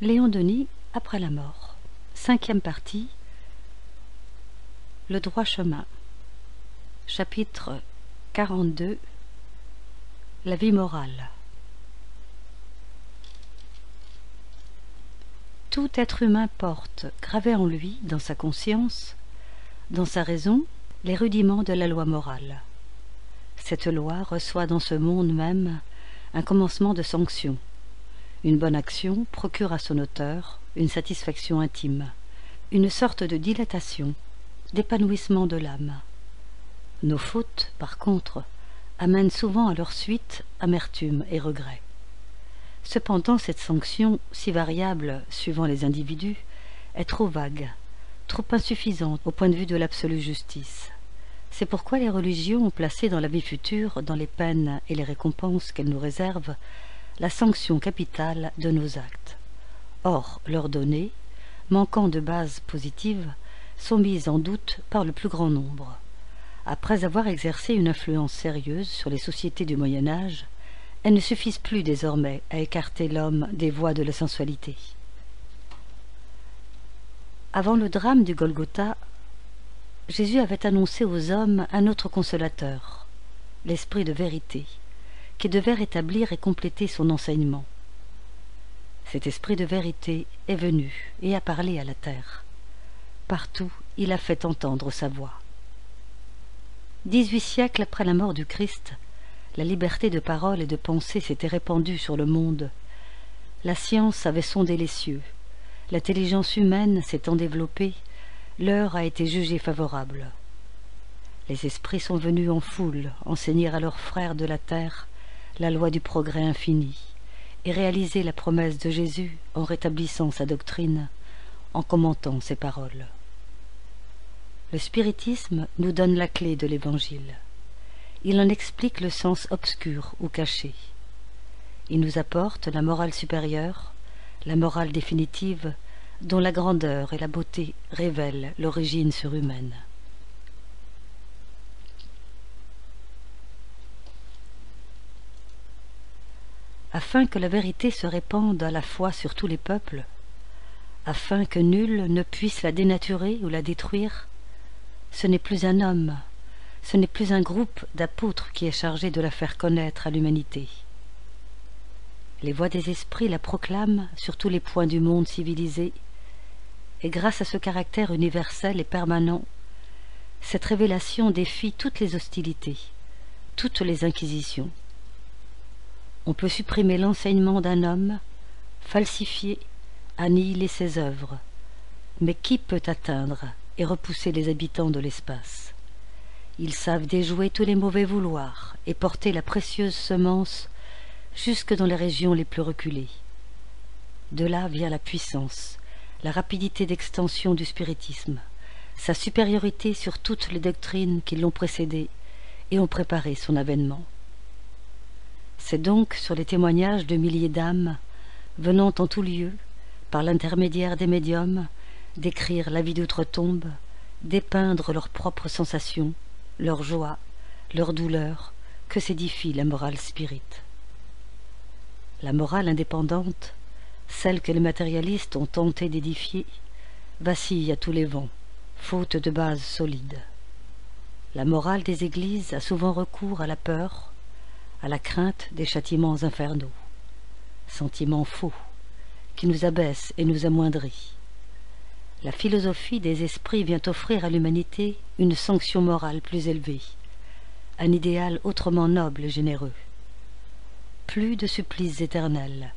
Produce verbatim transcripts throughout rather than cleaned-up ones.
Léon Denis, après la mort. Cinquième partie, le droit chemin. Chapitre quarante-deux, la vie morale. Tout être humain porte, gravé en lui, dans sa conscience, dans sa raison, les rudiments de la loi morale. Cette loi reçoit dans ce monde même un commencement de sanction. Une bonne action procure à son auteur une satisfaction intime, une sorte de dilatation, d'épanouissement de l'âme. Nos fautes, par contre, amènent souvent à leur suite amertume et regret. Cependant, cette sanction, si variable suivant les individus, est trop vague, trop insuffisante au point de vue de l'absolue justice. C'est pourquoi les religions ont placé dans la vie future, dans les peines et les récompenses qu'elles nous réservent, la sanction capitale de nos actes. Or, leurs données, manquant de base positive, sont mises en doute par le plus grand nombre. Après avoir exercé une influence sérieuse sur les sociétés du Moyen-Âge, elles ne suffisent plus désormais à écarter l'homme des voies de la sensualité. Avant le drame du Golgotha, Jésus avait annoncé aux hommes un autre consolateur, l'Esprit de vérité, qui devait rétablir et compléter son enseignement. Cet esprit de vérité est venu et a parlé à la terre. Partout, il a fait entendre sa voix. Dix-huit siècles après la mort du Christ, la liberté de parole et de pensée s'était répandue sur le monde. La science avait sondé les cieux. L'intelligence humaine s'étant développée, l'heure a été jugée favorable. Les esprits sont venus en foule enseigner à leurs frères de la terre la loi du progrès infini, et réaliser la promesse de Jésus en rétablissant sa doctrine, en commentant ses paroles. Le spiritisme nous donne la clé de l'Évangile. Il en explique le sens obscur ou caché. Il nous apporte la morale supérieure, la morale définitive, dont la grandeur et la beauté révèlent l'origine surhumaine. Afin que la vérité se répande à la fois sur tous les peuples, afin que nul ne puisse la dénaturer ou la détruire, ce n'est plus un homme, ce n'est plus un groupe d'apôtres qui est chargé de la faire connaître à l'humanité. Les voix des esprits la proclament sur tous les points du monde civilisé, et grâce à ce caractère universel et permanent, cette révélation défie toutes les hostilités, toutes les inquisitions. On peut supprimer l'enseignement d'un homme, falsifier, annihiler ses œuvres. Mais qui peut atteindre et repousser les habitants de l'espace? Ils savent déjouer tous les mauvais vouloirs et porter la précieuse semence jusque dans les régions les plus reculées. De là vient la puissance, la rapidité d'extension du spiritisme, sa supériorité sur toutes les doctrines qui l'ont précédé et ont préparé son avènement. C'est donc sur les témoignages de milliers d'âmes, venant en tous lieux, par l'intermédiaire des médiums, d'écrire la vie d'outre-tombe, dépeindre leurs propres sensations, leurs joies, leurs douleurs, que s'édifie la morale spirite. La morale indépendante, celle que les matérialistes ont tenté d'édifier, vacille à tous les vents, faute de base solide. La morale des églises a souvent recours à la peur, à la crainte des châtiments infernaux, sentiments faux, qui nous abaissent et nous amoindrit. La philosophie des esprits vient offrir à l'humanité une sanction morale plus élevée, un idéal autrement noble et généreux. Plus de supplices éternels,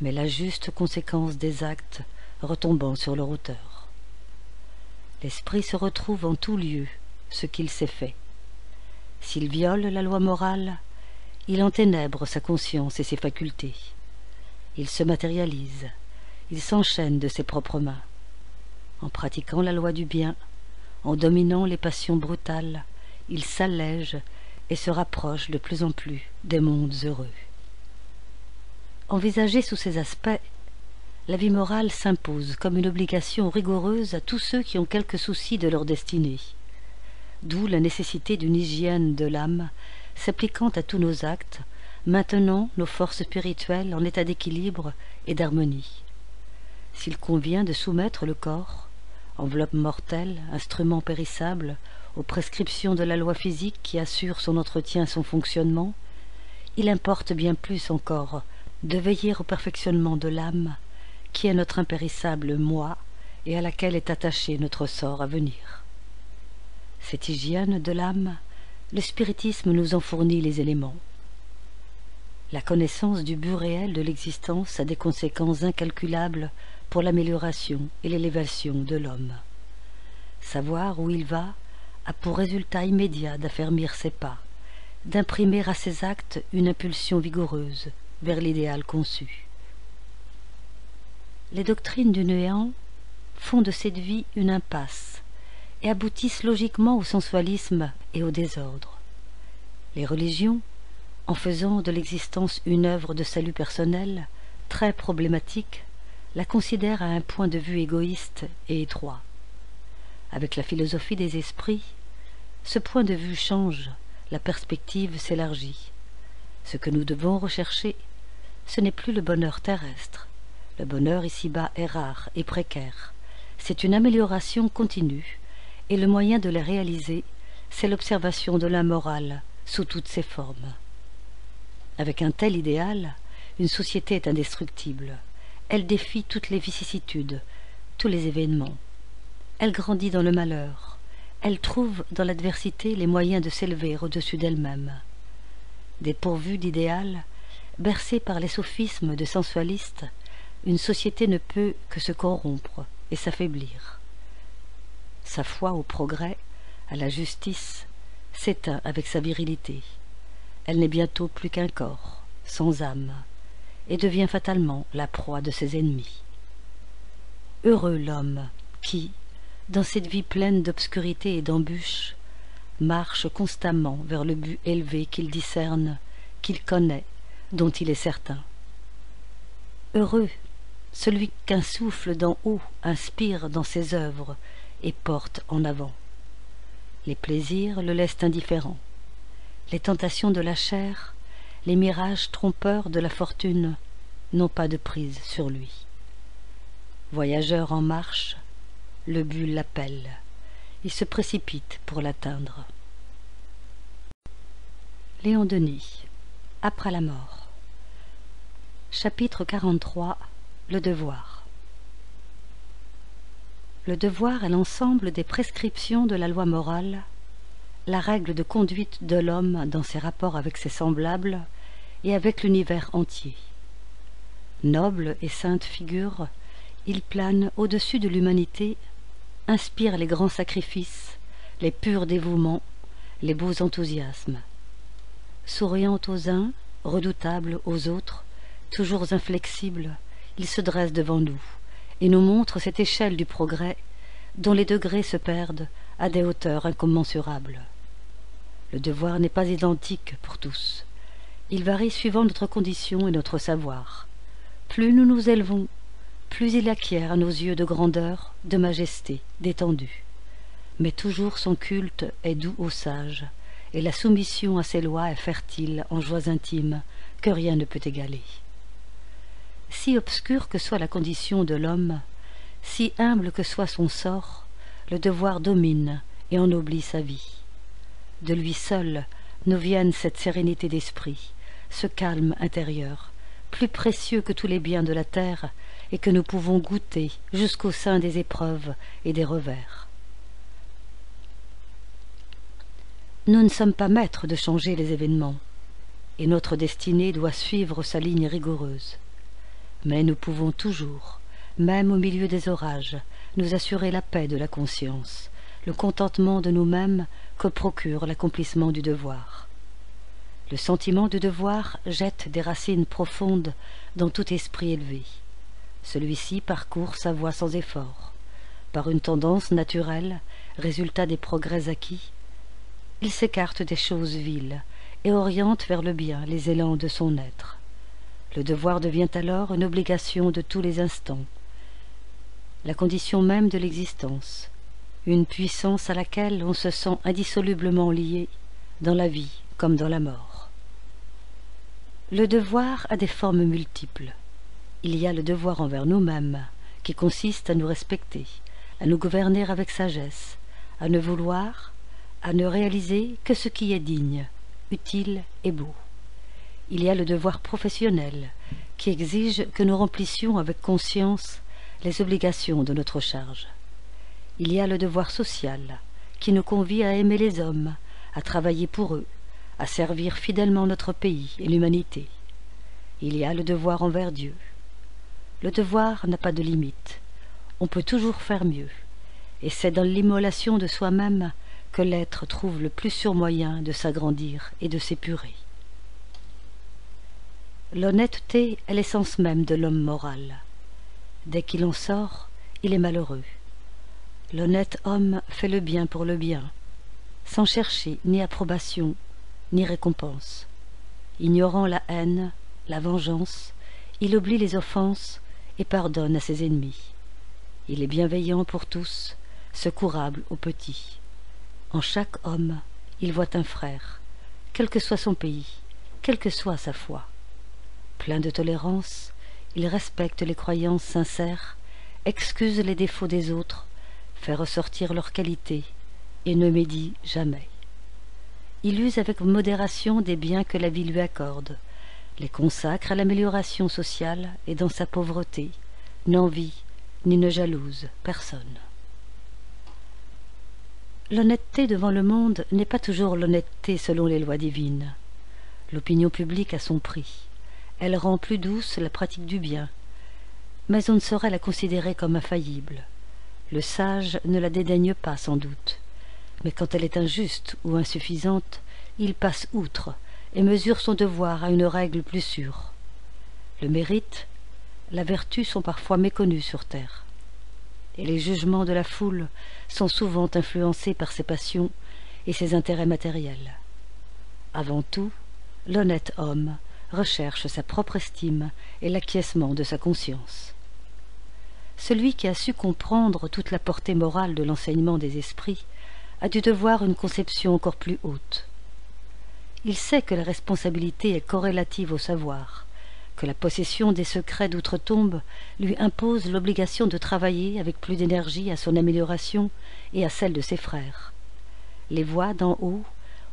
mais la juste conséquence des actes retombant sur leur auteur. L'esprit se retrouve en tout lieu ce qu'il s'est fait. S'il viole la loi morale, il enténèbre sa conscience et ses facultés. Il se matérialise, il s'enchaîne de ses propres mains. En pratiquant la loi du bien, en dominant les passions brutales, il s'allège et se rapproche de plus en plus des mondes heureux. Envisagée sous ces aspects, la vie morale s'impose comme une obligation rigoureuse à tous ceux qui ont quelque souci de leur destinée. D'où la nécessité d'une hygiène de l'âme s'appliquant à tous nos actes, maintenant nos forces spirituelles en état d'équilibre et d'harmonie. s'il convient de soumettre le corps, enveloppe mortelle, instrument périssable, aux prescriptions de la loi physique qui assure son entretien et son fonctionnement, il importe bien plus encore de veiller au perfectionnement de l'âme, qui est notre impérissable moi et à laquelle est attaché notre sort à venir. Cette hygiène de l'âme, le spiritisme nous en fournit les éléments. La connaissance du but réel de l'existence a des conséquences incalculables pour l'amélioration et l'élévation de l'homme. Savoir où il va a pour résultat immédiat d'affermir ses pas, d'imprimer à ses actes une impulsion vigoureuse vers l'idéal conçu. Les doctrines du néant font de cette vie une impasse et aboutissent logiquement au sensualisme et au désordre. Les religions, en faisant de l'existence une œuvre de salut personnel, très problématique, la considèrent à un point de vue égoïste et étroit. Avec la philosophie des esprits, ce point de vue change, la perspective s'élargit. Ce que nous devons rechercher, ce n'est plus le bonheur terrestre. Le bonheur ici-bas est rare et précaire. C'est une amélioration continue, et le moyen de les réaliser, c'est l'observation de la morale sous toutes ses formes. Avec un tel idéal, une société est indestructible. Elle défie toutes les vicissitudes, tous les événements. Elle grandit dans le malheur. Elle trouve dans l'adversité les moyens de s'élever au-dessus d'elle-même. Dépourvue d'idéal, bercée par les sophismes de sensualistes, une société ne peut que se corrompre et s'affaiblir. Sa foi au progrès, à la justice, s'éteint avec sa virilité. Elle n'est bientôt plus qu'un corps, sans âme, et devient fatalement la proie de ses ennemis. Heureux l'homme qui, dans cette vie pleine d'obscurité et d'embûches, marche constamment vers le but élevé qu'il discerne, qu'il connaît, dont il est certain. Heureux, celui qu'un souffle d'en haut inspire dans ses œuvres et porte en avant. Les plaisirs le laissent indifférent. Les tentations de la chair, les mirages trompeurs de la fortune n'ont pas de prise sur lui. Voyageur en marche, le but l'appelle. Il se précipite pour l'atteindre. Léon Denis, après la mort. Chapitre quarante-trois. Le devoir. Le devoir est l'ensemble des prescriptions de la loi morale, la règle de conduite de l'homme dans ses rapports avec ses semblables et avec l'univers entier. Noble et sainte figure, il plane au-dessus de l'humanité, inspire les grands sacrifices, les purs dévouements, les beaux enthousiasmes. Souriant aux uns, redoutable aux autres, toujours inflexible, il se dresse devant nous et nous montre cette échelle du progrès dont les degrés se perdent à des hauteurs incommensurables. Le devoir n'est pas identique pour tous. Il varie suivant notre condition et notre savoir. Plus nous nous élevons, plus il acquiert à nos yeux de grandeur, de majesté, d'étendue. Mais toujours son culte est doux aux sages, et la soumission à ses lois est fertile en joies intimes que rien ne peut égaler. Si obscure que soit la condition de l'homme, si humble que soit son sort, le devoir domine et ennoblit sa vie. De lui seul nous viennent cette sérénité d'esprit, ce calme intérieur, plus précieux que tous les biens de la terre, et que nous pouvons goûter jusqu'au sein des épreuves et des revers. Nous ne sommes pas maîtres de changer les événements, et notre destinée doit suivre sa ligne rigoureuse. Mais nous pouvons toujours, même au milieu des orages, nous assurer la paix de la conscience, le contentement de nous-mêmes que procure l'accomplissement du devoir. Le sentiment du devoir jette des racines profondes dans tout esprit élevé. Celui-ci parcourt sa voie sans effort. Par une tendance naturelle, résultat des progrès acquis, il s'écarte des choses viles et oriente vers le bien les élans de son être. Le devoir devient alors une obligation de tous les instants, la condition même de l'existence, une puissance à laquelle on se sent indissolublement lié, dans la vie comme dans la mort. Le devoir a des formes multiples. Il y a le devoir envers nous-mêmes, qui consiste à nous respecter, à nous gouverner avec sagesse, à ne vouloir, à ne réaliser que ce qui est digne, utile et beau. Il y a le devoir professionnel, qui exige que nous remplissions avec conscience les obligations de notre charge. Il y a le devoir social, qui nous convie à aimer les hommes, à travailler pour eux, à servir fidèlement notre pays et l'humanité. Il y a le devoir envers Dieu. Le devoir n'a pas de limite. On peut toujours faire mieux. Et c'est dans l'immolation de soi-même que l'être trouve le plus sûr moyen de s'agrandir et de s'épurer. L'honnêteté est l'essence même de l'homme moral. Dès qu'il en sort, il est malheureux. L'honnête homme fait le bien pour le bien, sans chercher ni approbation, ni récompense. Ignorant la haine, la vengeance, il oublie les offenses et pardonne à ses ennemis. Il est bienveillant pour tous, secourable aux petits. En chaque homme, il voit un frère, quel que soit son pays, quelle que soit sa foi. Plein de tolérance, il respecte les croyances sincères, excuse les défauts des autres, fait ressortir leurs qualités et ne médit jamais. Il use avec modération des biens que la vie lui accorde, les consacre à l'amélioration sociale et dans sa pauvreté, n'envie ni ne jalouse personne. L'honnêteté devant le monde n'est pas toujours l'honnêteté selon les lois divines. L'opinion publique a son prix. Elle rend plus douce la pratique du bien, mais on ne saurait la considérer comme infaillible. Le sage ne la dédaigne pas sans doute, mais quand elle est injuste ou insuffisante, il passe outre et mesure son devoir à une règle plus sûre. Le mérite, la vertu sont parfois méconnus sur terre, et les jugements de la foule sont souvent influencés par ses passions et ses intérêts matériels. Avant tout, l'honnête homme recherche sa propre estime et l'acquiescement de sa conscience. Celui qui a su comprendre toute la portée morale de l'enseignement des esprits a dû devoir une conception encore plus haute. Il sait que la responsabilité est corrélative au savoir, que la possession des secrets d'outre-tombe lui impose l'obligation de travailler avec plus d'énergie à son amélioration et à celle de ses frères. Les voix d'en haut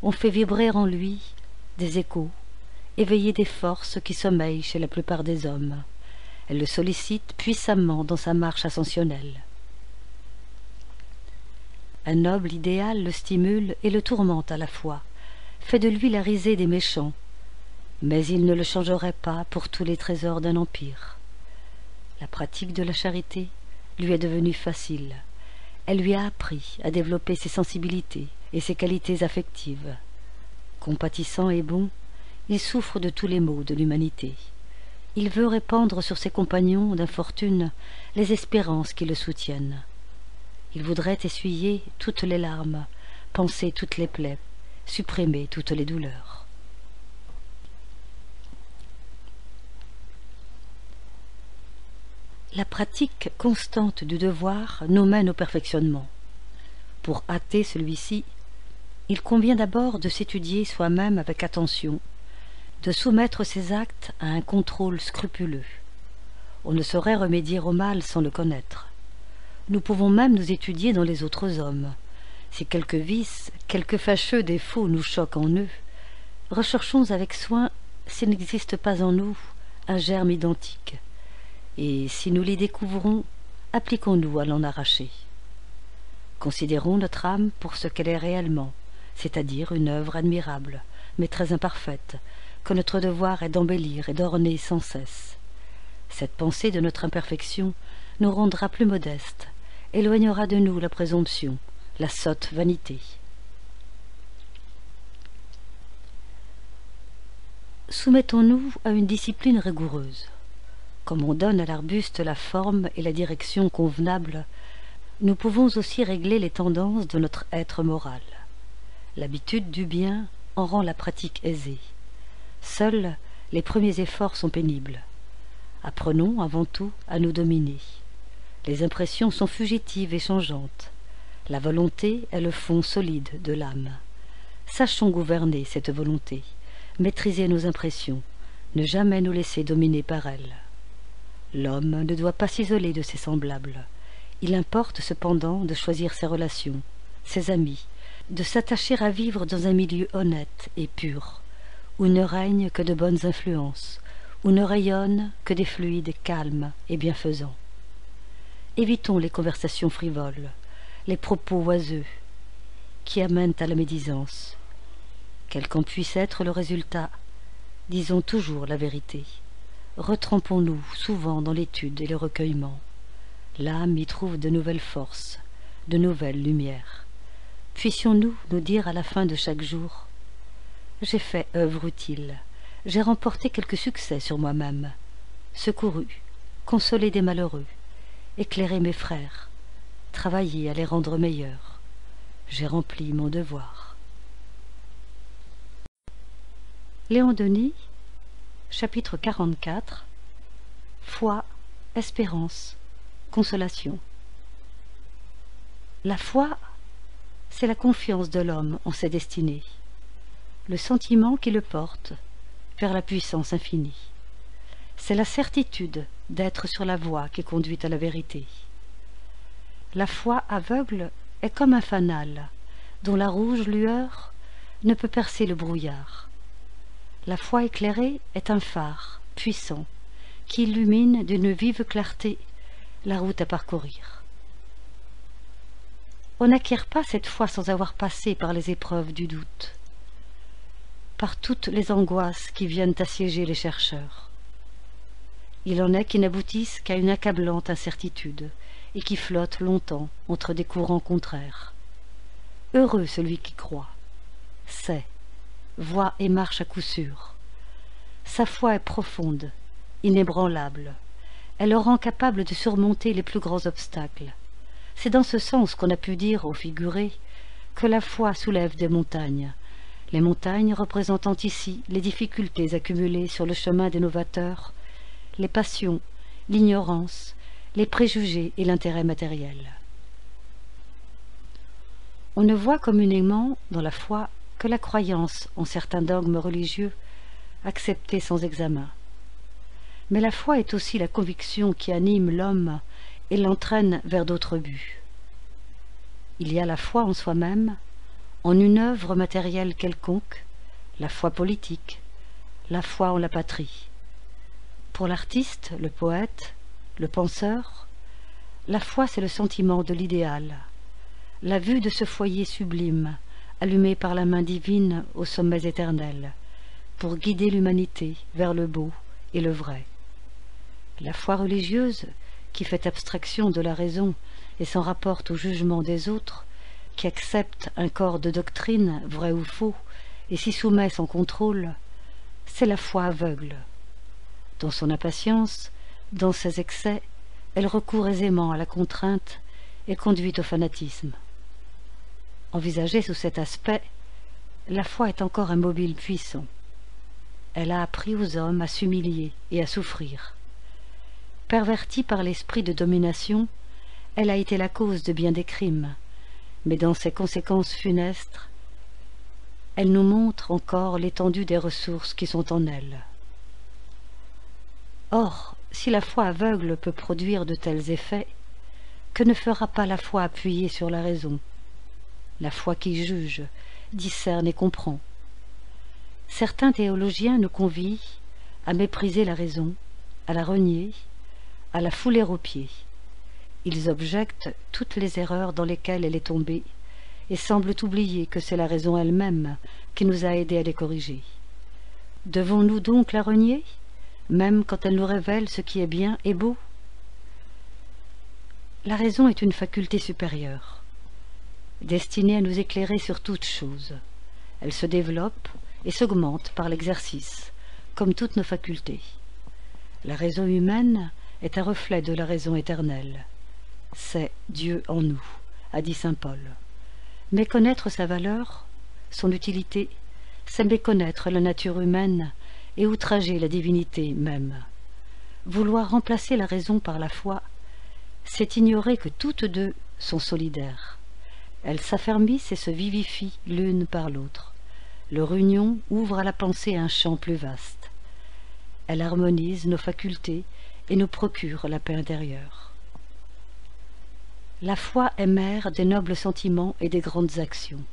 ont fait vibrer en lui des échos, éveiller des forces qui sommeillent chez la plupart des hommes. Elle le sollicite puissamment dans sa marche ascensionnelle. Un noble idéal le stimule et le tourmente à la fois, fait de lui la risée des méchants, mais il ne le changerait pas pour tous les trésors d'un empire. La pratique de la charité lui est devenue facile. Elle lui a appris à développer ses sensibilités et ses qualités affectives. Compatissant et bon, il souffre de tous les maux de l'humanité. Il veut répandre sur ses compagnons d'infortune les espérances qui le soutiennent. Il voudrait essuyer toutes les larmes, panser toutes les plaies, supprimer toutes les douleurs. La pratique constante du devoir nous mène au perfectionnement. Pour hâter celui-ci, il convient d'abord de s'étudier soi-même avec attention, de soumettre ses actes à un contrôle scrupuleux. On ne saurait remédier au mal sans le connaître. Nous pouvons même nous étudier dans les autres hommes. Si quelques vices, quelques fâcheux défauts nous choquent en eux, recherchons avec soin s'il n'existe pas en nous un germe identique. Et si nous l'y découvrons, appliquons-nous à l'en arracher. Considérons notre âme pour ce qu'elle est réellement, c'est-à-dire une œuvre admirable, mais très imparfaite, que notre devoir est d'embellir et d'orner sans cesse. Cette pensée de notre imperfection nous rendra plus modestes, éloignera de nous la présomption, la sotte vanité. Soumettons-nous à une discipline rigoureuse. Comme on donne à l'arbuste la forme et la direction convenables, nous pouvons aussi régler les tendances de notre être moral. L'habitude du bien en rend la pratique aisée. Seuls les premiers efforts sont pénibles. Apprenons avant tout à nous dominer. Les impressions sont fugitives et changeantes. La volonté est le fond solide de l'âme. Sachons gouverner cette volonté, maîtriser nos impressions, ne jamais nous laisser dominer par elle. L'homme ne doit pas s'isoler de ses semblables. Il importe cependant de choisir ses relations, ses amis, de s'attacher à vivre dans un milieu honnête et pur, où ne règnent que de bonnes influences, où ne rayonnent que des fluides calmes et bienfaisants. Évitons les conversations frivoles, les propos oiseux, qui amènent à la médisance. Quel qu'en puisse être le résultat, disons toujours la vérité. Retrempons-nous souvent dans l'étude et le recueillement. L'âme y trouve de nouvelles forces, de nouvelles lumières. Puissions-nous nous dire à la fin de chaque jour « J'ai fait œuvre utile, j'ai remporté quelques succès sur moi-même, secouru, consolé des malheureux, éclairé mes frères, travaillé à les rendre meilleurs. J'ai rempli mon devoir. » Léon Denis, chapitre quarante-quatre. Foi, espérance, consolation. La foi, c'est la confiance de l'homme en ses destinées, le sentiment qui le porte vers la puissance infinie. C'est la certitude d'être sur la voie qui conduit à la vérité. La foi aveugle est comme un fanal dont la rouge lueur ne peut percer le brouillard. La foi éclairée est un phare puissant qui illumine d'une vive clarté la route à parcourir. On n'acquiert pas cette foi sans avoir passé par les épreuves du doute, par toutes les angoisses qui viennent assiéger les chercheurs. Il en est qui n'aboutissent qu'à une accablante incertitude et qui flottent longtemps entre des courants contraires. Heureux celui qui croit, sait, voit et marche à coup sûr. Sa foi est profonde, inébranlable. Elle le rend capable de surmonter les plus grands obstacles. C'est dans ce sens qu'on a pu dire, au figuré, que la foi soulève des montagnes, les montagnes représentant ici les difficultés accumulées sur le chemin des novateurs, les passions, l'ignorance, les préjugés et l'intérêt matériel. On ne voit communément dans la foi que la croyance en certains dogmes religieux acceptés sans examen. Mais la foi est aussi la conviction qui anime l'homme et l'entraîne vers d'autres buts. Il y a la foi en soi-même, en une œuvre matérielle quelconque, la foi politique, la foi en la patrie. Pour l'artiste, le poète, le penseur, la foi c'est le sentiment de l'idéal, la vue de ce foyer sublime, allumé par la main divine aux sommets éternels, pour guider l'humanité vers le beau et le vrai. La foi religieuse, qui fait abstraction de la raison et s'en rapporte au jugement des autres, qui accepte un corps de doctrine, vrai ou faux, et s'y soumet sans contrôle, c'est la foi aveugle. Dans son impatience, dans ses excès, elle recourt aisément à la contrainte et conduit au fanatisme. Envisagée sous cet aspect, la foi est encore un mobile puissant. Elle a appris aux hommes à s'humilier et à souffrir. Pervertie par l'esprit de domination, elle a été la cause de bien des crimes, mais dans ses conséquences funestes, elle nous montre encore l'étendue des ressources qui sont en elle. Or, si la foi aveugle peut produire de tels effets, que ne fera pas la foi appuyée sur la raison, la foi qui juge, discerne et comprend? Certains théologiens nous convient à mépriser la raison, à la renier, à la fouler aux pieds. Ils objectent toutes les erreurs dans lesquelles elle est tombée et semblent oublier que c'est la raison elle-même qui nous a aidés à les corriger. Devons-nous donc la renier ? Même quand elle nous révèle ce qui est bien et beau? La raison est une faculté supérieure, destinée à nous éclairer sur toute chose. Elle se développe et s'augmente par l'exercice, comme toutes nos facultés. La raison humaine est un reflet de la raison éternelle. C'est Dieu en nous, a dit saint Paul. Mais connaître sa valeur, son utilité, c'est méconnaître la nature humaine et outrager la divinité même. Vouloir remplacer la raison par la foi, c'est ignorer que toutes deux sont solidaires. Elles s'affermissent et se vivifient l'une par l'autre. Leur union ouvre à la pensée un champ plus vaste. Elle harmonise nos facultés et nous procure la paix intérieure. La foi est mère des nobles sentiments et des grandes actions.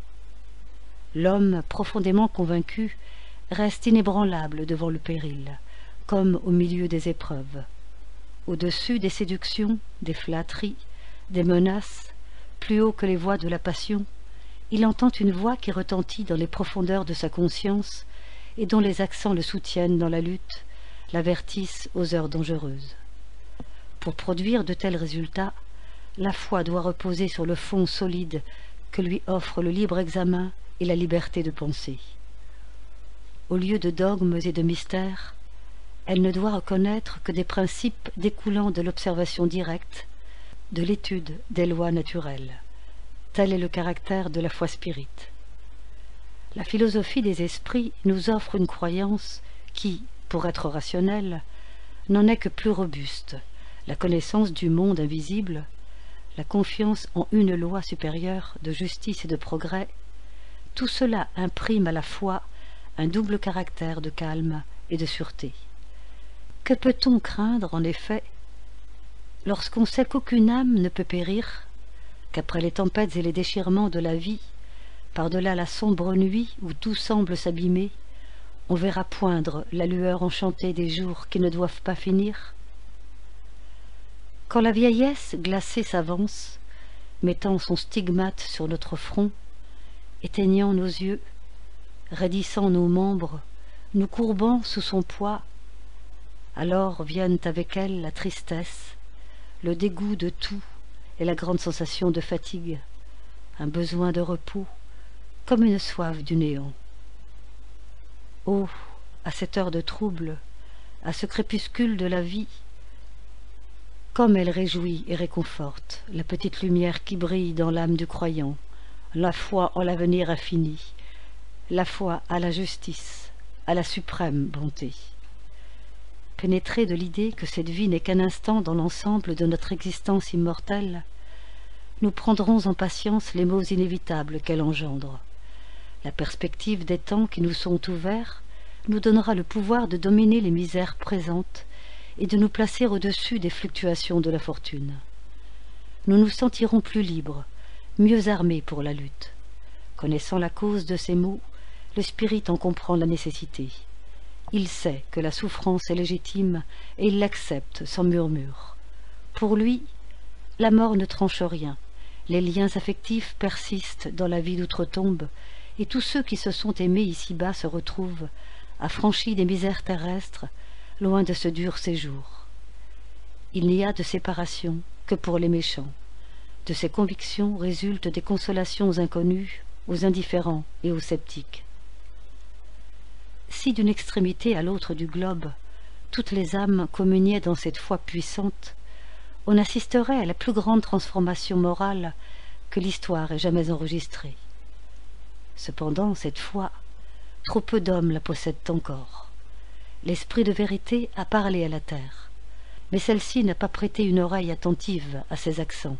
L'homme, profondément convaincu, reste inébranlable devant le péril, comme au milieu des épreuves. Au-dessus des séductions, des flatteries, des menaces, plus haut que les voix de la passion, il entend une voix qui retentit dans les profondeurs de sa conscience et dont les accents le soutiennent dans la lutte, l'avertissent aux heures dangereuses. Pour produire de tels résultats, la foi doit reposer sur le fond solide que lui offre le libre examen et la liberté de penser. Au lieu de dogmes et de mystères, elle ne doit reconnaître que des principes découlant de l'observation directe, de l'étude des lois naturelles. Tel est le caractère de la foi spirite. La philosophie des esprits nous offre une croyance qui, pour être rationnelle, n'en est que plus robuste, la connaissance du monde invisible, la confiance en une loi supérieure de justice et de progrès, tout cela imprime à la foi un double caractère de calme et de sûreté. Que peut-on craindre, en effet, lorsqu'on sait qu'aucune âme ne peut périr, qu'après les tempêtes et les déchirements de la vie, par-delà la sombre nuit où tout semble s'abîmer, on verra poindre la lueur enchantée des jours qui ne doivent pas finir? Quand la vieillesse glacée s'avance, mettant son stigmate sur notre front, éteignant nos yeux, raidissant nos membres, nous courbant sous son poids, alors viennent avec elle la tristesse, le dégoût de tout et la grande sensation de fatigue, un besoin de repos, comme une soif du néant. Oh, à cette heure de trouble, à ce crépuscule de la vie, comme elle réjouit et réconforte la petite lumière qui brille dans l'âme du croyant, la foi en l'avenir infini, la foi à la justice, à la suprême bonté. Pénétré de l'idée que cette vie n'est qu'un instant dans l'ensemble de notre existence immortelle, nous prendrons en patience les maux inévitables qu'elle engendre. La perspective des temps qui nous sont ouverts nous donnera le pouvoir de dominer les misères présentes et de nous placer au-dessus des fluctuations de la fortune. Nous nous sentirons plus libres, mieux armés pour la lutte. Connaissant la cause de ces maux, le spirit en comprend la nécessité. Il sait que la souffrance est légitime et il l'accepte sans murmure. Pour lui, la mort ne tranche rien. Les liens affectifs persistent dans la vie d'outre-tombe et tous ceux qui se sont aimés ici-bas se retrouvent, affranchis des misères terrestres, loin de ce dur séjour. Il n'y a de séparation que pour les méchants. De ces convictions résultent des consolations inconnues aux indifférents et aux sceptiques. Si d'une extrémité à l'autre du globe, toutes les âmes communiaient dans cette foi puissante, on assisterait à la plus grande transformation morale que l'histoire ait jamais enregistrée. Cependant, cette foi, trop peu d'hommes la possèdent encore. L'esprit de vérité a parlé à la terre, mais celle-ci n'a pas prêté une oreille attentive à ses accents.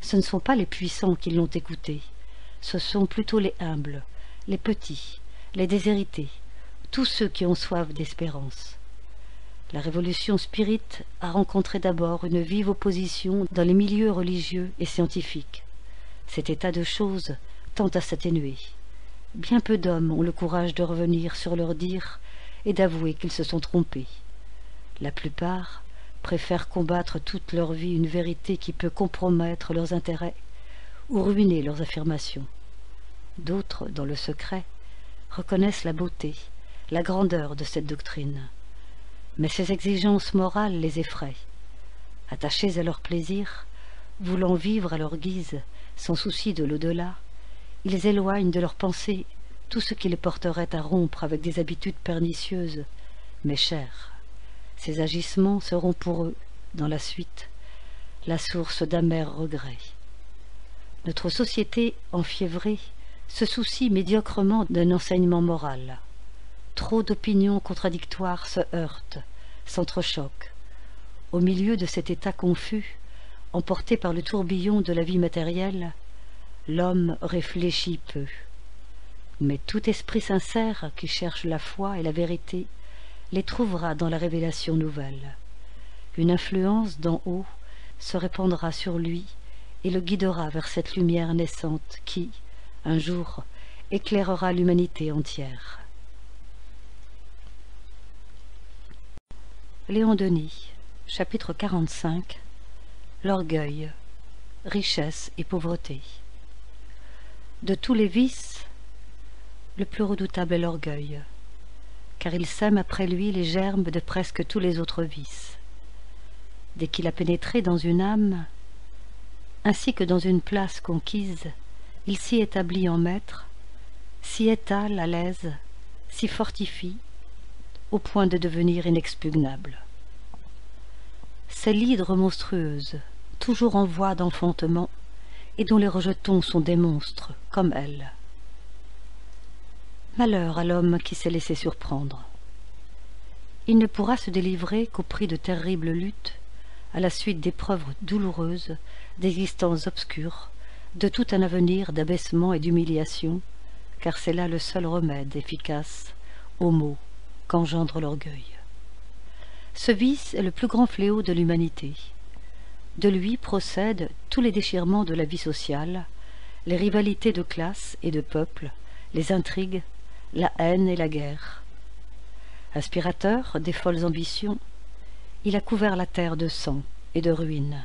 Ce ne sont pas les puissants qui l'ont écouté, ce sont plutôt les humbles, les petits, les déshérités, tous ceux qui ont soif d'espérance. La révolution spirite a rencontré d'abord une vive opposition dans les milieux religieux et scientifiques. Cet état de choses tend à s'atténuer. Bien peu d'hommes ont le courage de revenir sur leur dire et d'avouer qu'ils se sont trompés. La plupart préfèrent combattre toute leur vie une vérité qui peut compromettre leurs intérêts ou ruiner leurs affirmations. D'autres, dans le secret, reconnaissent la beauté, la grandeur de cette doctrine. Mais ces exigences morales les effraient. Attachés à leur plaisir, voulant vivre à leur guise, sans souci de l'au-delà, ils éloignent de leur pensée tout ce qui les porterait à rompre avec des habitudes pernicieuses, mais chères. Ces agissements seront pour eux, dans la suite, la source d'amers regrets. Notre société, enfiévrée, se soucie médiocrement d'un enseignement moral. Trop d'opinions contradictoires se heurtent, s'entrechoquent. Au milieu de cet état confus, emporté par le tourbillon de la vie matérielle, l'homme réfléchit peu. Mais tout esprit sincère qui cherche la foi et la vérité les trouvera dans la révélation nouvelle. une influence d'en haut se répandra sur lui et le guidera vers cette lumière naissante qui, un jour, éclairera l'humanité entière. Léon Denis, chapitre quarante-cinq. L'orgueil, richesse et pauvreté. De tous les vices, le plus redoutable est l'orgueil, car il sème après lui les germes de presque tous les autres vices. Dès qu'il a pénétré dans une âme, ainsi que dans une place conquise, il s'y établit en maître, s'y étale à l'aise, s'y fortifie, au point de devenir inexpugnable. C'est l'hydre monstrueuse, toujours en voie d'enfantement, et dont les rejetons sont des monstres, comme elle. Malheur à l'homme qui s'est laissé surprendre. Il ne pourra se délivrer qu'au prix de terribles luttes, à la suite d'épreuves douloureuses, d'existences obscures, de tout un avenir d'abaissement et d'humiliation, car c'est là le seul remède efficace aux maux qu'engendre l'orgueil. Ce vice est le plus grand fléau de l'humanité. De lui procèdent tous les déchirements de la vie sociale, les rivalités de classe et de peuple, les intrigues, la haine et la guerre. Aspirateur des folles ambitions, il a couvert la terre de sang et de ruines,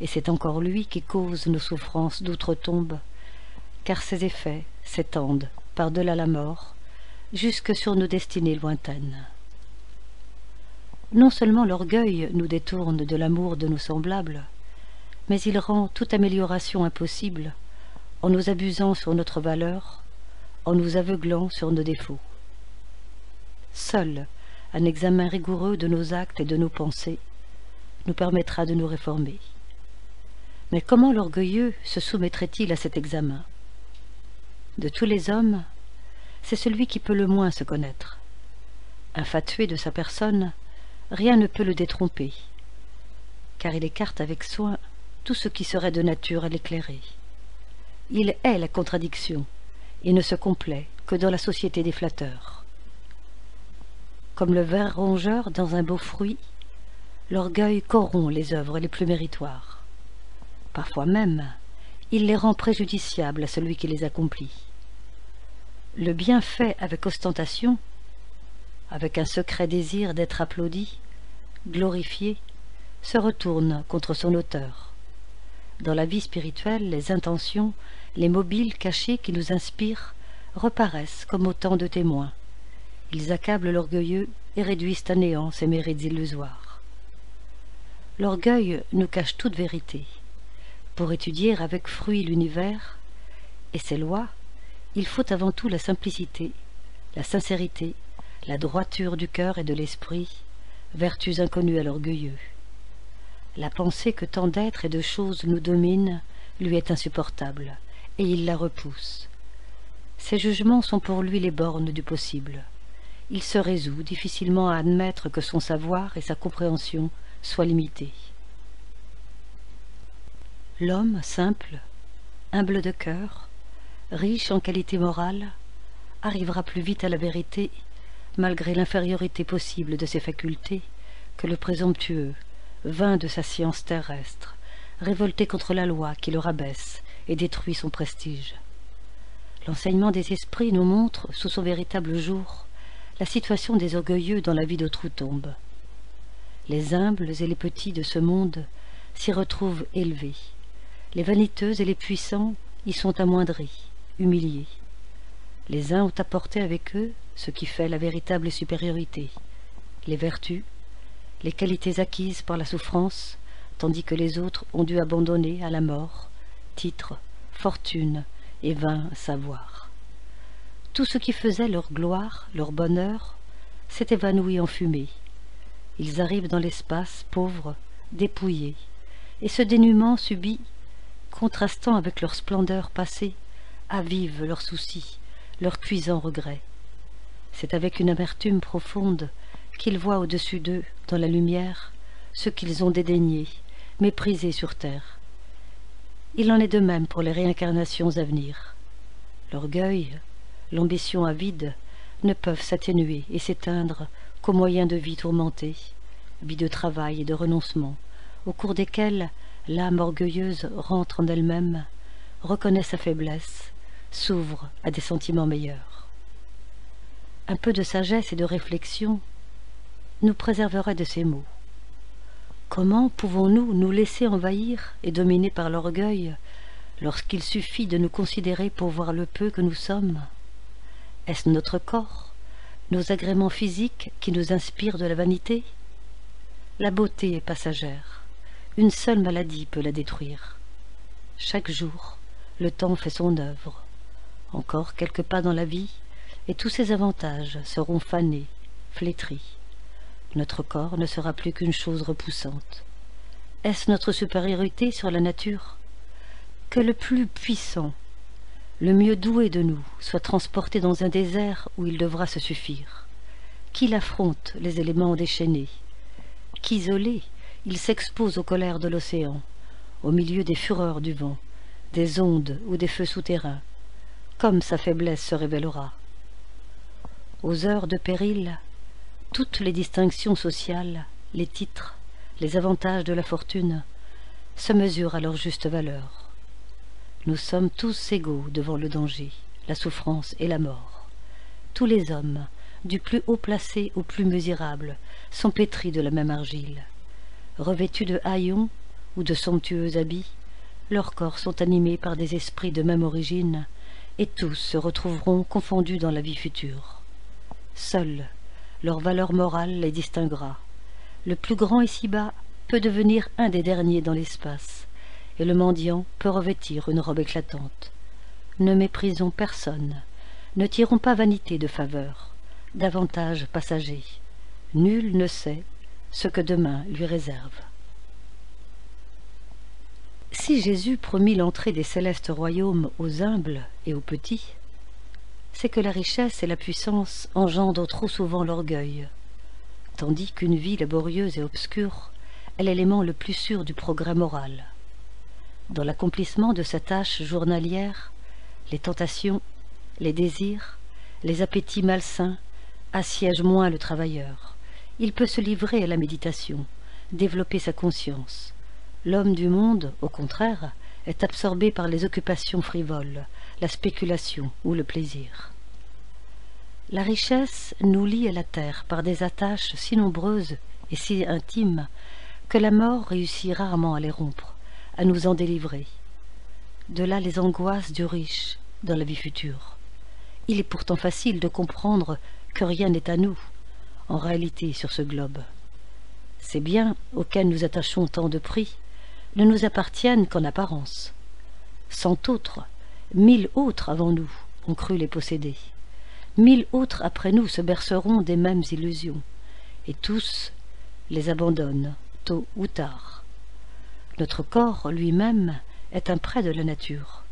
et c'est encore lui qui cause nos souffrances d'outre-tombe, car ses effets s'étendent par-delà la mort, jusque sur nos destinées lointaines. Non seulement l'orgueil nous détourne de l'amour de nos semblables, mais il rend toute amélioration impossible en nous abusant sur notre valeur, en nous aveuglant sur nos défauts. Seul un examen rigoureux de nos actes et de nos pensées nous permettra de nous réformer. Mais comment l'orgueilleux se soumettrait-il à cet examen? De tous les hommes, c'est celui qui peut le moins se connaître. Infatué de sa personne, rien ne peut le détromper, car il écarte avec soin tout ce qui serait de nature à l'éclairer. Il hait la contradiction et ne se complaît que dans la société des flatteurs. Comme le ver rongeur dans un beau fruit, l'orgueil corrompt les œuvres les plus méritoires. Parfois même, il les rend préjudiciables à celui qui les accomplit. Le bien fait avec ostentation, avec un secret désir d'être applaudi, glorifié, se retourne contre son auteur. Dans la vie spirituelle, les intentions, les mobiles cachés qui nous inspirent reparaissent comme autant de témoins. Ils accablent l'orgueilleux et réduisent à néant ses mérites illusoires. L'orgueil nous cache toute vérité. Pour étudier avec fruit l'univers et ses lois, il faut avant tout la simplicité, la sincérité, la droiture du cœur et de l'esprit, vertus inconnues à l'orgueilleux. La pensée que tant d'êtres et de choses nous dominent lui est insupportable, et il la repousse. Ses jugements sont pour lui les bornes du possible. Il se résout difficilement à admettre que son savoir et sa compréhension soient limités. L'homme simple, humble de cœur, riche en qualité morale, arrivera plus vite à la vérité, malgré l'infériorité possible de ses facultés, que le présomptueux, vain de sa science terrestre, révolté contre la loi qui le rabaisse et détruit son prestige. L'enseignement des esprits nous montre, sous son véritable jour, la situation des orgueilleux dans la vie d'outre-tombe. Les humbles et les petits de ce monde s'y retrouvent élevés. Les vaniteuses et les puissants y sont amoindris, humiliés. Les uns ont apporté avec eux ce qui fait la véritable supériorité, les vertus, les qualités acquises par la souffrance, tandis que les autres ont dû abandonner à la mort titre, fortune et vain savoir. Tout ce qui faisait leur gloire, leur bonheur, s'est évanoui en fumée. Ils arrivent dans l'espace pauvre, dépouillés, et ce dénuement subit, contrastant avec leur splendeur passée, avive leurs soucis, leurs cuisants regrets. C'est avec une amertume profonde qu'ils voient au-dessus d'eux, dans la lumière, ce qu'ils ont dédaigné, méprisé sur terre. Il en est de même pour les réincarnations à venir. L'orgueil, l'ambition avide ne peuvent s'atténuer et s'éteindre qu'au moyen de vies tourmentées, habits de travail et de renoncement, au cours desquels l'âme orgueilleuse rentre en elle-même, reconnaît sa faiblesse, s'ouvre à des sentiments meilleurs. Un peu de sagesse et de réflexion nous préserverait de ces maux. Comment pouvons-nous nous laisser envahir et dominer par l'orgueil lorsqu'il suffit de nous considérer pour voir le peu que nous sommes? Est-ce notre corps, nos agréments physiques qui nous inspirent de la vanité? La beauté est passagère. Une seule maladie peut la détruire. Chaque jour, le temps fait son œuvre. Encore quelques pas dans la vie, et tous ses avantages seront fanés, flétris. Notre corps ne sera plus qu'une chose repoussante. Est-ce notre supériorité sur la nature? Que le plus puissant, le mieux doué de nous, soit transporté dans un désert où il devra se suffire. Qu'il affronte les éléments déchaînés. Qu'isolé, il s'expose aux colères de l'océan, au milieu des fureurs du vent, des ondes ou des feux souterrains, comme sa faiblesse se révélera. Aux heures de péril, toutes les distinctions sociales, les titres, les avantages de la fortune, se mesurent à leur juste valeur. Nous sommes tous égaux devant le danger, la souffrance et la mort. Tous les hommes, du plus haut placé au plus misérable, sont pétris de la même argile. Revêtus de haillons ou de somptueux habits, leurs corps sont animés par des esprits de même origine, et tous se retrouveront confondus dans la vie future. Seule leur valeur morale les distinguera. Le plus grand ici-bas peut devenir un des derniers dans l'espace, et le mendiant peut revêtir une robe éclatante. Ne méprisons personne, ne tirons pas vanité de faveur, d'avantages passagers. Nul ne sait ce que demain lui réserve. Si Jésus promit l'entrée des célestes royaumes aux humbles et aux petits, c'est que la richesse et la puissance engendrent trop souvent l'orgueil, tandis qu'une vie laborieuse et obscure est l'élément le plus sûr du progrès moral. Dans l'accomplissement de sa tâche journalière, les tentations, les désirs, les appétits malsains assiègent moins le travailleur. Il peut se livrer à la méditation, développer sa conscience. L'homme du monde, au contraire, est absorbé par les occupations frivoles, la spéculation ou le plaisir. La richesse nous lie à la terre par des attaches si nombreuses et si intimes que la mort réussit rarement à les rompre, à nous en délivrer. De là les angoisses du riche dans la vie future. Il est pourtant facile de comprendre que rien n'est à nous, en réalité, sur ce globe. Ces biens auxquels nous attachons tant de prix ne nous appartiennent qu'en apparence. Cent autres, mille autres avant nous ont cru les posséder. Mille autres après nous se berceront des mêmes illusions, et tous les abandonnent tôt ou tard. Notre corps lui-même est un prêt de la nature,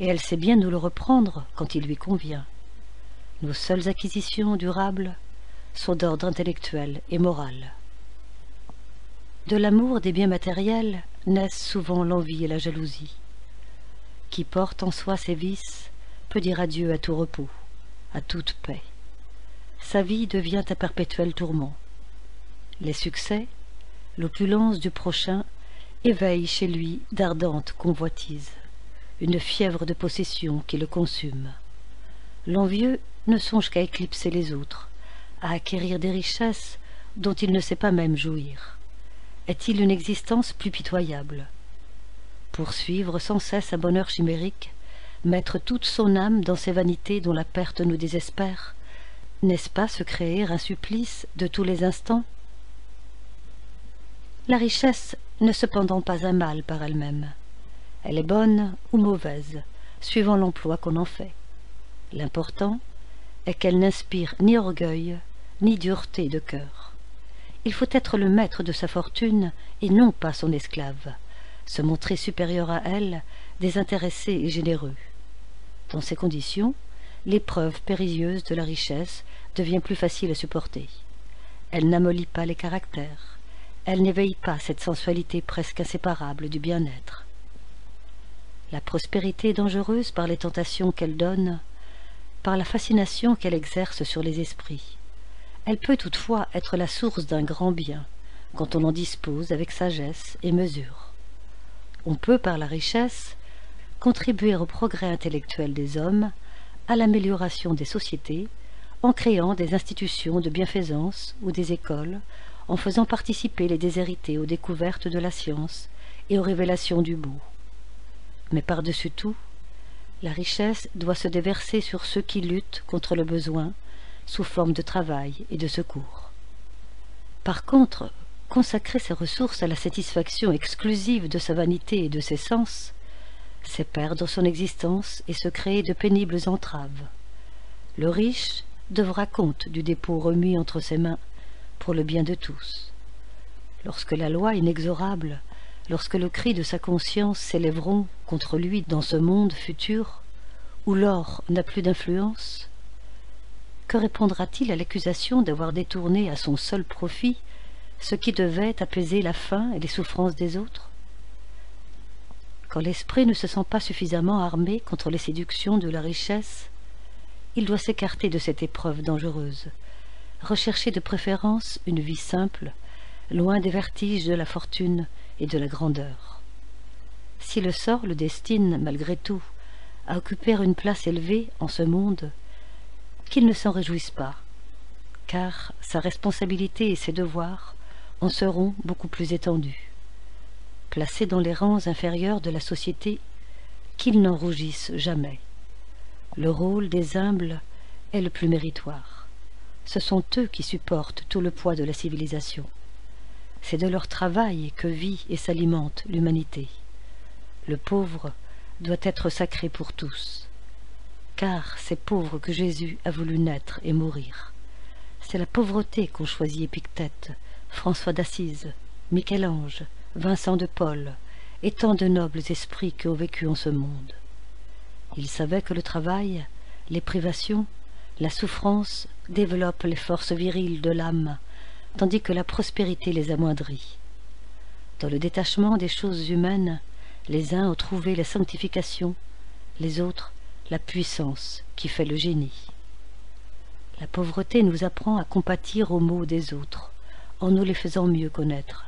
et elle sait bien nous le reprendre quand il lui convient. Nos seules acquisitions durables sont d'ordre intellectuel et moral. De l'amour des biens matériels naissent souvent l'envie et la jalousie. Qui porte en soi ses vices peut dire adieu à tout repos, à toute paix. Sa vie devient un perpétuel tourment. Les succès, l'opulence du prochain éveille chez lui d'ardentes convoitises, une fièvre de possession qui le consume. L'envieux ne songe qu'à éclipser les autres, à acquérir des richesses dont il ne sait pas même jouir. Est-il une existence plus pitoyable? Poursuivre sans cesse un bonheur chimérique, mettre toute son âme dans ces vanités dont la perte nous désespère, n'est-ce pas se créer un supplice de tous les instants? La richesse n'est cependant pas un mal par elle-même. Elle est bonne ou mauvaise, suivant l'emploi qu'on en fait. L'important est qu'elle n'inspire ni orgueil, ni dureté de cœur. Il faut être le maître de sa fortune et non pas son esclave, se montrer supérieur à elle, désintéressé et généreux. Dans ces conditions, l'épreuve périlleuse de la richesse devient plus facile à supporter. Elle n'amollit pas les caractères. Elle n'éveille pas cette sensualité presque inséparable du bien-être. La prospérité est dangereuse par les tentations qu'elle donne, par la fascination qu'elle exerce sur les esprits. Elle peut toutefois être la source d'un grand bien, quand on en dispose avec sagesse et mesure. On peut, par la richesse, contribuer au progrès intellectuel des hommes, à l'amélioration des sociétés, en créant des institutions de bienfaisance ou des écoles, en faisant participer les déshérités aux découvertes de la science et aux révélations du beau. Mais par-dessus tout, la richesse doit se déverser sur ceux qui luttent contre le besoin sous forme de travail et de secours. Par contre, consacrer ses ressources à la satisfaction exclusive de sa vanité et de ses sens, c'est perdre son existence et se créer de pénibles entraves. Le riche devra compte du dépôt remis entre ses mains pour le bien de tous. Lorsque la loi inexorable, lorsque le cri de sa conscience s'élèveront contre lui dans ce monde futur, où l'or n'a plus d'influence, que répondra-t-il à l'accusation d'avoir détourné à son seul profit ce qui devait apaiser la faim et les souffrances des autres? Quand l'esprit ne se sent pas suffisamment armé contre les séductions de la richesse, il doit s'écarter de cette épreuve dangereuse, rechercher de préférence une vie simple, loin des vertiges de la fortune et de la grandeur. Si le sort le destine, malgré tout, à occuper une place élevée en ce monde, qu'il ne s'en réjouisse pas, car sa responsabilité et ses devoirs en seront beaucoup plus étendus. Placé dans les rangs inférieurs de la société, qu'il n'en rougisse jamais. Le rôle des humbles est le plus méritoire. Ce sont eux qui supportent tout le poids de la civilisation. C'est de leur travail que vit et s'alimente l'humanité. Le pauvre doit être sacré pour tous, car c'est pauvre que Jésus a voulu naître et mourir. C'est la pauvreté qu'ont choisi Épictète, François d'Assise, Michel-Ange, Vincent de Paul et tant de nobles esprits qui ont vécu en ce monde. Ils savaient que le travail, les privations, la souffrance développent les forces viriles de l'âme, tandis que la prospérité les amoindrit. Dans le détachement des choses humaines, les uns ont trouvé la sanctification, les autres la puissance qui fait le génie. La pauvreté nous apprend à compatir aux maux des autres, en nous les faisant mieux connaître.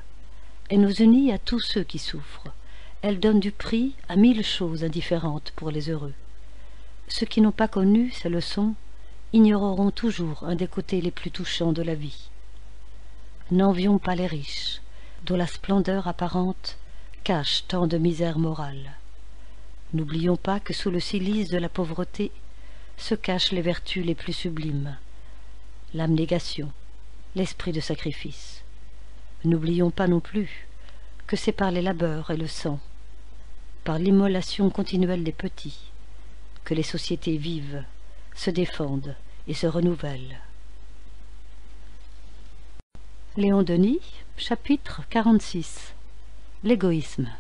Elle nous unit à tous ceux qui souffrent. Elle donne du prix à mille choses indifférentes pour les heureux. Ceux qui n'ont pas connu ces leçons ignoreront toujours un des côtés les plus touchants de la vie. N'envions pas les riches, dont la splendeur apparente cache tant de misère morale. N'oublions pas que sous le cilice de la pauvreté se cachent les vertus les plus sublimes, l'abnégation, l'esprit de sacrifice. N'oublions pas non plus que c'est par les labeurs et le sang, par l'immolation continuelle des petits, que les sociétés vivent, se défendent et se renouvellent. Léon Denis, chapitre quarante-six. L'égoïsme.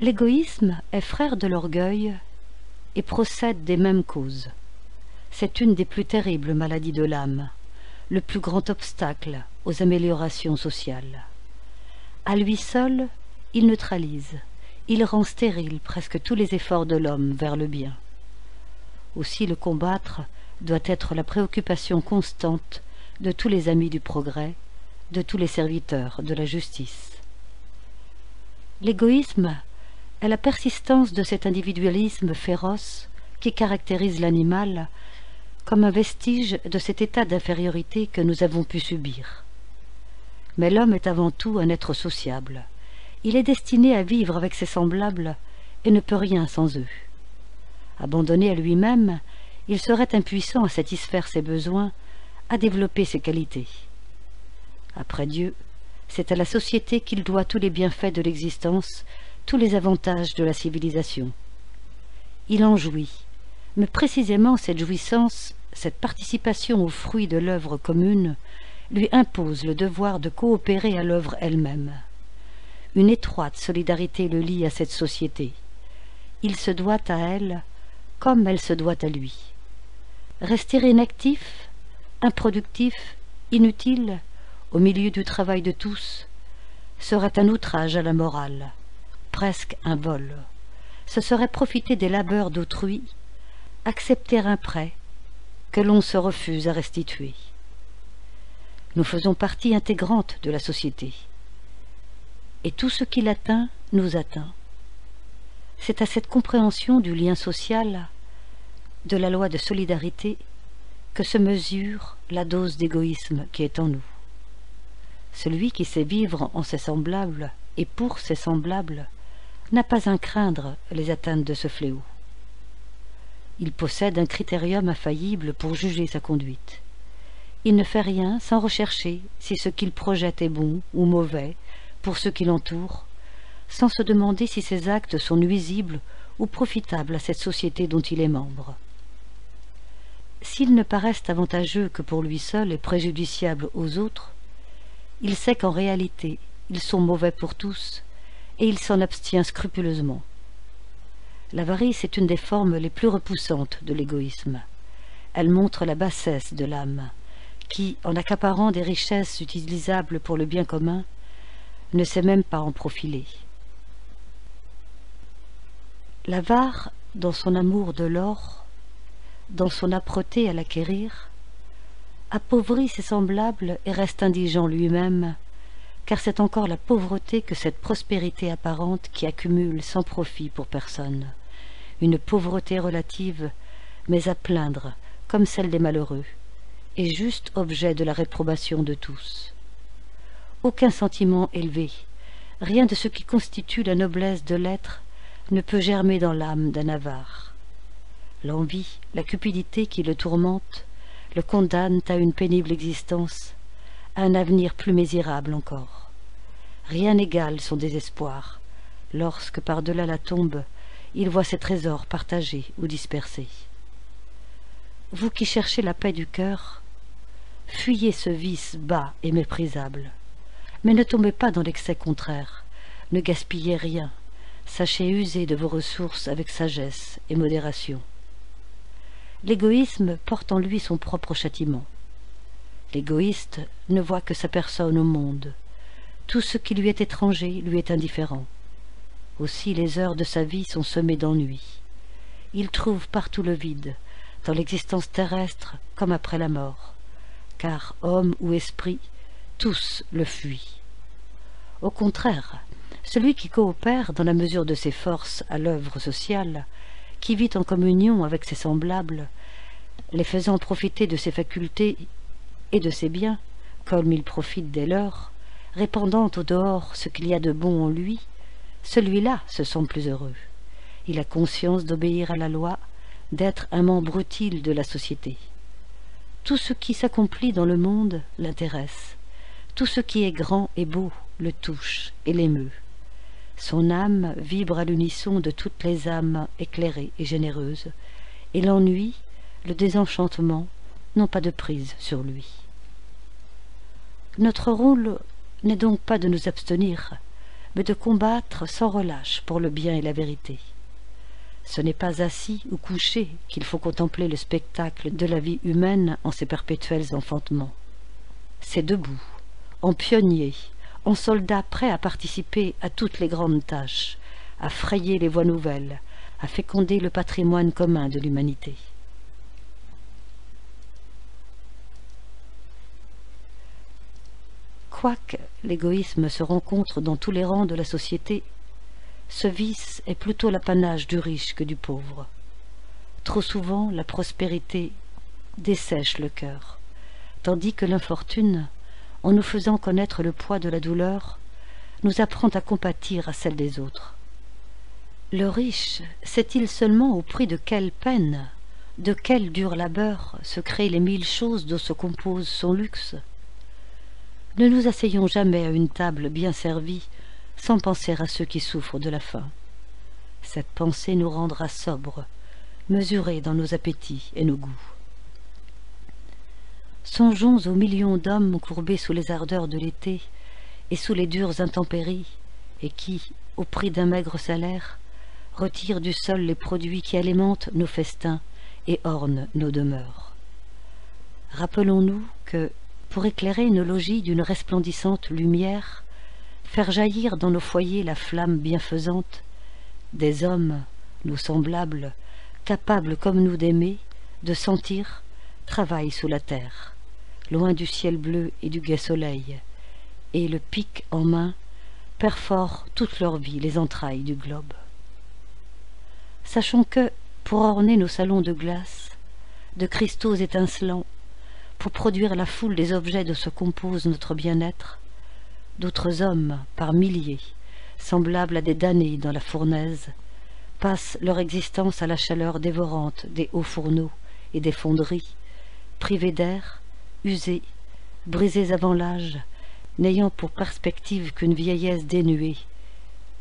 L'égoïsme est frère de l'orgueil et procède des mêmes causes. C'est une des plus terribles maladies de l'âme, le plus grand obstacle aux améliorations sociales. À lui seul, il neutralise, il rend stérile presque tous les efforts de l'homme vers le bien. Aussi le combattre doit être la préoccupation constante de tous les amis du progrès, de tous les serviteurs de la justice. L'égoïsme est la persistance de cet individualisme féroce qui caractérise l'animal comme un vestige de cet état d'infériorité que nous avons pu subir. Mais l'homme est avant tout un être sociable. Il est destiné à vivre avec ses semblables et ne peut rien sans eux. Abandonné à lui-même, il serait impuissant à satisfaire ses besoins, à développer ses qualités. Après Dieu, c'est à la société qu'il doit tous les bienfaits de l'existence, tous les avantages de la civilisation. Il en jouit, mais précisément cette jouissance, cette participation aux fruits de l'œuvre commune, lui impose le devoir de coopérer à l'œuvre elle-même. Une étroite solidarité le lie à cette société. Il se doit à elle comme elle se doit à lui. Rester inactif, improductif, inutile, au milieu du travail de tous, serait un outrage à la morale, presque un vol. Ce serait profiter des labeurs d'autrui, accepter un prêt que l'on se refuse à restituer. Nous faisons partie intégrante de la société. Et tout ce qui l'atteint nous atteint. C'est à cette compréhension du lien social, de la loi de solidarité, que se mesure la dose d'égoïsme qui est en nous. Celui qui sait vivre en ses semblables et pour ses semblables n'a pas à craindre les atteintes de ce fléau. Il possède un critérium infaillible pour juger sa conduite. Il ne fait rien sans rechercher si ce qu'il projette est bon ou mauvais pour ceux qui l'entourent, sans se demander si ses actes sont nuisibles ou profitables à cette société dont il est membre. S'ils ne paraissent avantageux que pour lui seul et préjudiciables aux autres, il sait qu'en réalité ils sont mauvais pour tous et il s'en abstient scrupuleusement. L'avarice est une des formes les plus repoussantes de l'égoïsme. Elle montre la bassesse de l'âme qui, en accaparant des richesses utilisables pour le bien commun, ne sait même pas en profiler. L'avare, dans son amour de l'or, dans son âpreté à l'acquérir, appauvrit ses semblables et reste indigent lui-même, car c'est encore la pauvreté que cette prospérité apparente qui accumule sans profit pour personne, une pauvreté relative, mais à plaindre, comme celle des malheureux, et juste objet de la réprobation de tous. Aucun sentiment élevé, rien de ce qui constitue la noblesse de l'être, ne peut germer dans l'âme d'un avare. L'envie, la cupidité qui le tourmente, le condamnent à une pénible existence, à un avenir plus misérable encore. Rien n'égale son désespoir, lorsque par-delà la tombe, il voit ses trésors partagés ou dispersés. Vous qui cherchez la paix du cœur, fuyez ce vice bas et méprisable. Mais ne tombez pas dans l'excès contraire, ne gaspillez rien, sachez user de vos ressources avec sagesse et modération. L'égoïsme porte en lui son propre châtiment. L'égoïste ne voit que sa personne au monde. Tout ce qui lui est étranger lui est indifférent. Aussi les heures de sa vie sont semées d'ennui. Il trouve partout le vide, dans l'existence terrestre comme après la mort, car homme ou esprit, tous le fuient. Au contraire, celui qui coopère dans la mesure de ses forces à l'œuvre sociale, qui vit en communion avec ses semblables, les faisant profiter de ses facultés et de ses biens, comme il profite des leurs, répandant au dehors ce qu'il y a de bon en lui, celui-là se sent plus heureux. Il a conscience d'obéir à la loi, d'être un membre utile de la société. Tout ce qui s'accomplit dans le monde l'intéresse. Tout ce qui est grand et beau le touche et l'émeut. Son âme vibre à l'unisson de toutes les âmes éclairées et généreuses, et l'ennui, le désenchantement n'ont pas de prise sur lui. Notre rôle n'est donc pas de nous abstenir, mais de combattre sans relâche pour le bien et la vérité. Ce n'est pas assis ou couché qu'il faut contempler le spectacle de la vie humaine en ses perpétuels enfantements. C'est debout, en pionnier, en soldat prêt à participer à toutes les grandes tâches, à frayer les voies nouvelles, à féconder le patrimoine commun de l'humanité. Quoique l'égoïsme se rencontre dans tous les rangs de la société, ce vice est plutôt l'apanage du riche que du pauvre. Trop souvent, la prospérité dessèche le cœur, tandis que l'infortune, en nous faisant connaître le poids de la douleur, nous apprend à compatir à celle des autres. Le riche sait-il seulement au prix de quelle peine, de quel dur labeur se créent les mille choses dont se compose son luxe? Ne nous asseyons jamais à une table bien servie sans penser à ceux qui souffrent de la faim. Cette pensée nous rendra sobres, mesurés dans nos appétits et nos goûts. Songeons aux millions d'hommes courbés sous les ardeurs de l'été et sous les dures intempéries, et qui, au prix d'un maigre salaire, retirent du sol les produits qui alimentent nos festins et ornent nos demeures. Rappelons-nous que, pour éclairer nos logis d'une resplendissante lumière, faire jaillir dans nos foyers la flamme bienfaisante, des hommes, nos semblables, capables comme nous d'aimer, de sentir, travaillent sous la terre, loin du ciel bleu et du gai soleil, et le pic en main perfore toute leur vie les entrailles du globe. Sachons que, pour orner nos salons de glace, de cristaux étincelants, pour produire la foule des objets de ce compose notre bien-être, d'autres hommes, par milliers, semblables à des damnés dans la fournaise, passent leur existence à la chaleur dévorante des hauts fourneaux et des fonderies, privés d'air, usés, brisés avant l'âge, n'ayant pour perspective qu'une vieillesse dénuée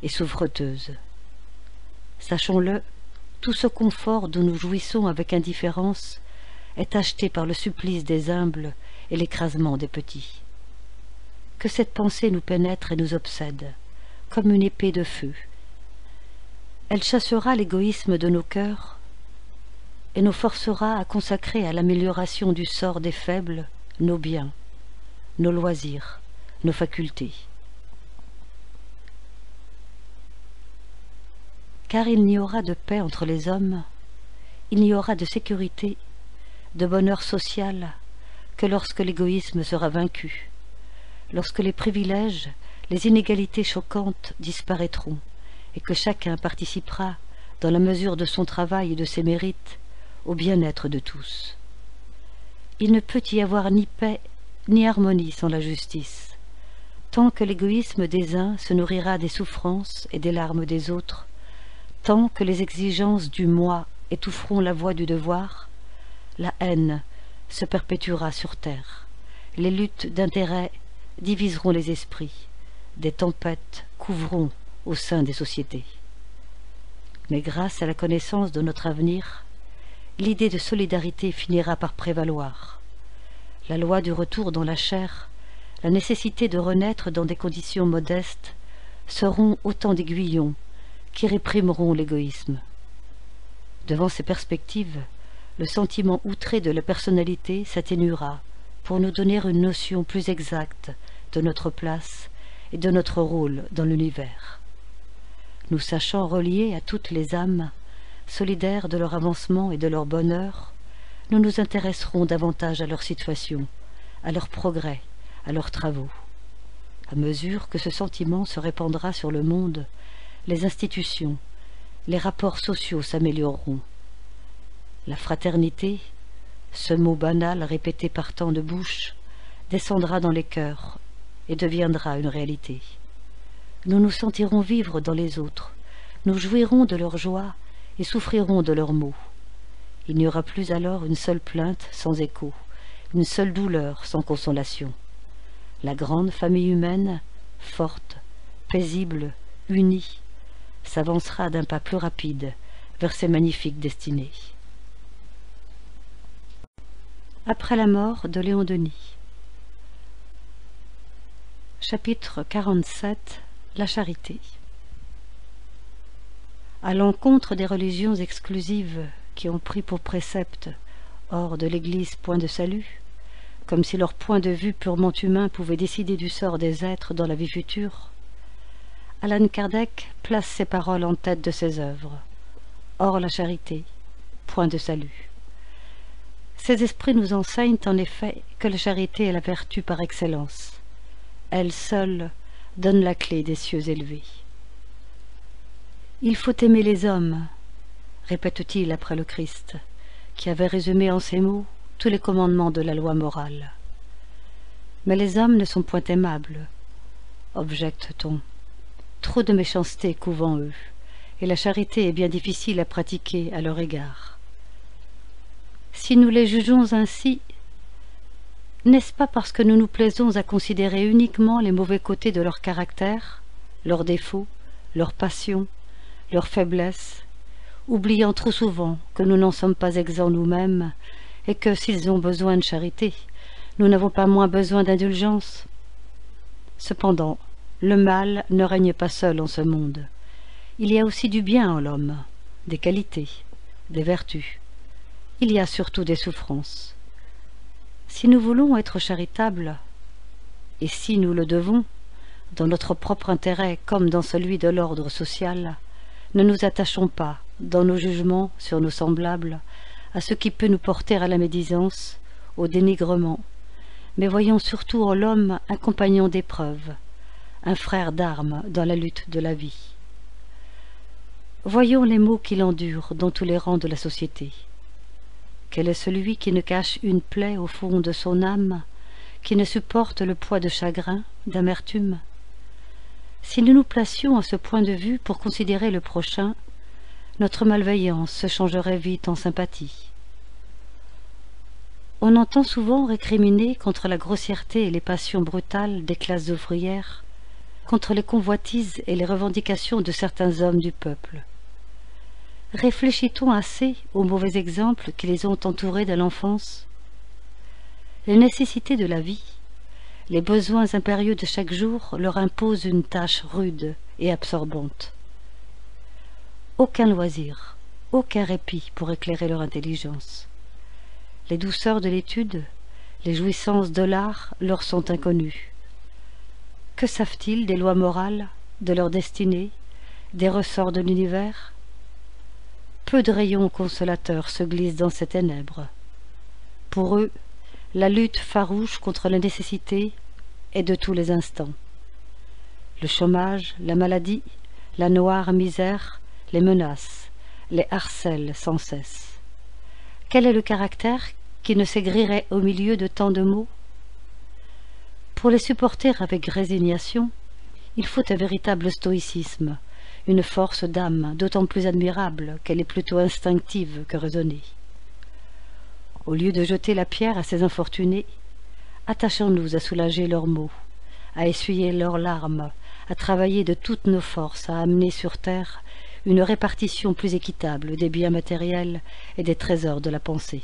et souffreteuse. Sachons-le, tout ce confort dont nous jouissons avec indifférence est acheté par le supplice des humbles et l'écrasement des petits. Que cette pensée nous pénètre et nous obsède, comme une épée de feu. Elle chassera l'égoïsme de nos cœurs et nous forcera à consacrer à l'amélioration du sort des faibles nos biens, nos loisirs, nos facultés. Car il n'y aura de paix entre les hommes, il n'y aura de sécurité, de bonheur social que lorsque l'égoïsme sera vaincu, lorsque les privilèges, les inégalités choquantes disparaîtront, et que chacun participera, dans la mesure de son travail et de ses mérites, au bien-être de tous. Il ne peut y avoir ni paix, ni harmonie sans la justice, tant que l'égoïsme des uns se nourrira des souffrances et des larmes des autres, tant que les exigences du moi étoufferont la voix du devoir, la haine se perpétuera sur terre, les luttes d'intérêts diviseront les esprits, des tempêtes couvront au sein des sociétés. Mais grâce à la connaissance de notre avenir, l'idée de solidarité finira par prévaloir. La loi du retour dans la chair, la nécessité de renaître dans des conditions modestes, seront autant d'aiguillons qui réprimeront l'égoïsme. Devant ces perspectives, le sentiment outré de la personnalité s'atténuera pour nous donner une notion plus exacte de notre place et de notre rôle dans l'univers. Nous sachant relier à toutes les âmes, solidaires de leur avancement et de leur bonheur, nous nous intéresserons davantage à leur situation, à leurs progrès, à leurs travaux. À mesure que ce sentiment se répandra sur le monde, les institutions, les rapports sociaux s'amélioreront. La fraternité, ce mot banal répété par tant de bouches, descendra dans les cœurs et deviendra une réalité. Nous nous sentirons vivre dans les autres, nous jouirons de leur joie et souffrirons de leurs maux. Il n'y aura plus alors une seule plainte sans écho, une seule douleur sans consolation. La grande famille humaine, forte, paisible, unie, s'avancera d'un pas plus rapide vers ses magnifiques destinées. Après la mort de Léon Denis. Chapitre quarante-sept. La charité. À l'encontre des religions exclusives qui ont pris pour précepte, hors de l'Église, point de salut, comme si leur point de vue purement humain pouvait décider du sort des êtres dans la vie future, Allan Kardec place ces paroles en tête de ses œuvres. Hors la charité, point de salut. Ces esprits nous enseignent en effet que la charité est la vertu par excellence. Elle seule donne la clé des cieux élevés. « Il faut aimer les hommes », répète-t-il après le Christ, qui avait résumé en ces mots tous les commandements de la loi morale. « Mais les hommes ne sont point aimables, objecte-t-on. Trop de méchanceté couve en eux, et la charité est bien difficile à pratiquer à leur égard. Si nous les jugeons ainsi, n'est-ce pas parce que nous nous plaisons à considérer uniquement les mauvais côtés de leur caractère, leurs défauts, leurs passions, leurs faiblesses, oubliant trop souvent que nous n'en sommes pas exempts nous-mêmes et que, s'ils ont besoin de charité, nous n'avons pas moins besoin d'indulgence? Cependant, le mal ne règne pas seul en ce monde. Il y a aussi du bien en l'homme, des qualités, des vertus. Il y a surtout des souffrances. Si nous voulons être charitables, et si nous le devons, dans notre propre intérêt comme dans celui de l'ordre social, ne nous attachons pas, dans nos jugements sur nos semblables, à ce qui peut nous porter à la médisance, au dénigrement, mais voyons surtout en l'homme un compagnon d'épreuve, un frère d'armes dans la lutte de la vie. Voyons les maux qu'il endure dans tous les rangs de la société. Quel est celui qui ne cache une plaie au fond de son âme, qui ne supporte le poids de chagrin, d'amertume? Si nous nous placions à ce point de vue pour considérer le prochain, notre malveillance se changerait vite en sympathie. On entend souvent récriminer contre la grossièreté et les passions brutales des classes ouvrières, contre les convoitises et les revendications de certains hommes du peuple. Réfléchit-on assez aux mauvais exemples qui les ont entourés dès l'enfance? Les nécessités de la vie, les besoins impérieux de chaque jour leur imposent une tâche rude et absorbante. Aucun loisir, aucun répit pour éclairer leur intelligence. Les douceurs de l'étude, les jouissances de l'art leur sont inconnues. Que savent-ils des lois morales, de leur destinée, des ressorts de l'univers? Peu de rayons consolateurs se glissent dans ces ténèbres. Pour eux, la lutte farouche contre la nécessité est de tous les instants. Le chômage, la maladie, la noire misère, les menaces, les harcèlent sans cesse. Quel est le caractère qui ne s'aigrirait au milieu de tant de maux? Pour les supporter avec résignation, il faut un véritable stoïcisme, une force d'âme d'autant plus admirable qu'elle est plutôt instinctive que raisonnée. Au lieu de jeter la pierre à ces infortunés, attachons-nous à soulager leurs maux, à essuyer leurs larmes, à travailler de toutes nos forces à amener sur terre une répartition plus équitable des biens matériels et des trésors de la pensée.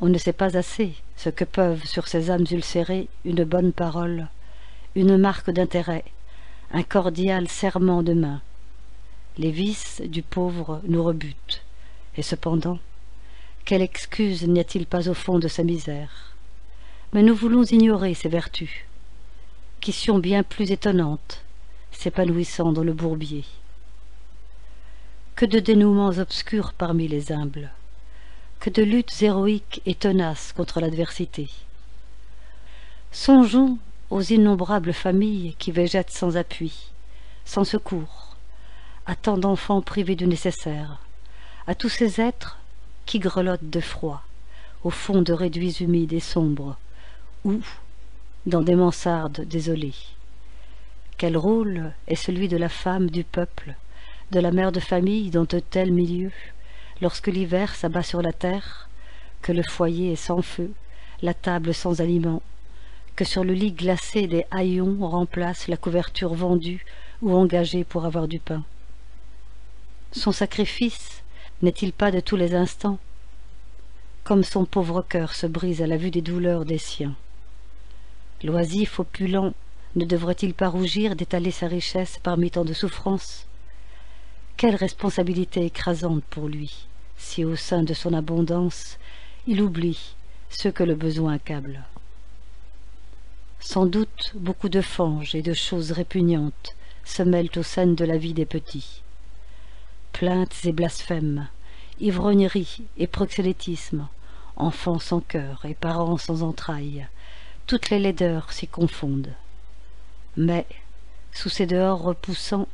On ne sait pas assez ce que peuvent sur ces âmes ulcérées une bonne parole, une marque d'intérêt, un cordial serment de main. Les vices du pauvre nous rebutent, et cependant, quelle excuse n'y a-t-il pas au fond de sa misère? Mais nous voulons ignorer ces vertus, qui sont bien plus étonnantes, s'épanouissant dans le bourbier. Que de dénouements obscurs parmi les humbles, que de luttes héroïques et tenaces contre l'adversité. Songeons aux innombrables familles qui végètent sans appui, sans secours, à tant d'enfants privés du nécessaire, à tous ces êtres qui grelottent de froid, au fond de réduits humides et sombres, ou dans des mansardes désolées. Quel rôle est celui de la femme du peuple, de la mère de famille dans de tels milieux, lorsque l'hiver s'abat sur la terre, que le foyer est sans feu, la table sans aliments, que sur le lit glacé des haillons remplacent la couverture vendue ou engagée pour avoir du pain? Son sacrifice n'est-il pas de tous les instants? Comme son pauvre cœur se brise à la vue des douleurs des siens. L'oisif opulent ne devrait-il pas rougir d'étaler sa richesse parmi tant de souffrances? Quelle responsabilité écrasante pour lui, si au sein de son abondance, il oublie ceux que le besoin accable. Sans doute, beaucoup de fanges et de choses répugnantes se mêlent aux scènes de la vie des petits. Plaintes et blasphèmes, ivrognerie et proxénétisme, enfants sans cœur et parents sans entrailles, toutes les laideurs s'y confondent. Mais, sous ces dehors repoussants,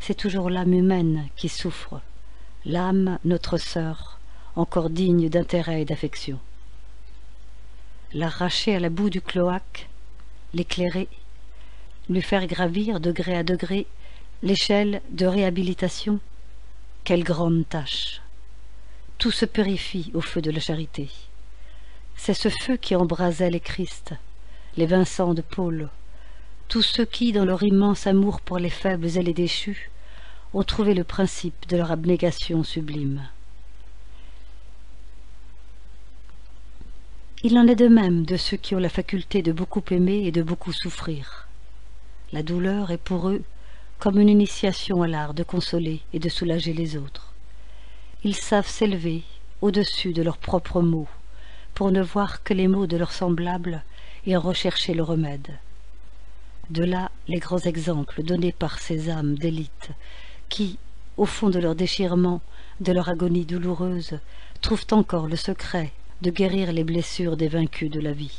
c'est toujours l'âme humaine qui souffre, l'âme, notre sœur, encore digne d'intérêt et d'affection. L'arracher à la boue du cloaque, l'éclairer, lui faire gravir degré à degré l'échelle de réhabilitation, quelle grande tâche! Tout se purifie au feu de la charité. C'est ce feu qui embrasait les Christ, les Vincent de Paul, tous ceux qui, dans leur immense amour pour les faibles et les déchus, ont trouvé le principe de leur abnégation sublime. Il en est de même de ceux qui ont la faculté de beaucoup aimer et de beaucoup souffrir. La douleur est pour eux comme une initiation à l'art de consoler et de soulager les autres. Ils savent s'élever au-dessus de leurs propres maux, pour ne voir que les maux de leurs semblables et en rechercher le remède. De là les grands exemples donnés par ces âmes d'élite, qui, au fond de leur déchirement, de leur agonie douloureuse, trouvent encore le secret de guérir les blessures des vaincus de la vie.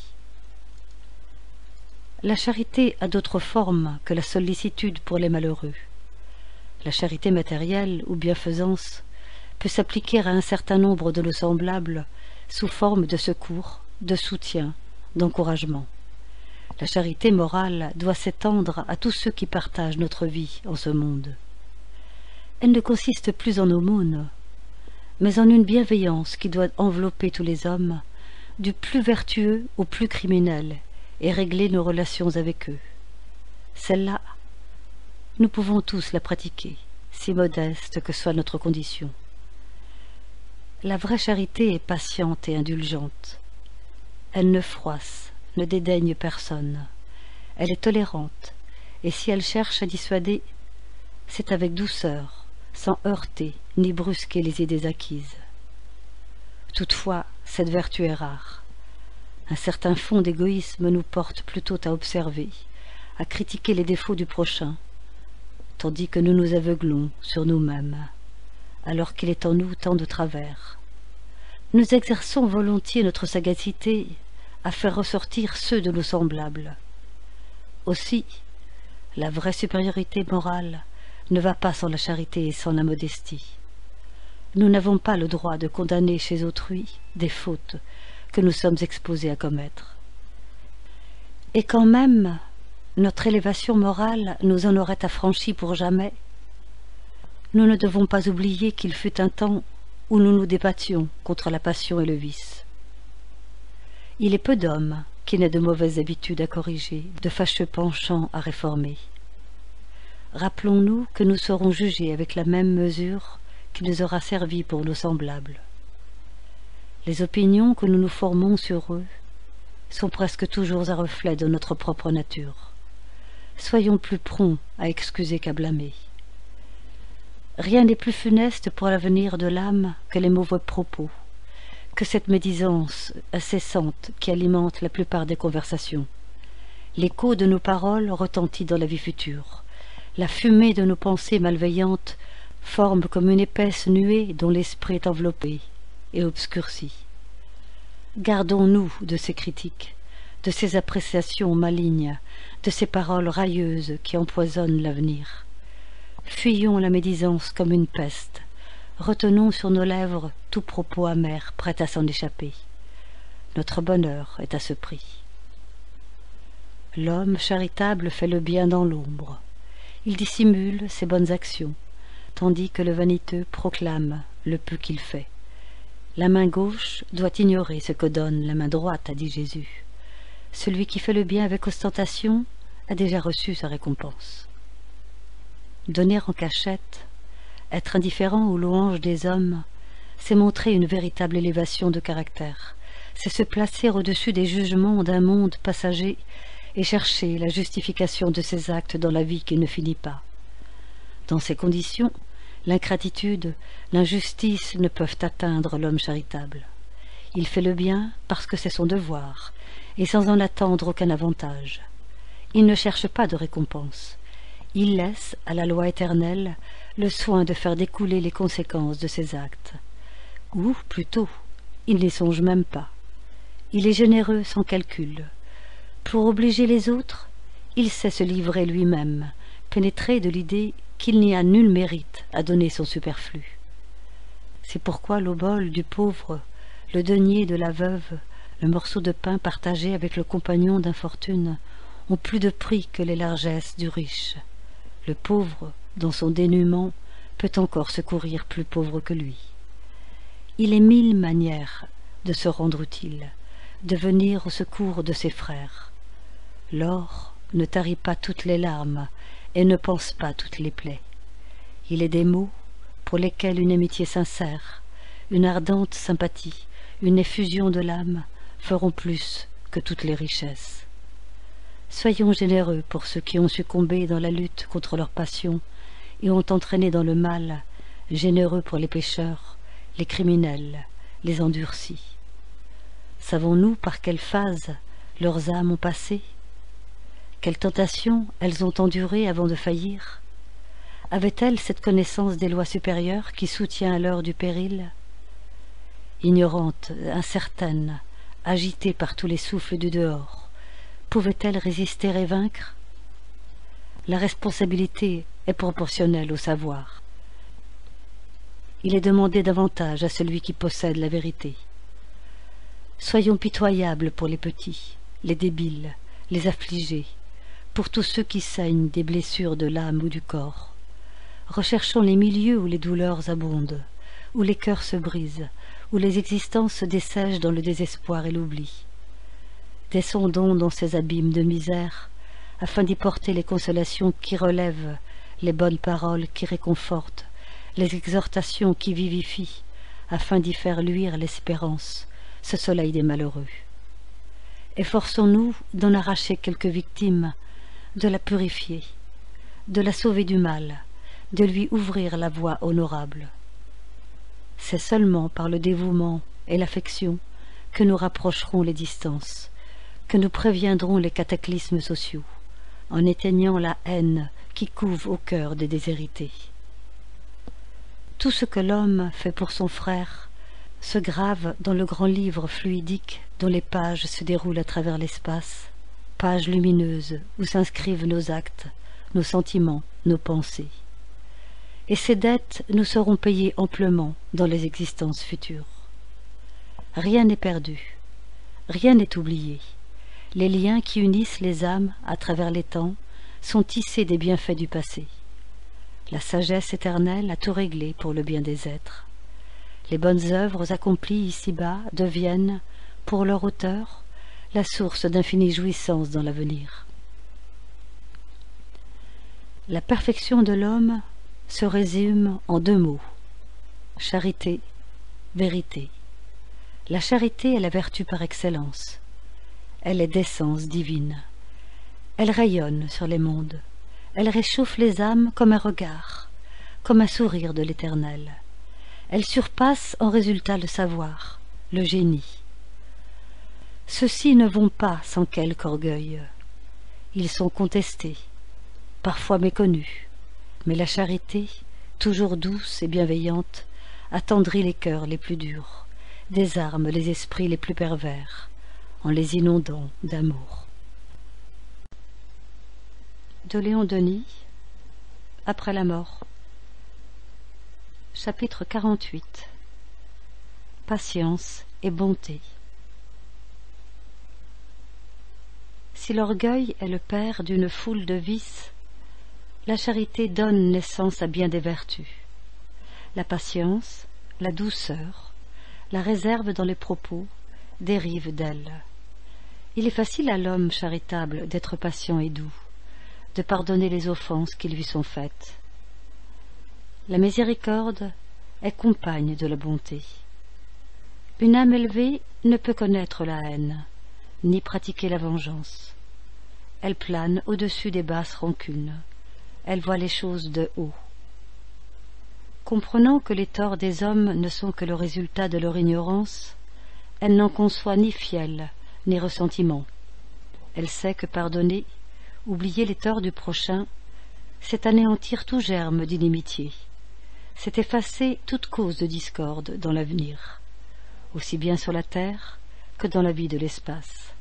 La charité a d'autres formes que la sollicitude pour les malheureux. La charité matérielle ou bienfaisance peut s'appliquer à un certain nombre de nos semblables sous forme de secours, de soutien, d'encouragement. La charité morale doit s'étendre à tous ceux qui partagent notre vie en ce monde. Elle ne consiste plus en aumône, mais en une bienveillance qui doit envelopper tous les hommes, du plus vertueux au plus criminel, et régler nos relations avec eux. Celle-là, nous pouvons tous la pratiquer, si modeste que soit notre condition. La vraie charité est patiente et indulgente. Elle ne froisse, ne dédaigne personne. Elle est tolérante, et si elle cherche à dissuader, c'est avec douceur, sans heurter ni brusquer les idées acquises. Toutefois, cette vertu est rare. Un certain fond d'égoïsme nous porte plutôt à observer, à critiquer les défauts du prochain, tandis que nous nous aveuglons sur nous-mêmes, alors qu'il est en nous tant de travers. Nous exerçons volontiers notre sagacité à faire ressortir ceux de nos semblables. Aussi, la vraie supériorité morale ne va pas sans la charité et sans la modestie. Nous n'avons pas le droit de condamner chez autrui des fautes que nous sommes exposés à commettre. Et quand même, notre élévation morale nous en aurait affranchis pour jamais. Nous ne devons pas oublier qu'il fut un temps où nous nous débattions contre la passion et le vice. Il est peu d'hommes qui n'aient de mauvaises habitudes à corriger, de fâcheux penchants à réformer. Rappelons-nous que nous serons jugés avec la même mesure qui nous aura servi pour nos semblables. Les opinions que nous nous formons sur eux sont presque toujours un reflet de notre propre nature. Soyons plus prompts à excuser qu'à blâmer. Rien n'est plus funeste pour l'avenir de l'âme que les mauvais propos, que cette médisance incessante qui alimente la plupart des conversations. L'écho de nos paroles retentit dans la vie future. La fumée de nos pensées malveillantes forme comme une épaisse nuée dont l'esprit est enveloppé et obscurci. Gardons-nous de ces critiques, de ces appréciations malignes, de ces paroles railleuses qui empoisonnent l'avenir. Fuyons la médisance comme une peste, retenons sur nos lèvres tout propos amer prêt à s'en échapper. Notre bonheur est à ce prix. L'homme charitable fait le bien dans l'ombre. Il dissimule ses bonnes actions, tandis que le vaniteux proclame le peu qu'il fait. La main gauche doit ignorer ce que donne la main droite, a dit Jésus. Celui qui fait le bien avec ostentation a déjà reçu sa récompense. Donner en cachette, être indifférent aux louanges des hommes, c'est montrer une véritable élévation de caractère, c'est se placer au-dessus des jugements d'un monde passager et chercher la justification de ses actes dans la vie qui ne finit pas. Dans ces conditions, l'ingratitude, l'injustice ne peuvent atteindre l'homme charitable. Il fait le bien parce que c'est son devoir, et sans en attendre aucun avantage. Il ne cherche pas de récompense. Il laisse à la loi éternelle le soin de faire découler les conséquences de ses actes. Ou, plutôt, il n'y songe même pas. Il est généreux sans calcul. Pour obliger les autres, il sait se livrer lui-même, pénétré de l'idée qu'il n'y a nul mérite à donner son superflu. C'est pourquoi l'obole du pauvre, le denier de la veuve, le morceau de pain partagé avec le compagnon d'infortune ont plus de prix que les largesses du riche. Le pauvre, dans son dénuement, peut encore secourir plus pauvre que lui. Il est mille manières de se rendre utile, de venir au secours de ses frères. L'or ne tarit pas toutes les larmes et ne pense pas toutes les plaies. Il est des mots pour lesquels une amitié sincère, une ardente sympathie, une effusion de l'âme feront plus que toutes les richesses. Soyons généreux pour ceux qui ont succombé dans la lutte contre leur passion et ont entraîné dans le mal, généreux pour les pécheurs, les criminels, les endurcis. Savons-nous par quelle phase leurs âmes ont passé? Quelles tentations elles ont endurées avant de faillir? Avaient-elles cette connaissance des lois supérieures qui soutient à l'heure du péril? Ignorantes, incertaines, agitées par tous les souffles du dehors, pouvait-elle résister et vaincre? La responsabilité est proportionnelle au savoir. Il est demandé davantage à celui qui possède la vérité. Soyons pitoyables pour les petits, les débiles, les affligés, pour tous ceux qui saignent des blessures de l'âme ou du corps. Recherchons les milieux où les douleurs abondent, où les cœurs se brisent, où les existences se dessèchent dans le désespoir et l'oubli. Descendons dans ces abîmes de misère, afin d'y porter les consolations qui relèvent, les bonnes paroles qui réconfortent, les exhortations qui vivifient, afin d'y faire luire l'espérance, ce soleil des malheureux. Efforçons-nous d'en arracher quelques victimes, de la purifier, de la sauver du mal, de lui ouvrir la voie honorable. C'est seulement par le dévouement et l'affection que nous rapprocherons les distances, que nous préviendrons les cataclysmes sociaux, en éteignant la haine qui couve au cœur des déshérités. Tout ce que l'homme fait pour son frère se grave dans le grand livre fluidique dont les pages se déroulent à travers l'espace, pages lumineuses où s'inscrivent nos actes, nos sentiments, nos pensées. Et ces dettes nous seront payées amplement dans les existences futures. Rien n'est perdu, rien n'est oublié. Les liens qui unissent les âmes à travers les temps sont tissés des bienfaits du passé. La sagesse éternelle a tout réglé pour le bien des êtres. Les bonnes œuvres accomplies ici-bas deviennent, pour leur auteur, la source d'infinie jouissance dans l'avenir. La perfection de l'homme se résume en deux mots, charité, vérité. La charité est la vertu par excellence. Elle est d'essence divine. Elle rayonne sur les mondes. Elle réchauffe les âmes comme un regard, comme un sourire de l'Éternel. Elle surpasse en résultat le savoir, le génie. Ceux-ci ne vont pas sans quelque orgueil. Ils sont contestés, parfois méconnus, mais la charité, toujours douce et bienveillante, attendrit les cœurs les plus durs, désarme les esprits les plus pervers, en les inondant d'amour. De Léon Denis, Après la mort. Chapitre quarante-huit. Patience et bonté. Si l'orgueil est le père d'une foule de vices, la charité donne naissance à bien des vertus. La patience, la douceur, la réserve dans les propos dérivent d'elle. Il est facile à l'homme charitable d'être patient et doux, de pardonner les offenses qui lui sont faites. La miséricorde est compagne de la bonté. Une âme élevée ne peut connaître la haine, ni pratiquer la vengeance. Elle plane au-dessus des basses rancunes. Elle voit les choses de haut. Comprenant que les torts des hommes ne sont que le résultat de leur ignorance, elle n'en conçoit ni fiel, ni ressentiment. Elle sait que pardonner, oublier les torts du prochain, c'est anéantir tout germe d'inimitié, c'est effacer toute cause de discorde dans l'avenir, aussi bien sur la terre que dans la vie de l'espace.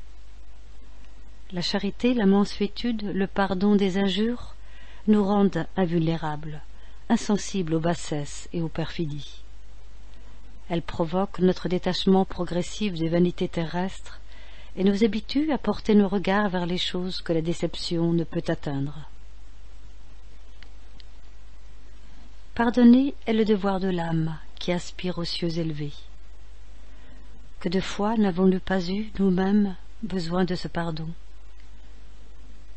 La charité, la mansuétude, le pardon des injures nous rendent invulnérables, insensibles aux bassesses et aux perfidies. Elle provoque notre détachement progressif des vanités terrestres et nous habitue à porter nos regards vers les choses que la déception ne peut atteindre. Pardonner est le devoir de l'âme qui aspire aux cieux élevés. Que de fois n'avons-nous pas eu, nous-mêmes, besoin de ce pardon?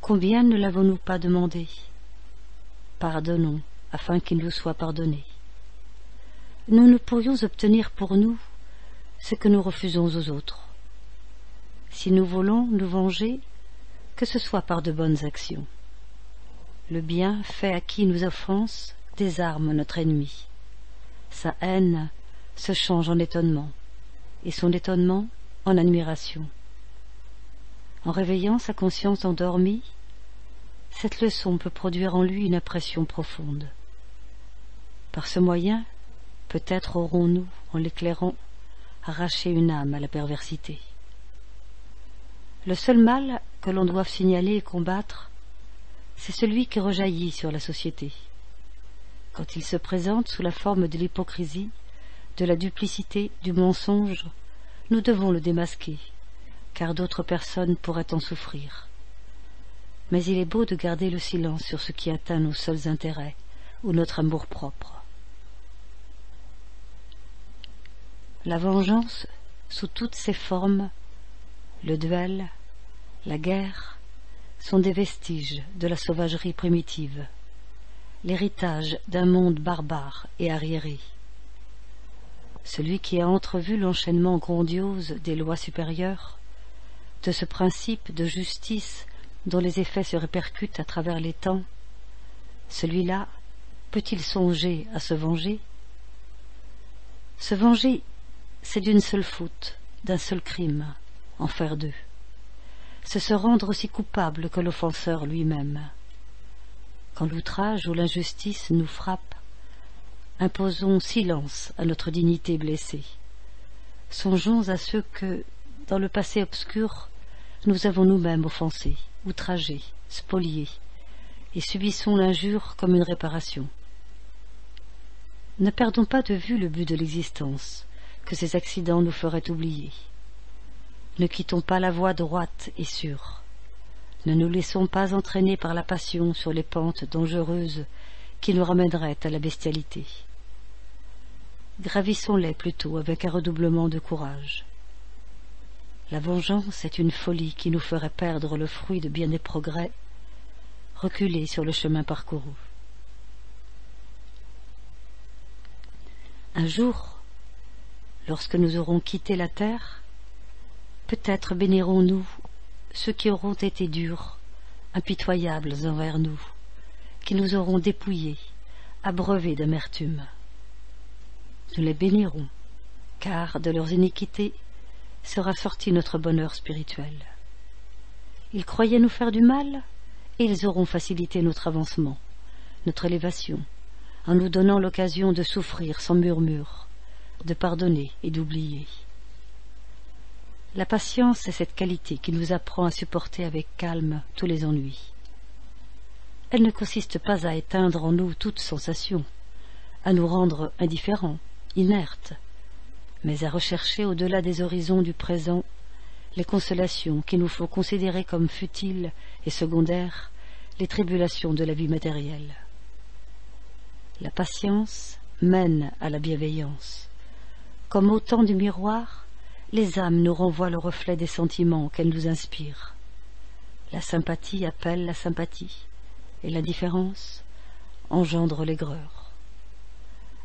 Combien ne l'avons-nous pas demandé? Pardonnons, afin qu'il nous soit pardonné. Nous ne pourrions obtenir pour nous ce que nous refusons aux autres. Si nous voulons nous venger, que ce soit par de bonnes actions. Le bien fait à qui nous offense désarme notre ennemi. Sa haine se change en étonnement, et son étonnement en admiration. En réveillant sa conscience endormie, cette leçon peut produire en lui une impression profonde. Par ce moyen, peut-être aurons-nous, en l'éclairant, arraché une âme à la perversité. Le seul mal que l'on doive signaler et combattre, c'est celui qui rejaillit sur la société, quand il se présente sous la forme de l'hypocrisie, de la duplicité, du mensonge. Nous devons le démasquer, car d'autres personnes pourraient en souffrir. Mais il est beau de garder le silence sur ce qui atteint nos seuls intérêts ou notre amour-propre. La vengeance, sous toutes ses formes, le duel, la guerre, sont des vestiges de la sauvagerie primitive, l'héritage d'un monde barbare et arriéré. Celui qui a entrevu l'enchaînement grandiose des lois supérieures, de ce principe de justice dont les effets se répercutent à travers les temps, celui-là peut-il songer à se venger? Se venger, c'est d'une seule faute, d'un seul crime, en faire deux. C'est se rendre aussi coupable que l'offenseur lui-même. Quand l'outrage ou l'injustice nous frappe, imposons silence à notre dignité blessée. Songeons à ceux que, dans le passé obscur, nous avons nous-mêmes offensés, outragés, spoliés, et subissons l'injure comme une réparation. Ne perdons pas de vue le but de l'existence, que ces accidents nous feraient oublier. Ne quittons pas la voie droite et sûre. Ne nous laissons pas entraîner par la passion sur les pentes dangereuses qui nous ramèneraient à la bestialité. Gravissons-les plutôt avec un redoublement de courage. La vengeance est une folie qui nous ferait perdre le fruit de bien des progrès, reculer sur le chemin parcouru. Un jour, lorsque nous aurons quitté la terre, peut-être bénirons-nous ceux qui auront été durs, impitoyables envers nous, qui nous auront dépouillés, abreuvés d'amertume. Nous les bénirons, car de leurs iniquités sera sorti notre bonheur spirituel. Ils croyaient nous faire du mal, et ils auront facilité notre avancement, notre élévation, en nous donnant l'occasion de souffrir sans murmure, de pardonner et d'oublier. La patience est cette qualité qui nous apprend à supporter avec calme tous les ennuis. Elle ne consiste pas à éteindre en nous toute sensation, à nous rendre indifférents, inertes, mais à rechercher au-delà des horizons du présent les consolations qu'il nous faut considérer comme futiles et secondaires, les tribulations de la vie matérielle. La patience mène à la bienveillance. Comme au temps du miroir, les âmes nous renvoient le reflet des sentiments qu'elles nous inspirent. La sympathie appelle la sympathie, et l'indifférence engendre l'aigreur.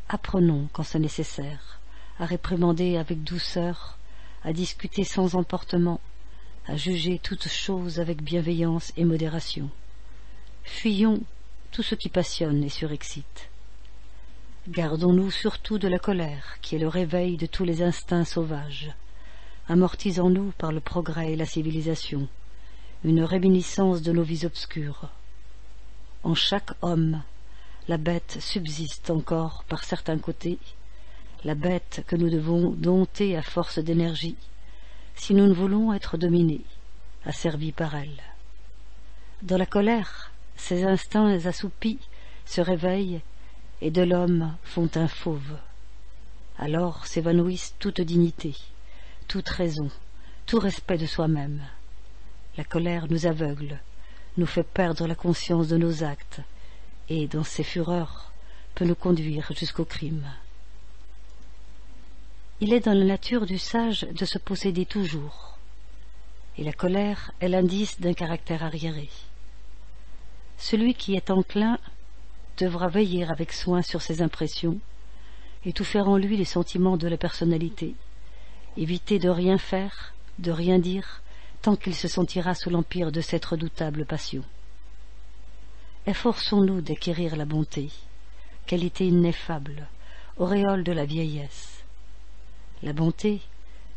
Apprenons, quand c'est nécessaire, à réprimander avec douceur, à discuter sans emportement, à juger toutes choses avec bienveillance et modération. Fuyons tout ce qui passionne et surexcite. Gardons-nous surtout de la colère, qui est le réveil de tous les instincts sauvages, amortisant-nous par le progrès et la civilisation, une réminiscence de nos vies obscures. En chaque homme, la bête subsiste encore par certains côtés, la bête que nous devons dompter à force d'énergie, si nous ne voulons être dominés, asservis par elle. Dans la colère, ces instincts assoupis se réveillent et de l'homme font un fauve. Alors s'évanouissent toute dignité, toute raison, tout respect de soi-même. La colère nous aveugle, nous fait perdre la conscience de nos actes, et, dans ses fureurs, peut nous conduire jusqu'au crime. Il est dans la nature du sage de se posséder toujours, et la colère est l'indice d'un caractère arriéré. Celui qui est enclin devra veiller avec soin sur ses impressions, et tout faire en lui les sentiments de la personnalité, éviter de rien faire, de rien dire, tant qu'il se sentira sous l'empire de cette redoutable passion. Efforçons-nous d'acquérir la bonté, qualité ineffable, auréole de la vieillesse. La bonté,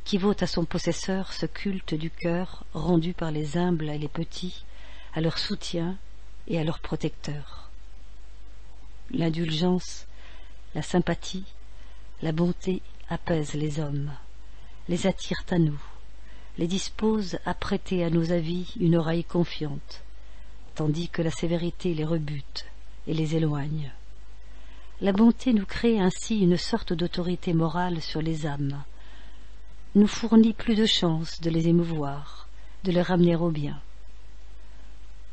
qui vaut à son possesseur ce culte du cœur rendu par les humbles et les petits, à leur soutien et à leur protecteur. L'indulgence, la sympathie, la bonté apaisent les hommes, les attirent à nous, les dispose à prêter à nos avis une oreille confiante, tandis que la sévérité les rebute et les éloigne. La bonté nous crée ainsi une sorte d'autorité morale sur les âmes, nous fournit plus de chances de les émouvoir, de les ramener au bien.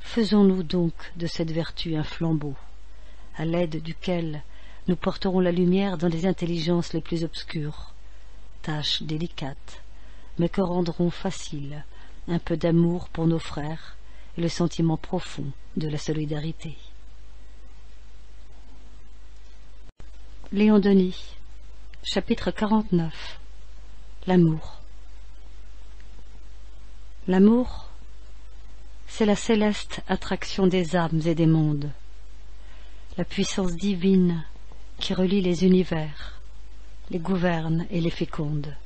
Faisons-nous donc de cette vertu un flambeau, à l'aide duquel nous porterons la lumière dans les intelligences les plus obscures, tâche délicate, mais que rendront facile un peu d'amour pour nos frères et le sentiment profond de la solidarité. Léon Denis, chapitre quarante-neuf. L'amour. L'amour, c'est la céleste attraction des âmes et des mondes, la puissance divine qui relie les univers, les gouverne et les féconde.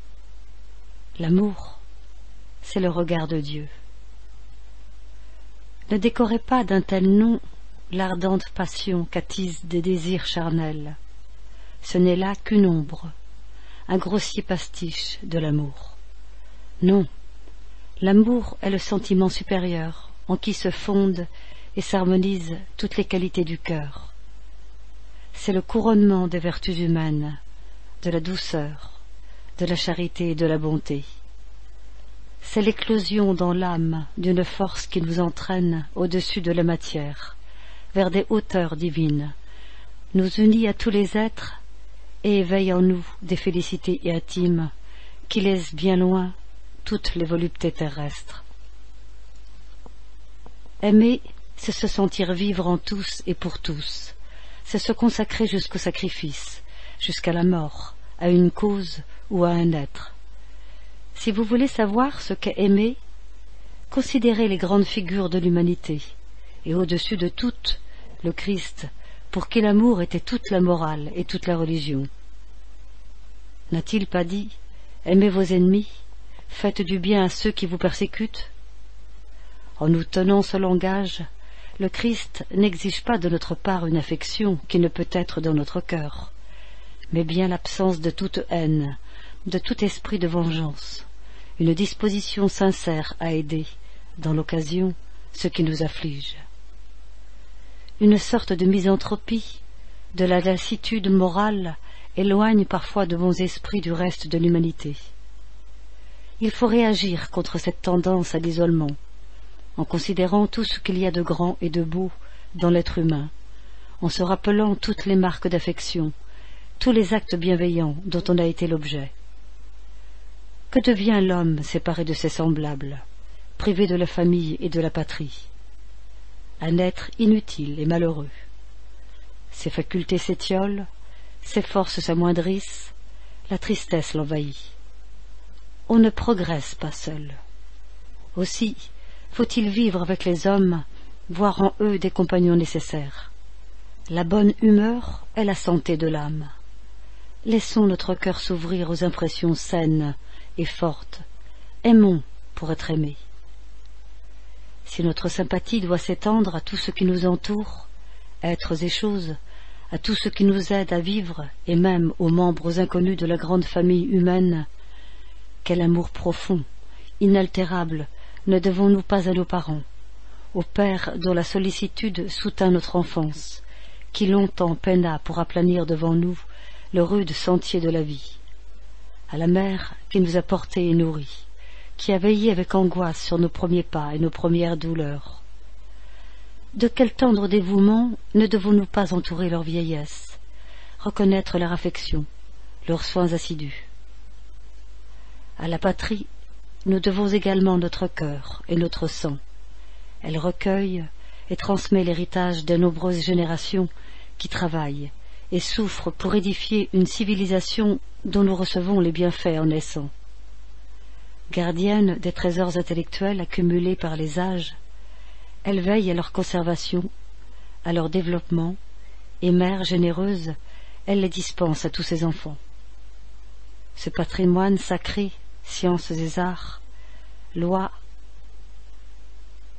L'amour, c'est le regard de Dieu. Ne décorez pas d'un tel nom l'ardente passion qu'attise des désirs charnels. Ce n'est là qu'une ombre, un grossier pastiche de l'amour. Non, l'amour est le sentiment supérieur en qui se fondent et s'harmonisent toutes les qualités du cœur. C'est le couronnement des vertus humaines, de la douceur, de la charité et de la bonté. C'est l'éclosion dans l'âme d'une force qui nous entraîne au-dessus de la matière, vers des hauteurs divines, nous unit à tous les êtres et éveille en nous des félicités intimes qui laissent bien loin toutes les voluptés terrestres. Aimer, c'est se sentir vivre en tous et pour tous, c'est se consacrer jusqu'au sacrifice, jusqu'à la mort, à une cause ou à un être. Si vous voulez savoir ce qu'est aimer, considérez les grandes figures de l'humanité, et au-dessus de toutes, le Christ, pour qui l'amour était toute la morale et toute la religion. N'a-t-il pas dit « Aimez vos ennemis, faites du bien à ceux qui vous persécutent » En nous tenant ce langage, le Christ n'exige pas de notre part une affection qui ne peut être dans notre cœur, mais bien l'absence de toute haine, de tout esprit de vengeance, une disposition sincère à aider, dans l'occasion, ce qui nous afflige. Une sorte de misanthropie, de la lassitude morale, éloigne parfois de bons esprits du reste de l'humanité. Il faut réagir contre cette tendance à l'isolement, en considérant tout ce qu'il y a de grand et de beau dans l'être humain, en se rappelant toutes les marques d'affection, tous les actes bienveillants dont on a été l'objet. Que devient l'homme séparé de ses semblables, privé de la famille et de la patrie? Un être inutile et malheureux. Ses facultés s'étiolent, ses forces s'amoindrissent, la tristesse l'envahit. On ne progresse pas seul. Aussi, faut-il vivre avec les hommes, voir en eux des compagnons nécessaires. La bonne humeur est la santé de l'âme. Laissons notre cœur s'ouvrir aux impressions saines et fortes. Aimons pour être aimés. Si notre sympathie doit s'étendre à tout ce qui nous entoure, êtres et choses, à tout ce qui nous aide à vivre et même aux membres inconnus de la grande famille humaine, quel amour profond, inaltérable, ne devons-nous pas à nos parents, au père dont la sollicitude soutint notre enfance, qui longtemps peina pour aplanir devant nous le rude sentier de la vie, à la mère qui nous a portés et nourris, qui a veillé avec angoisse sur nos premiers pas et nos premières douleurs. De quel tendre dévouement ne devons-nous pas entourer leur vieillesse, reconnaître leur affection, leurs soins assidus? À la patrie, nous devons également notre cœur et notre sang. Elle recueille et transmet l'héritage des nombreuses générations qui travaillent et souffrent pour édifier une civilisation dont nous recevons les bienfaits en naissant. Gardienne des trésors intellectuels accumulés par les âges, elle veille à leur conservation, à leur développement, et mère généreuse, elle les dispense à tous ses enfants. Ce patrimoine sacré, sciences et arts, lois,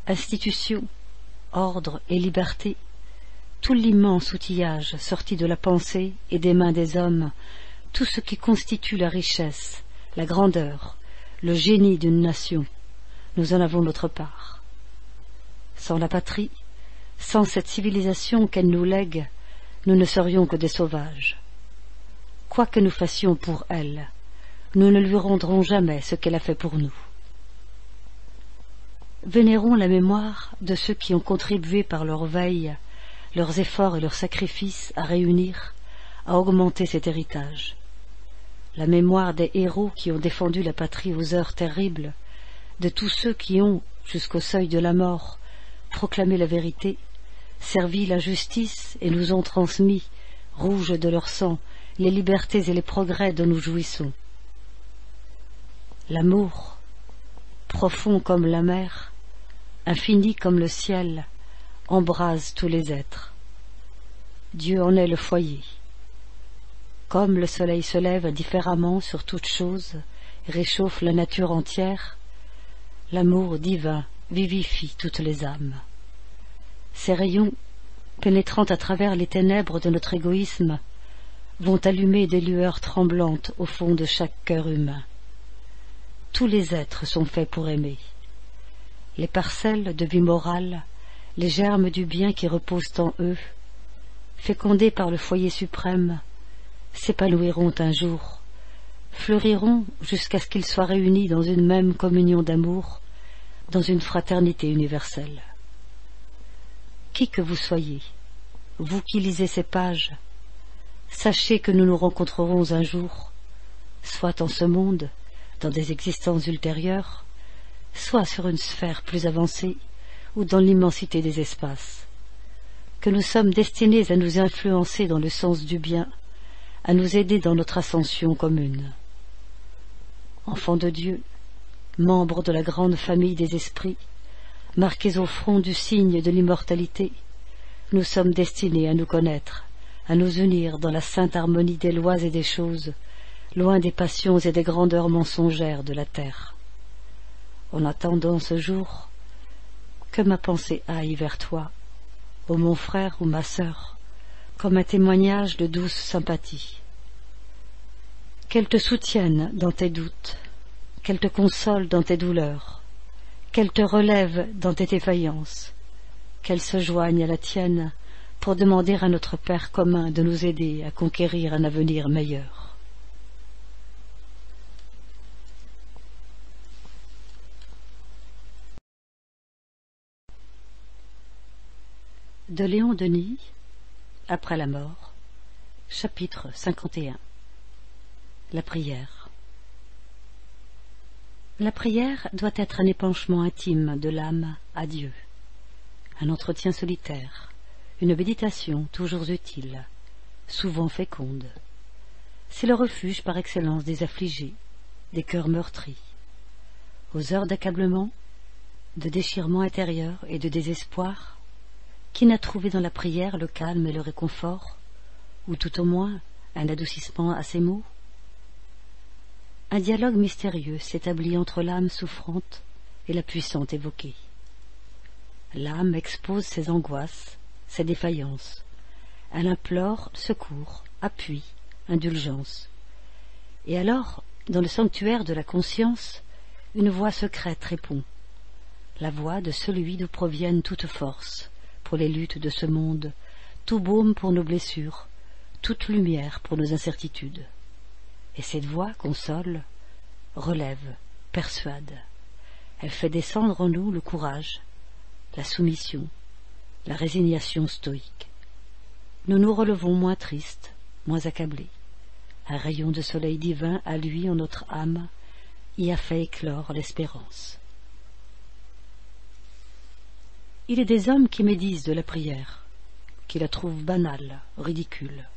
institutions, ordre et liberté, tout l'immense outillage sorti de la pensée et des mains des hommes, tout ce qui constitue la richesse, la grandeur, le génie d'une nation, nous en avons notre part. Sans la patrie, sans cette civilisation qu'elle nous lègue, nous ne serions que des sauvages. Quoi que nous fassions pour elle, nous ne lui rendrons jamais ce qu'elle a fait pour nous. Vénérons la mémoire de ceux qui ont contribué par leur veille, leurs efforts et leurs sacrifices à réunir, à augmenter cet héritage. La mémoire des héros qui ont défendu la patrie aux heures terribles, de tous ceux qui ont, jusqu'au seuil de la mort, proclamé la vérité, servi la justice et nous ont transmis, rouges de leur sang, les libertés et les progrès dont nous jouissons. L'amour, profond comme la mer, infini comme le ciel, embrase tous les êtres. Dieu en est le foyer. Comme le soleil se lève différemment sur toute chose et réchauffe la nature entière, l'amour divin vivifie toutes les âmes. Ces rayons, pénétrant à travers les ténèbres de notre égoïsme, vont allumer des lueurs tremblantes au fond de chaque cœur humain. Tous les êtres sont faits pour aimer. Les parcelles de vie morale, les germes du bien qui reposent en eux, fécondés par le foyer suprême, s'épanouiront un jour, fleuriront jusqu'à ce qu'ils soient réunis dans une même communion d'amour, dans une fraternité universelle. Qui que vous soyez, vous qui lisez ces pages, sachez que nous nous rencontrerons un jour, soit en ce monde, dans des existences ultérieures, soit sur une sphère plus avancée ou dans l'immensité des espaces, que nous sommes destinés à nous influencer dans le sens du bien, à nous aider dans notre ascension commune. Enfants de Dieu, membres de la grande famille des esprits, marqués au front du signe de l'immortalité, nous sommes destinés à nous connaître, à nous unir dans la sainte harmonie des lois et des choses, loin des passions et des grandeurs mensongères de la terre. En attendant ce jour, que ma pensée aille vers toi, ô mon frère ou ma sœur, comme un témoignage de douce sympathie. Qu'elle te soutienne dans tes doutes, qu'elle te console dans tes douleurs, qu'elle te relève dans tes défaillances, qu'elle se joigne à la tienne pour demander à notre Père commun de nous aider à conquérir un avenir meilleur. De Léon Denis, Après la mort, chapitre cinquante et un. La prière. La prière doit être un épanchement intime de l'âme à Dieu, un entretien solitaire, une méditation toujours utile, souvent féconde. C'est le refuge par excellence des affligés, des cœurs meurtris. Aux heures d'accablement, de déchirement intérieur et de désespoir, qui n'a trouvé dans la prière le calme et le réconfort, ou tout au moins un adoucissement à ses maux? Un dialogue mystérieux s'établit entre l'âme souffrante et la puissante évoquée. L'âme expose ses angoisses, ses défaillances. Elle implore secours, appui, indulgence. Et alors, dans le sanctuaire de la conscience, une voix secrète répond, la voix de celui d'où proviennent toutes forces, pour les luttes de ce monde, tout baume pour nos blessures, toute lumière pour nos incertitudes. Et cette voix console, relève, persuade. Elle fait descendre en nous le courage, la soumission, la résignation stoïque. Nous nous relevons moins tristes, moins accablés. Un rayon de soleil divin a lui en notre âme y a fait éclore l'espérance. Il est des hommes qui médisent de la prière, qui la trouvent banale, ridicule.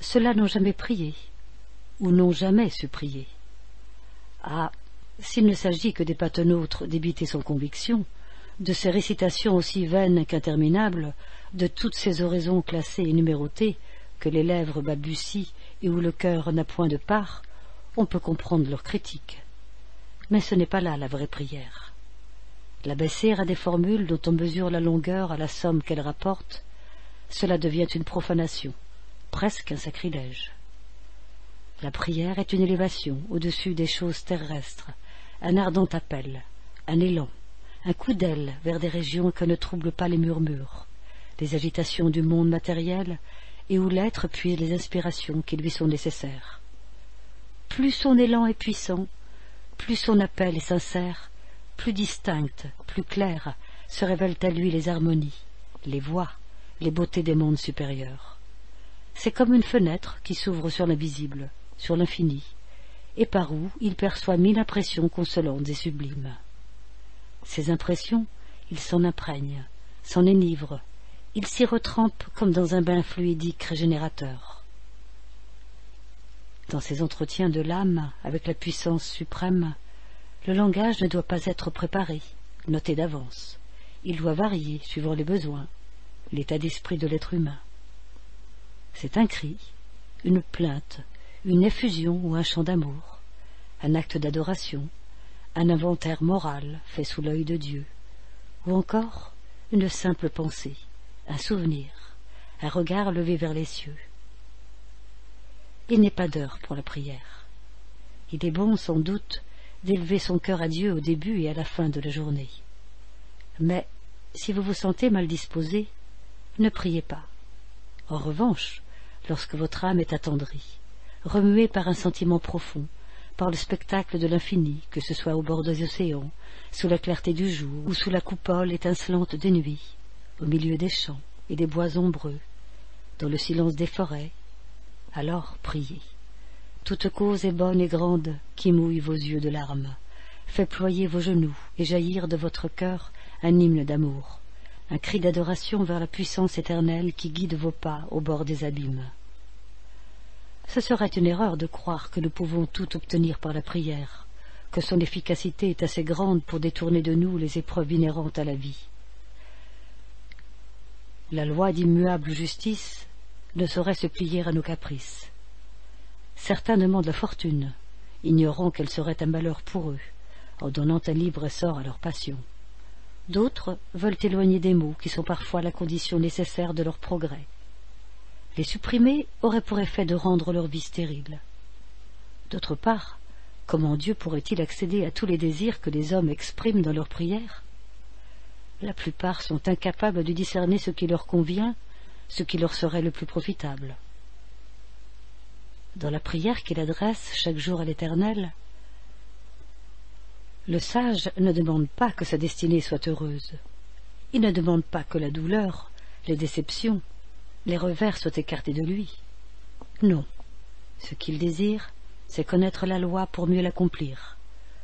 Ceux-là n'ont jamais prié, ou n'ont jamais su prier. Ah, s'il ne s'agit que des patenôtres débités sans conviction, de ces récitations aussi vaines qu'interminables, de toutes ces oraisons classées et numérotées, que les lèvres babutient et où le cœur n'a point de part, on peut comprendre leurs critiques. Mais ce n'est pas là la vraie prière. L'abaisser à des formules dont on mesure la longueur à la somme qu'elle rapporte, cela devient une profanation, presque un sacrilège. La prière est une élévation au-dessus des choses terrestres, un ardent appel, un élan, un coup d'aile vers des régions que ne troublent pas les murmures, les agitations du monde matériel et où l'être puise les inspirations qui lui sont nécessaires. Plus son élan est puissant, plus son appel est sincère, plus distinctes, plus claires se révèlent à lui les harmonies, les voies, les beautés des mondes supérieurs. C'est comme une fenêtre qui s'ouvre sur l'invisible, sur l'infini, et par où il perçoit mille impressions consolantes et sublimes. Ces impressions, il s'en imprègne, s'en énivre, il s'y retrempe comme dans un bain fluidique régénérateur. Dans ces entretiens de l'âme avec la puissance suprême, le langage ne doit pas être préparé, noté d'avance. Il doit varier suivant les besoins, l'état d'esprit de l'être humain. C'est un cri, une plainte, une effusion ou un chant d'amour, un acte d'adoration, un inventaire moral fait sous l'œil de Dieu, ou encore une simple pensée, un souvenir, un regard levé vers les cieux. Il n'est pas d'heure pour la prière. Il est bon, sans doute, d'élever son cœur à Dieu au début et à la fin de la journée. Mais, si vous vous sentez mal disposé, ne priez pas. En revanche, lorsque votre âme est attendrie, remuée par un sentiment profond, par le spectacle de l'infini, que ce soit au bord des océans, sous la clarté du jour ou sous la coupole étincelante des nuits, au milieu des champs et des bois ombreux, dans le silence des forêts, alors priez. Toute cause est bonne et grande qui mouille vos yeux de larmes, fait ployer vos genoux et jaillir de votre cœur un hymne d'amour, un cri d'adoration vers la puissance éternelle qui guide vos pas au bord des abîmes. Ce serait une erreur de croire que nous pouvons tout obtenir par la prière, que son efficacité est assez grande pour détourner de nous les épreuves inhérentes à la vie. La loi d'immuable justice ne saurait se plier à nos caprices. Certains demandent la fortune, ignorant qu'elle serait un malheur pour eux, en donnant un libre sort à leur passion. D'autres veulent éloigner des maux qui sont parfois la condition nécessaire de leur progrès. Les supprimer aurait pour effet de rendre leur vie stérile. D'autre part, comment Dieu pourrait-il accéder à tous les désirs que les hommes expriment dans leurs prières? La plupart sont incapables de discerner ce qui leur convient, ce qui leur serait le plus profitable. Dans la prière qu'il adresse chaque jour à l'Éternel, le sage ne demande pas que sa destinée soit heureuse. Il ne demande pas que la douleur, les déceptions, les revers soient écartés de lui. Non. Ce qu'il désire, c'est connaître la loi pour mieux l'accomplir.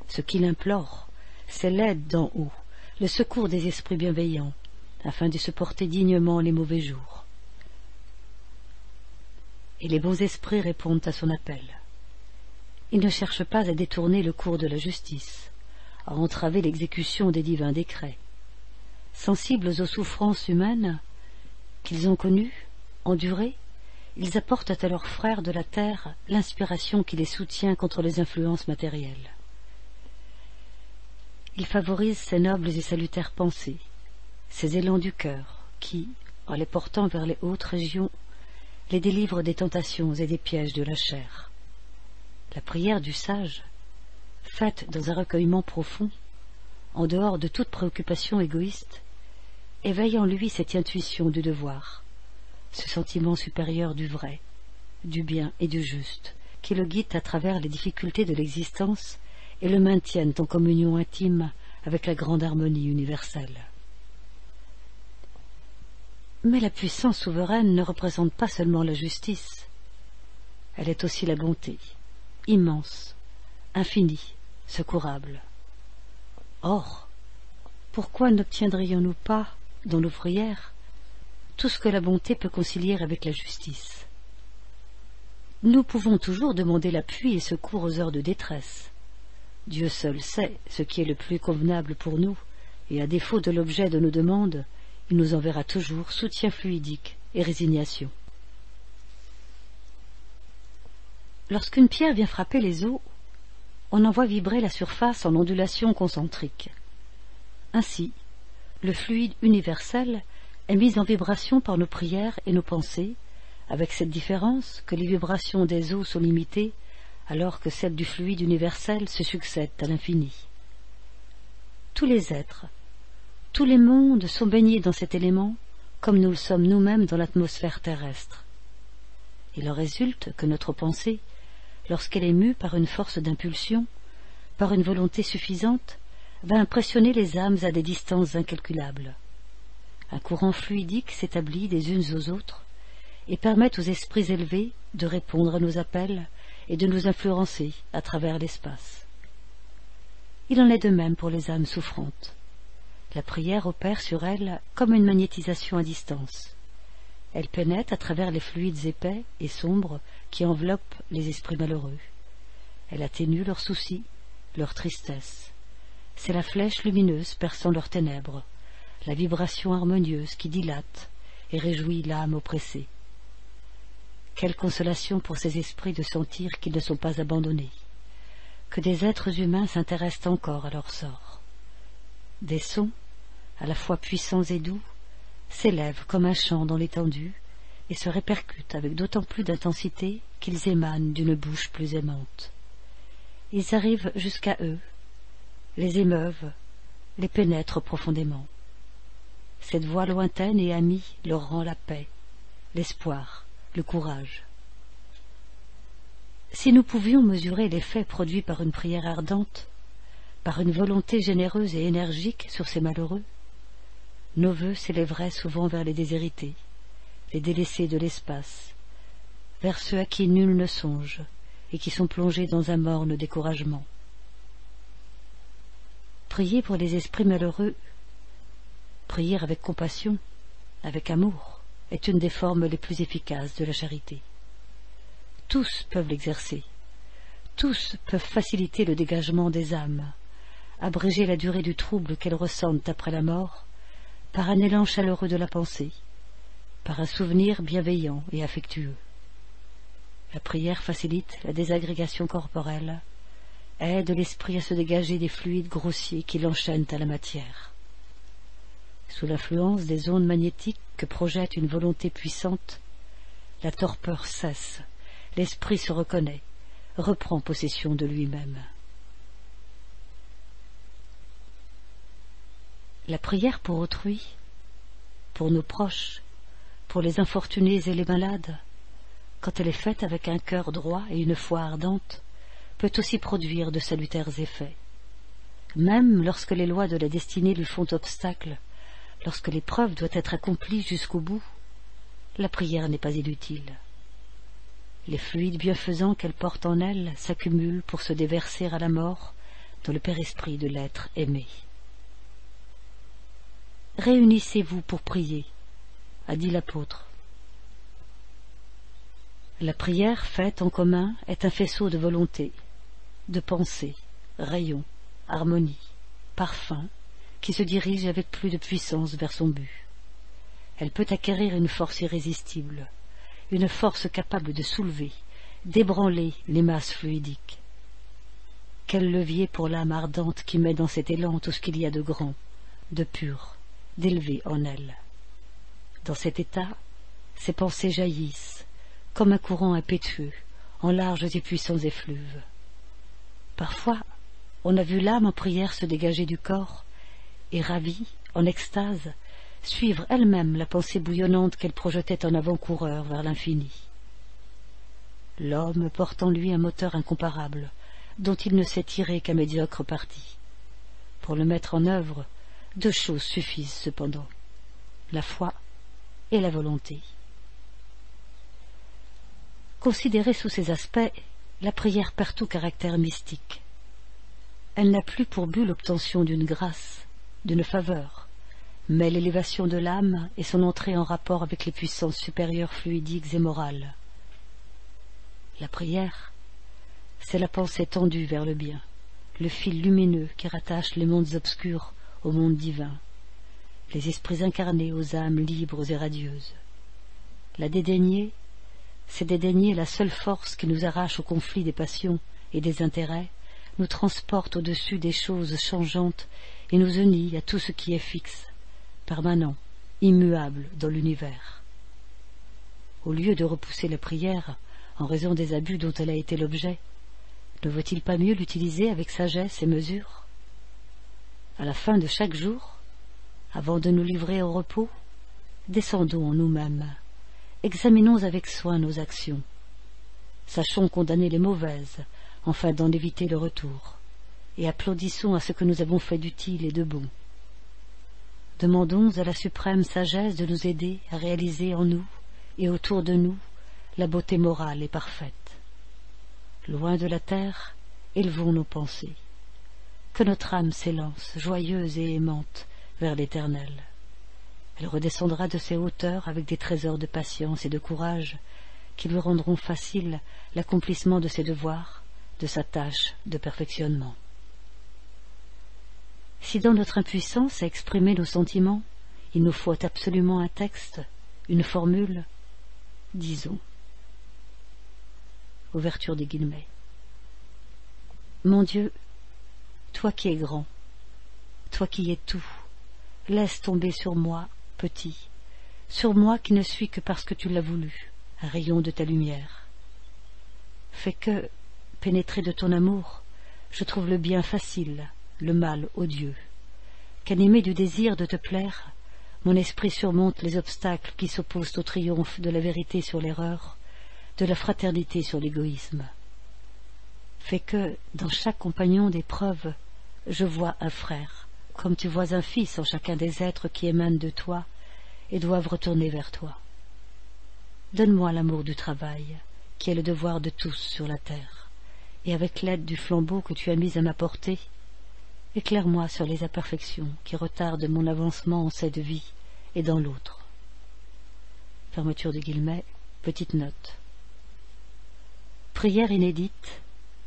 Ce qu'il implore, c'est l'aide d'en haut, le secours des esprits bienveillants, afin de supporter dignement les mauvais jours. Et les bons esprits répondent à son appel. Il ne cherche pas à détourner le cours de la justice, à entraver l'exécution des divins décrets. Sensibles aux souffrances humaines qu'ils ont connues, endurées, ils apportent à leurs frères de la terre l'inspiration qui les soutient contre les influences matérielles. Ils favorisent ces nobles et salutaires pensées, ces élans du cœur qui, en les portant vers les hautes régions, les délivrent des tentations et des pièges de la chair. La prière du sage, faite dans un recueillement profond, en dehors de toute préoccupation égoïste, éveille en lui cette intuition du devoir, ce sentiment supérieur du vrai, du bien et du juste, qui le guide à travers les difficultés de l'existence et le maintiennent en communion intime avec la grande harmonie universelle. Mais la puissance souveraine ne représente pas seulement la justice, elle est aussi la bonté, immense, infinie, secourable. Or, pourquoi n'obtiendrions-nous pas, dans nos prières, tout ce que la bonté peut concilier avec la justice? Nous pouvons toujours demander l'appui et secours aux heures de détresse. Dieu seul sait ce qui est le plus convenable pour nous, et à défaut de l'objet de nos demandes, il nous enverra toujours soutien fluidique et résignation. Lorsqu'une pierre vient frapper les eaux, on en voit vibrer la surface en ondulations concentriques. Ainsi, le fluide universel est mis en vibration par nos prières et nos pensées, avec cette différence que les vibrations des eaux sont limitées alors que celles du fluide universel se succèdent à l'infini. Tous les êtres, tous les mondes sont baignés dans cet élément comme nous le sommes nous-mêmes dans l'atmosphère terrestre. Il en résulte que notre pensée, lorsqu'elle est mue par une force d'impulsion, par une volonté suffisante, va impressionner les âmes à des distances incalculables. Un courant fluidique s'établit des unes aux autres et permet aux esprits élevés de répondre à nos appels et de nous influencer à travers l'espace. Il en est de même pour les âmes souffrantes. La prière opère sur elles comme une magnétisation à distance. Elle pénètre à travers les fluides épais et sombres qui enveloppent les esprits malheureux. Elle atténue leurs soucis, leur tristesse. C'est la flèche lumineuse perçant leurs ténèbres, la vibration harmonieuse qui dilate et réjouit l'âme oppressée. Quelle consolation pour ces esprits de sentir qu'ils ne sont pas abandonnés, que des êtres humains s'intéressent encore à leur sort. Des sons, à la fois puissants et doux, s'élèvent comme un chant dans l'étendue et se répercutent avec d'autant plus d'intensité qu'ils émanent d'une bouche plus aimante. Ils arrivent jusqu'à eux, les émeuvent, les pénètrent profondément. Cette voix lointaine et amie leur rend la paix, l'espoir, le courage. Si nous pouvions mesurer l'effet produit par une prière ardente, par une volonté généreuse et énergique sur ces malheureux, nos vœux s'élèveraient souvent vers les déshérités, les délaissés de l'espace, vers ceux à qui nul ne songe et qui sont plongés dans un morne découragement. Prier pour les esprits malheureux, prier avec compassion, avec amour, est une des formes les plus efficaces de la charité. Tous peuvent l'exercer, tous peuvent faciliter le dégagement des âmes, abréger la durée du trouble qu'elles ressentent après la mort, par un élan chaleureux de la pensée, par un souvenir bienveillant et affectueux. La prière facilite la désagrégation corporelle, aide l'esprit à se dégager des fluides grossiers qui l'enchaînent à la matière. Sous l'influence des ondes magnétiques que projette une volonté puissante, la torpeur cesse, l'esprit se reconnaît, reprend possession de lui-même. La prière pour autrui, pour nos proches, pour les infortunés et les malades, quand elle est faite avec un cœur droit et une foi ardente, peut aussi produire de salutaires effets. Même lorsque les lois de la destinée lui font obstacle, lorsque l'épreuve doit être accomplie jusqu'au bout, la prière n'est pas inutile. Les fluides bienfaisants qu'elle porte en elle s'accumulent pour se déverser à la mort dans le père-esprit de l'être aimé. « Réunissez-vous pour prier », a dit l'apôtre. La prière faite en commun est un faisceau de volonté, de pensée, rayon, harmonie, parfum, qui se dirige avec plus de puissance vers son but. Elle peut acquérir une force irrésistible, une force capable de soulever, d'ébranler les masses fluidiques. Quel levier pour l'âme ardente qui met dans cet élan tout ce qu'il y a de grand, de pur, d'élevé en elle. Dans cet état, ses pensées jaillissent, comme un courant impétueux, en larges et puissants effluves. Parfois, on a vu l'âme en prière se dégager du corps, et ravie, en extase, suivre elle-même la pensée bouillonnante qu'elle projetait en avant-coureur vers l'infini. L'homme porte en lui un moteur incomparable, dont il ne sait tirer qu'un médiocre parti. Pour le mettre en œuvre, deux choses suffisent cependant, la foi et la volonté. Considérée sous ces aspects, la prière perd tout caractère mystique. Elle n'a plus pour but l'obtention d'une grâce, d'une faveur, mais l'élévation de l'âme et son entrée en rapport avec les puissances supérieures fluidiques et morales. La prière, c'est la pensée tendue vers le bien, le fil lumineux qui rattache les mondes obscurs au monde divin, les esprits incarnés aux âmes libres et radieuses. La dédaigner, c'est dédaigner la seule force qui nous arrache au conflit des passions et des intérêts, nous transporte au-dessus des choses changeantes et nous unit à tout ce qui est fixe, permanent, immuable dans l'univers. au lieu de repousser la prière en raison des abus dont elle a été l'objet, ne vaut-il pas mieux l'utiliser avec sagesse et mesure? À la fin de chaque jour, avant de nous livrer au repos, descendons en nous-mêmes, examinons avec soin nos actions, sachons condamner les mauvaises, afin d'en éviter le retour, et applaudissons à ce que nous avons fait d'utile et de bon. Demandons à la suprême sagesse de nous aider à réaliser en nous et autour de nous la beauté morale et parfaite. Loin de la terre, élevons nos pensées. Que notre âme s'élance, joyeuse et aimante, vers l'Éternel. Elle redescendra de ses hauteurs avec des trésors de patience et de courage qui lui rendront facile l'accomplissement de ses devoirs, de sa tâche de perfectionnement. Si dans notre impuissance à exprimer nos sentiments, il nous faut absolument un texte, une formule, disons. Ouverture des guillemets. Mon Dieu, toi qui es grand, toi qui es tout, laisse tomber sur moi, petit, sur moi qui ne suis que parce que tu l'as voulu, un rayon de ta lumière. Fais que, pénétré de ton amour, je trouve le bien facile, le mal odieux. Qu'animé du désir de te plaire, mon esprit surmonte les obstacles qui s'opposent au triomphe de la vérité sur l'erreur, de la fraternité sur l'égoïsme. Fais que, dans chaque compagnon d'épreuve, je vois un frère, comme tu vois un fils en chacun des êtres qui émanent de toi et doivent retourner vers toi. Donne-moi l'amour du travail, qui est le devoir de tous sur la terre, et avec l'aide du flambeau que tu as mis à ma portée, éclaire-moi sur les imperfections qui retardent mon avancement en cette vie et dans l'autre. Fermeture de guillemets, petite note. Prière inédite,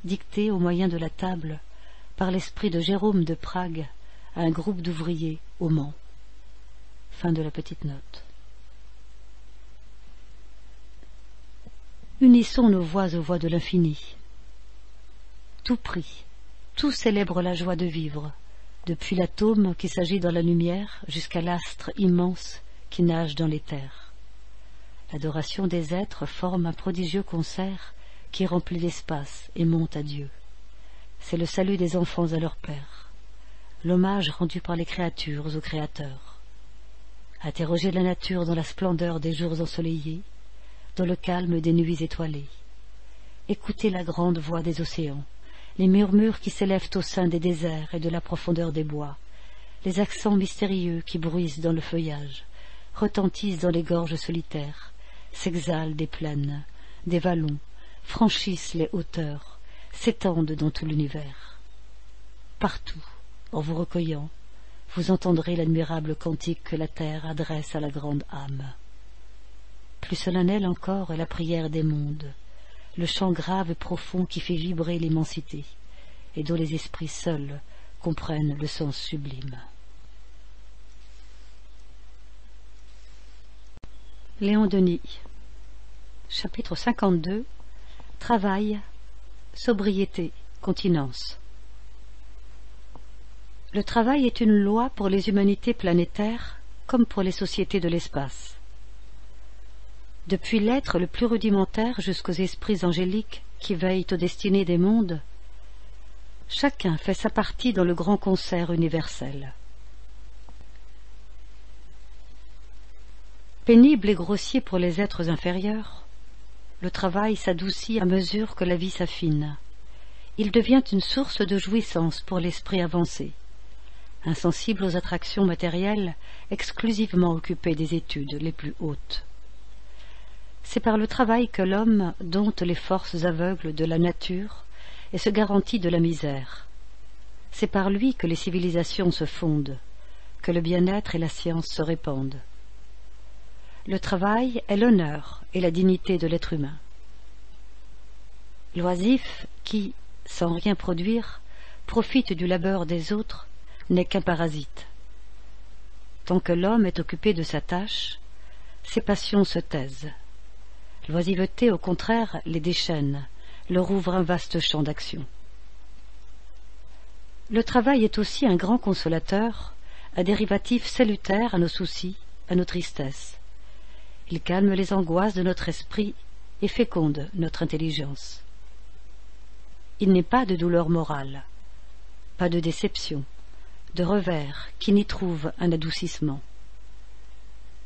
dictée au moyen de la table par l'esprit de Jérôme de Prague à un groupe d'ouvriers au Mans. Fin de la petite note. Unissons nos voix aux voix de l'infini. Tout prie, tout célèbre la joie de vivre, depuis l'atome qui s'agit dans la lumière jusqu'à l'astre immense qui nage dans les terres. L'adoration des êtres forme un prodigieux concert qui remplit l'espace et monte à Dieu. C'est le salut des enfants à leur Père, l'hommage rendu par les créatures au Créateur. Interroger la nature dans la splendeur des jours ensoleillés, dans le calme des nuits étoilées. Écouter la grande voix des océans, les murmures qui s'élèvent au sein des déserts et de la profondeur des bois, les accents mystérieux qui bruissent dans le feuillage, retentissent dans les gorges solitaires, s'exhalent des plaines, des vallons, franchissent les hauteurs, s'étendent dans tout l'univers. Partout, en vous recueillant, vous entendrez l'admirable cantique que la terre adresse à la grande âme. Plus solennelle encore est la prière des mondes, le chant grave et profond qui fait vibrer l'immensité, et dont les esprits seuls comprennent le sens sublime. Léon Denis, chapitre cinquante-deux, Travail, sobriété, continence. Le travail est une loi pour les humanités planétaires comme pour les sociétés de l'espace. Depuis l'être le plus rudimentaire jusqu'aux esprits angéliques qui veillent aux destinées des mondes, chacun fait sa partie dans le grand concert universel. Pénible et grossier pour les êtres inférieurs, le travail s'adoucit à mesure que la vie s'affine. Il devient une source de jouissance pour l'esprit avancé, insensible aux attractions matérielles, exclusivement occupé des études les plus hautes. C'est par le travail que l'homme dompte les forces aveugles de la nature et se garantit de la misère. C'est par lui que les civilisations se fondent, que le bien-être et la science se répandent. Le travail est l'honneur et la dignité de l'être humain. L'oisif qui, sans rien produire, profite du labeur des autres, n'est qu'un parasite. Tant que l'homme est occupé de sa tâche, ses passions se taisent. L'oisiveté, au contraire, les déchaîne, leur ouvre un vaste champ d'action. Le travail est aussi un grand consolateur, un dérivatif salutaire à nos soucis, à nos tristesses. Il calme les angoisses de notre esprit et féconde notre intelligence. Il n'est pas de douleur morale, pas de déception, de revers qui n'y trouve un adoucissement,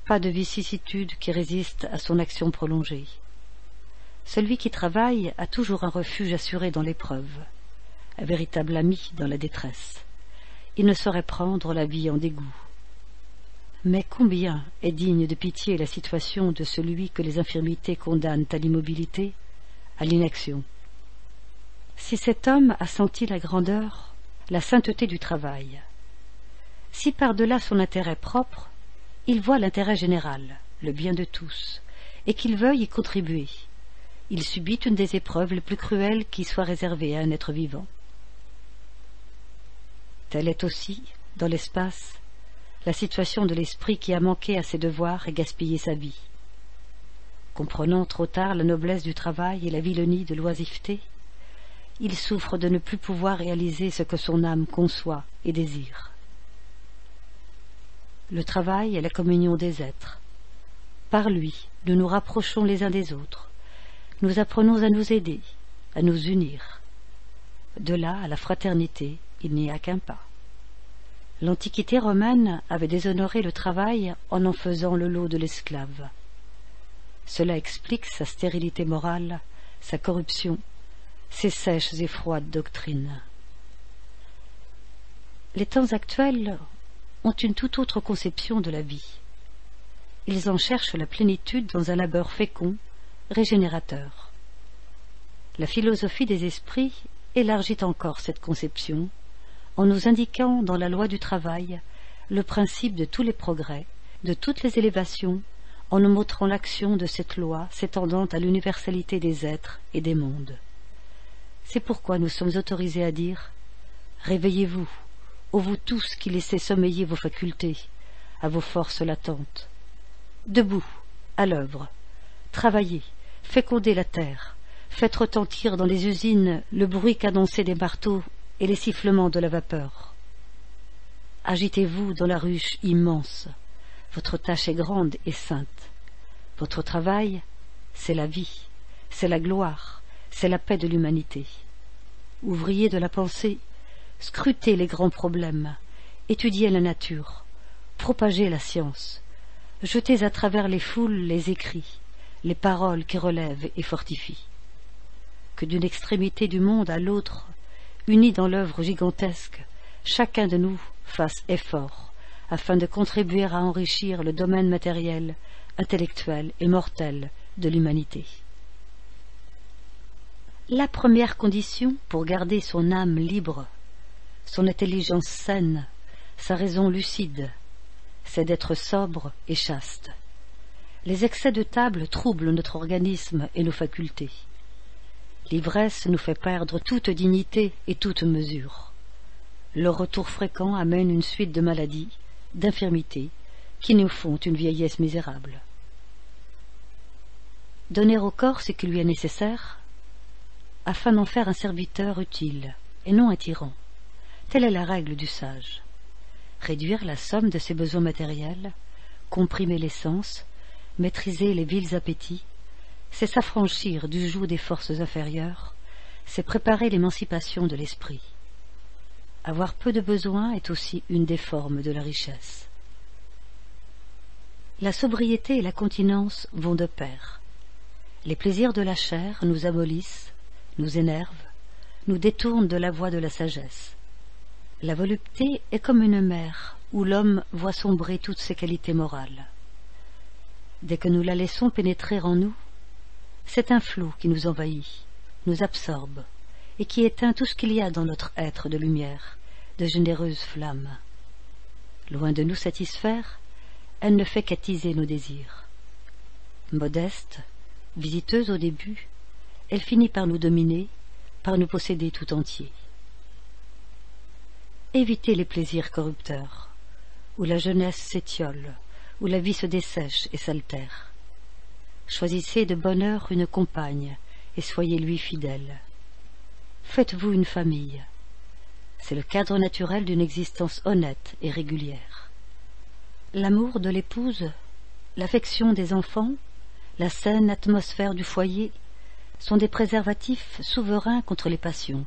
pas de vicissitude qui résiste à son action prolongée. Celui qui travaille a toujours un refuge assuré dans l'épreuve, un véritable ami dans la détresse. Il ne saurait prendre la vie en dégoût. Mais combien est digne de pitié la situation de celui que les infirmités condamnent à l'immobilité, à l'inaction. Si cet homme a senti la grandeur, la sainteté du travail, si par-delà son intérêt propre, il voit l'intérêt général, le bien de tous, et qu'il veuille y contribuer, il subit une des épreuves les plus cruelles qui soit réservée à un être vivant. Telle est aussi, dans l'espace, la situation de l'esprit qui a manqué à ses devoirs et gaspillé sa vie. Comprenant trop tard la noblesse du travail et la vilenie de l'oisiveté, il souffre de ne plus pouvoir réaliser ce que son âme conçoit et désire. Le travail est la communion des êtres. Par lui, nous nous rapprochons les uns des autres. Nous apprenons à nous aider, à nous unir. De là à la fraternité, il n'y a qu'un pas. L'Antiquité romaine avait déshonoré le travail en en faisant le lot de l'esclave. Cela explique sa stérilité morale, sa corruption, ses sèches et froides doctrines. Les temps actuels ont une toute autre conception de la vie. Ils en cherchent la plénitude dans un labeur fécond, régénérateur. La philosophie des esprits élargit encore cette conception, en nous indiquant dans la loi du travail le principe de tous les progrès, de toutes les élévations, en nous montrant l'action de cette loi s'étendant à l'universalité des êtres et des mondes. C'est pourquoi nous sommes autorisés à dire « Réveillez-vous, ô vous tous qui laissez sommeiller vos facultés, à vos forces latentes. Debout, à l'œuvre, travaillez, fécondez la terre, faites retentir dans les usines le bruit cadencé des marteaux et les sifflements de la vapeur. Agitez-vous dans la ruche immense. Votre tâche est grande et sainte. Votre travail, c'est la vie, c'est la gloire, c'est la paix de l'humanité. Ouvriers de la pensée, scrutez les grands problèmes, étudiez la nature, propagez la science, jetez à travers les foules les écrits, les paroles qui relèvent et fortifient. Que d'une extrémité du monde à l'autre, unis dans l'œuvre gigantesque, chacun de nous fasse effort afin de contribuer à enrichir le domaine matériel, intellectuel et mortel de l'humanité. La première condition pour garder son âme libre, son intelligence saine, sa raison lucide, c'est d'être sobre et chaste. Les excès de table troublent notre organisme et nos facultés. L'ivresse nous fait perdre toute dignité et toute mesure. Le retour fréquent amène une suite de maladies, d'infirmités, qui nous font une vieillesse misérable. Donner au corps ce qui lui est nécessaire, afin d'en faire un serviteur utile, et non un tyran. Telle est la règle du sage. Réduire la somme de ses besoins matériels, comprimer les sens, maîtriser les vils appétits, c'est s'affranchir du joug des forces inférieures, c'est préparer l'émancipation de l'esprit. Avoir peu de besoins est aussi une des formes de la richesse. La sobriété et la continence vont de pair. Les plaisirs de la chair nous abolissent, nous énervent, nous détournent de la voie de la sagesse. La volupté est comme une mer où l'homme voit sombrer toutes ses qualités morales. Dès que nous la laissons pénétrer en nous, c'est un flou qui nous envahit, nous absorbe, et qui éteint tout ce qu'il y a dans notre être de lumière, de généreuse flamme. Loin de nous satisfaire, elle ne fait qu'attiser nos désirs. Modeste, visiteuse au début, elle finit par nous dominer, par nous posséder tout entier. Évitez les plaisirs corrupteurs, où la jeunesse s'étiole, où la vie se dessèche et s'altère. Choisissez de bonne heure une compagne et soyez-lui fidèle. Faites-vous une famille. C'est le cadre naturel d'une existence honnête et régulière. L'amour de l'épouse, l'affection des enfants, la saine atmosphère du foyer sont des préservatifs souverains contre les passions.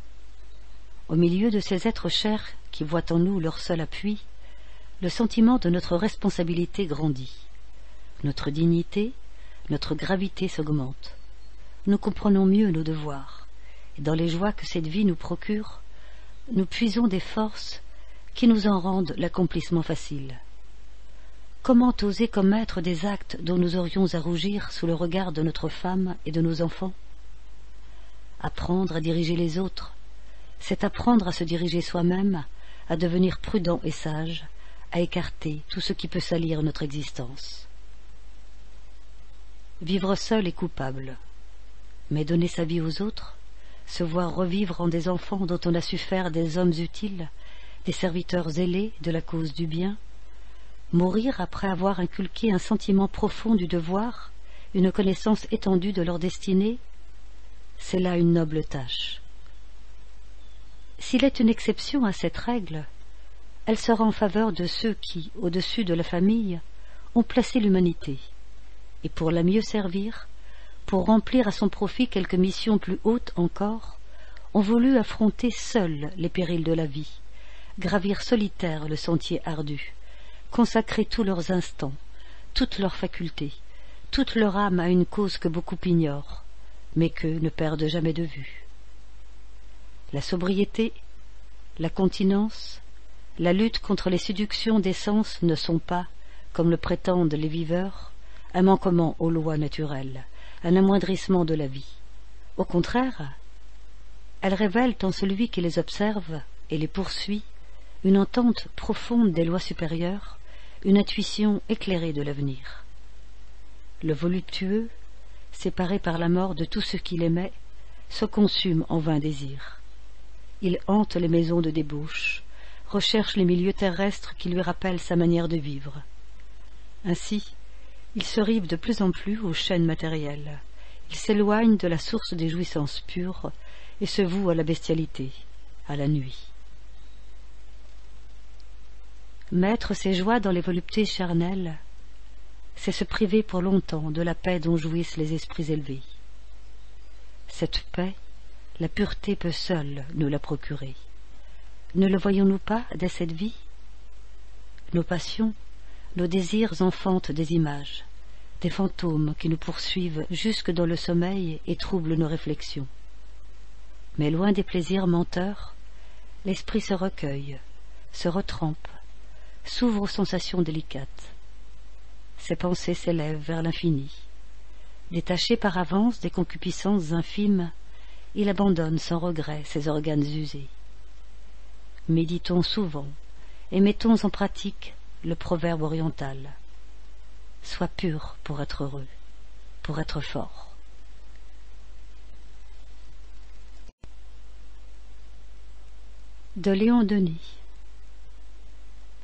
Au milieu de ces êtres chers qui voient en nous leur seul appui, le sentiment de notre responsabilité grandit. Notre dignité, notre gravité s'augmente. Nous comprenons mieux nos devoirs, et dans les joies que cette vie nous procure, nous puisons des forces qui nous en rendent l'accomplissement facile. Comment oser commettre des actes dont nous aurions à rougir sous le regard de notre femme et de nos enfants? Apprendre à diriger les autres, c'est apprendre à se diriger soi-même, à devenir prudent et sage, à écarter tout ce qui peut salir notre existence. Vivre seul est coupable, mais donner sa vie aux autres, se voir revivre en des enfants dont on a su faire des hommes utiles, des serviteurs zélés de la cause du bien, mourir après avoir inculqué un sentiment profond du devoir, une connaissance étendue de leur destinée, c'est là une noble tâche. S'il est une exception à cette règle, elle sera en faveur de ceux qui, au-dessus de la famille, ont placé l'humanité, et pour la mieux servir, pour remplir à son profit quelques missions plus hautes encore, ont voulu affronter seuls les périls de la vie, gravir solitaire le sentier ardu, consacrer tous leurs instants, toutes leurs facultés, toute leur âme à une cause que beaucoup ignorent, mais qu'eux ne perdent jamais de vue. La sobriété, la continence, la lutte contre les séductions des sens ne sont pas, comme le prétendent les viveurs, un manquement aux lois naturelles, un amoindrissement de la vie. Au contraire, elles révèlent en celui qui les observe et les poursuit une entente profonde des lois supérieures, une intuition éclairée de l'avenir. Le voluptueux, séparé par la mort de tout ce qu'il aimait, se consume en vains désirs. Il hante les maisons de débauche, recherche les milieux terrestres qui lui rappellent sa manière de vivre. Ainsi, il se rive de plus en plus aux chaînes matérielles, il s'éloigne de la source des jouissances pures et se voue à la bestialité, à la nuit. Mettre ses joies dans les voluptés charnelles, c'est se priver pour longtemps de la paix dont jouissent les esprits élevés. Cette paix, la pureté peut seule nous la procurer. Ne le voyons-nous pas dès cette vie? Nos passions, nos désirs enfantent des images, des fantômes qui nous poursuivent jusque dans le sommeil et troublent nos réflexions. Mais loin des plaisirs menteurs, l'esprit se recueille, se retrempe, s'ouvre aux sensations délicates. Ses pensées s'élèvent vers l'infini. Détaché par avance des concupiscences infimes, il abandonne sans regret ses organes usés. Méditons souvent et mettons en pratique le proverbe oriental. Sois pur pour être heureux, pour être fort. De Léon Denis.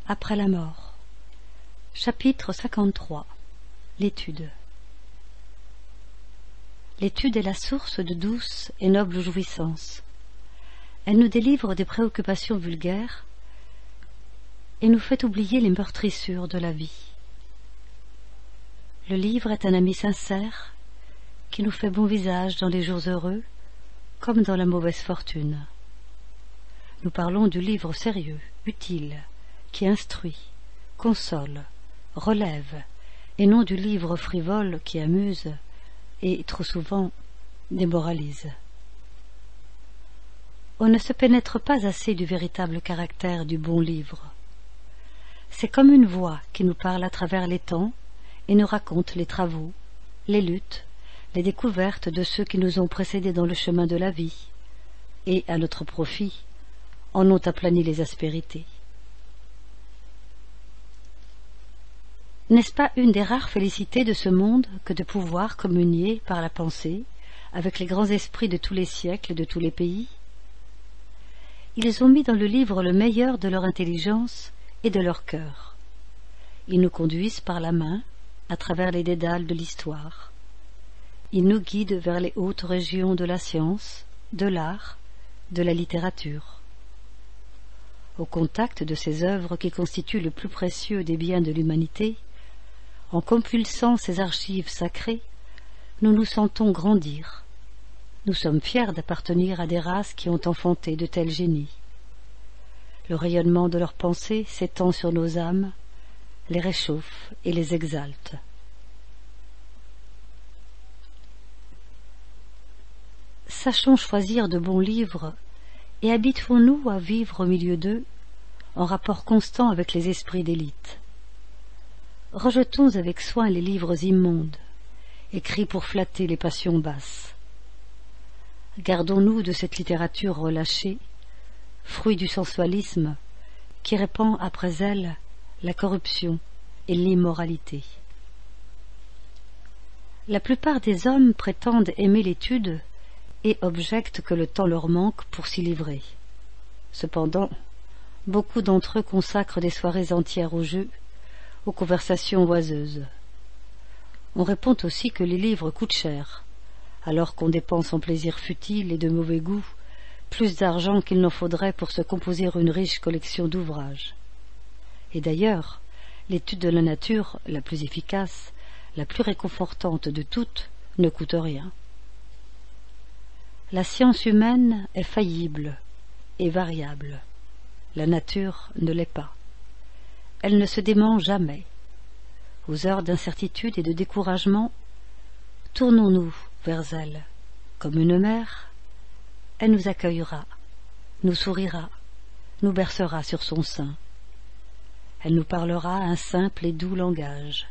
Après la mort. Chapitre cinquante-trois. L'étude. L'étude est la source de douces et nobles jouissances. Elle nous délivre des préoccupations vulgaires et nous fait oublier les meurtrissures de la vie. Le livre est un ami sincère qui nous fait bon visage dans les jours heureux comme dans la mauvaise fortune. Nous parlons du livre sérieux, utile, qui instruit, console, relève, et non du livre frivole qui amuse et, trop souvent, démoralise. On ne se pénètre pas assez du véritable caractère du bon livre. C'est comme une voix qui nous parle à travers les temps et nous raconte les travaux, les luttes, les découvertes de ceux qui nous ont précédés dans le chemin de la vie, et, à notre profit, en ont aplani les aspérités. N'est-ce pas une des rares félicités de ce monde que de pouvoir communier par la pensée avec les grands esprits de tous les siècles et de tous les pays? Ils ont mis dans le livre le meilleur de leur intelligence et de leur cœur. Ils nous conduisent par la main à travers les dédales de l'histoire. Ils nous guident vers les hautes régions de la science, de l'art, de la littérature. Au contact de ces œuvres qui constituent le plus précieux des biens de l'humanité, en compulsant ces archives sacrées, nous nous sentons grandir. Nous sommes fiers d'appartenir à des races qui ont enfanté de tels génies. Le rayonnement de leurs pensées s'étend sur nos âmes, les réchauffe et les exalte. Sachons choisir de bons livres et habituons-nous à vivre au milieu d'eux, en rapport constant avec les esprits d'élite. Rejetons avec soin les livres immondes, écrits pour flatter les passions basses. Gardons-nous de cette littérature relâchée, fruit du sensualisme, qui répand après elle la corruption et l'immoralité. La plupart des hommes prétendent aimer l'étude et objectent que le temps leur manque pour s'y livrer. Cependant, beaucoup d'entre eux consacrent des soirées entières aux jeux, aux conversations oiseuses. On répond aussi que les livres coûtent cher, alors qu'on dépense en plaisirs futiles et de mauvais goût plus d'argent qu'il n'en faudrait pour se composer une riche collection d'ouvrages. Et d'ailleurs, l'étude de la nature, la plus efficace, la plus réconfortante de toutes, ne coûte rien. La science humaine est faillible et variable. La nature ne l'est pas. Elle ne se dément jamais. Aux heures d'incertitude et de découragement, tournons-nous vers elle. Comme une mère, elle nous accueillera, nous sourira, nous bercera sur son sein. Elle nous parlera un simple et doux langage,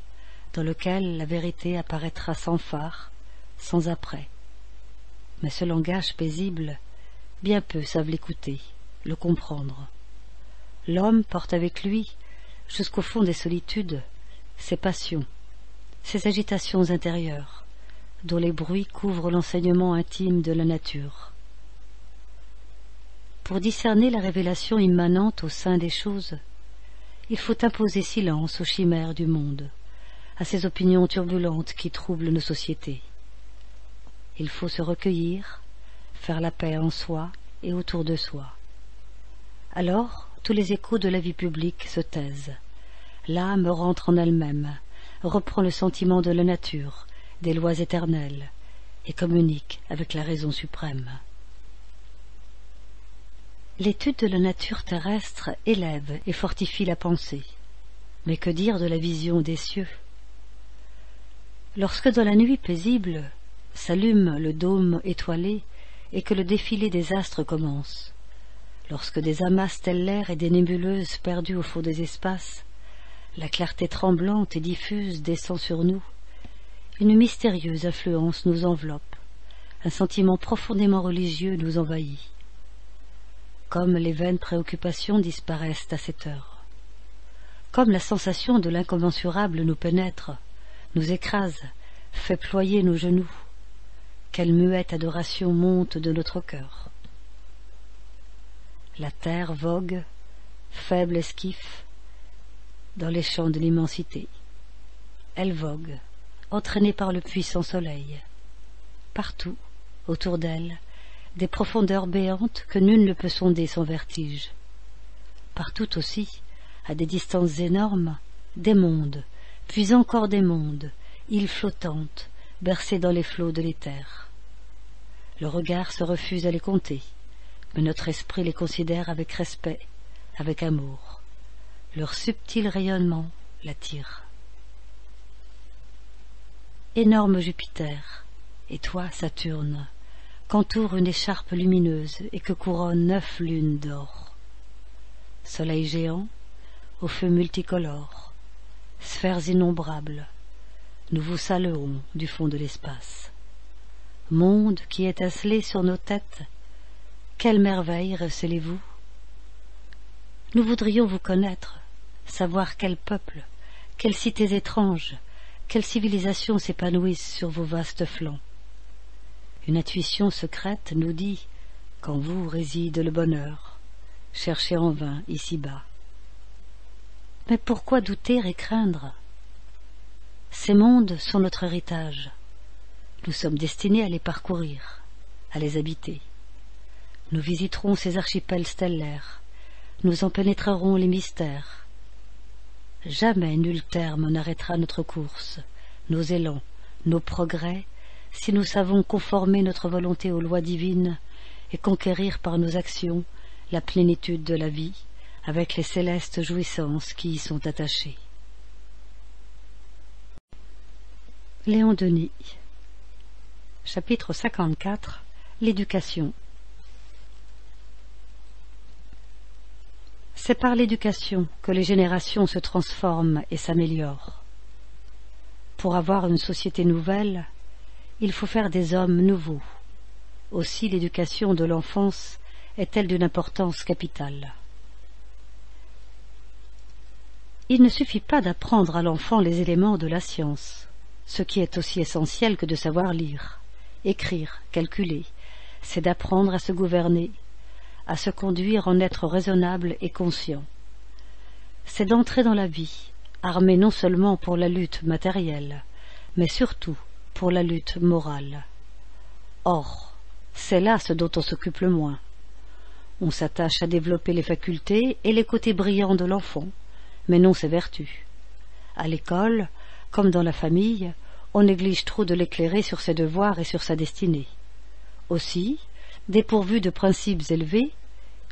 dans lequel la vérité apparaîtra sans fard, sans apprêt. Mais ce langage paisible, bien peu savent l'écouter, le comprendre. L'homme porte avec lui, jusqu'au fond des solitudes, ses passions, ses agitations intérieures, dont les bruits couvrent l'enseignement intime de la nature. Pour discerner la révélation immanente au sein des choses, il faut imposer silence aux chimères du monde, à ces opinions turbulentes qui troublent nos sociétés. Il faut se recueillir, faire la paix en soi et autour de soi. Alors, tous les échos de la vie publique se taisent. L'âme rentre en elle-même, reprend le sentiment de la nature, des lois éternelles, et communique avec la raison suprême. L'étude de la nature terrestre élève et fortifie la pensée. Mais que dire de la vision des cieux? Lorsque dans la nuit paisible s'allume le dôme étoilé et que le défilé des astres commence, lorsque des amas stellaires et des nébuleuses perdues au fond des espaces, la clarté tremblante et diffuse descend sur nous, une mystérieuse influence nous enveloppe, un sentiment profondément religieux nous envahit. Comme les vaines préoccupations disparaissent à cette heure, comme la sensation de l'incommensurable nous pénètre, nous écrase, fait ployer nos genoux, quelle muette adoration monte de notre cœur. La terre vogue, faible esquif, dans les champs de l'immensité. Elle vogue, entraînée par le puissant soleil. Partout, autour d'elle, des profondeurs béantes que nul ne peut sonder sans vertige. Partout aussi, à des distances énormes, des mondes, puis encore des mondes, îles flottantes, bercées dans les flots de l'éther. Le regard se refuse à les compter, mais notre esprit les considère avec respect, avec amour. Leur subtil rayonnement l'attire. Énorme Jupiter, et toi, Saturne, qu'entoure une écharpe lumineuse et que couronne neuf lunes d'or. Soleil géant, aux feux multicolores, sphères innombrables, nous vous saluons du fond de l'espace. Monde qui étincelez sur nos têtes, quelle merveille recelez-vous? Nous voudrions vous connaître, savoir quel peuple, quelles cités étranges, quelles civilisations s'épanouissent sur vos vastes flancs. Une intuition secrète nous dit qu'en vous réside le bonheur, cherchez en vain ici-bas. Mais pourquoi douter et craindre? Ces mondes sont notre héritage. Nous sommes destinés à les parcourir, à les habiter. Nous visiterons ces archipels stellaires, nous en pénétrerons les mystères. Jamais nul terme n'arrêtera notre course, nos élans, nos progrès, si nous savons conformer notre volonté aux lois divines et conquérir par nos actions la plénitude de la vie avec les célestes jouissances qui y sont attachées. Léon Denis. Chapitre cinquante-quatre. L'éducation. C'est par l'éducation que les générations se transforment et s'améliorent. Pour avoir une société nouvelle, il faut faire des hommes nouveaux. Aussi l'éducation de l'enfance est-elle d'une importance capitale. Il ne suffit pas d'apprendre à l'enfant les éléments de la science, ce qui est aussi essentiel que de savoir lire, écrire, calculer, c'est d'apprendre à se gouverner, à se conduire en être raisonnable et conscient. C'est d'entrer dans la vie, armé non seulement pour la lutte matérielle, mais surtout pour la lutte morale. Or, c'est là ce dont on s'occupe le moins. On s'attache à développer les facultés et les côtés brillants de l'enfant, mais non ses vertus. À l'école, comme dans la famille, on néglige trop de l'éclairer sur ses devoirs et sur sa destinée. Aussi, dépourvu de principes élevés,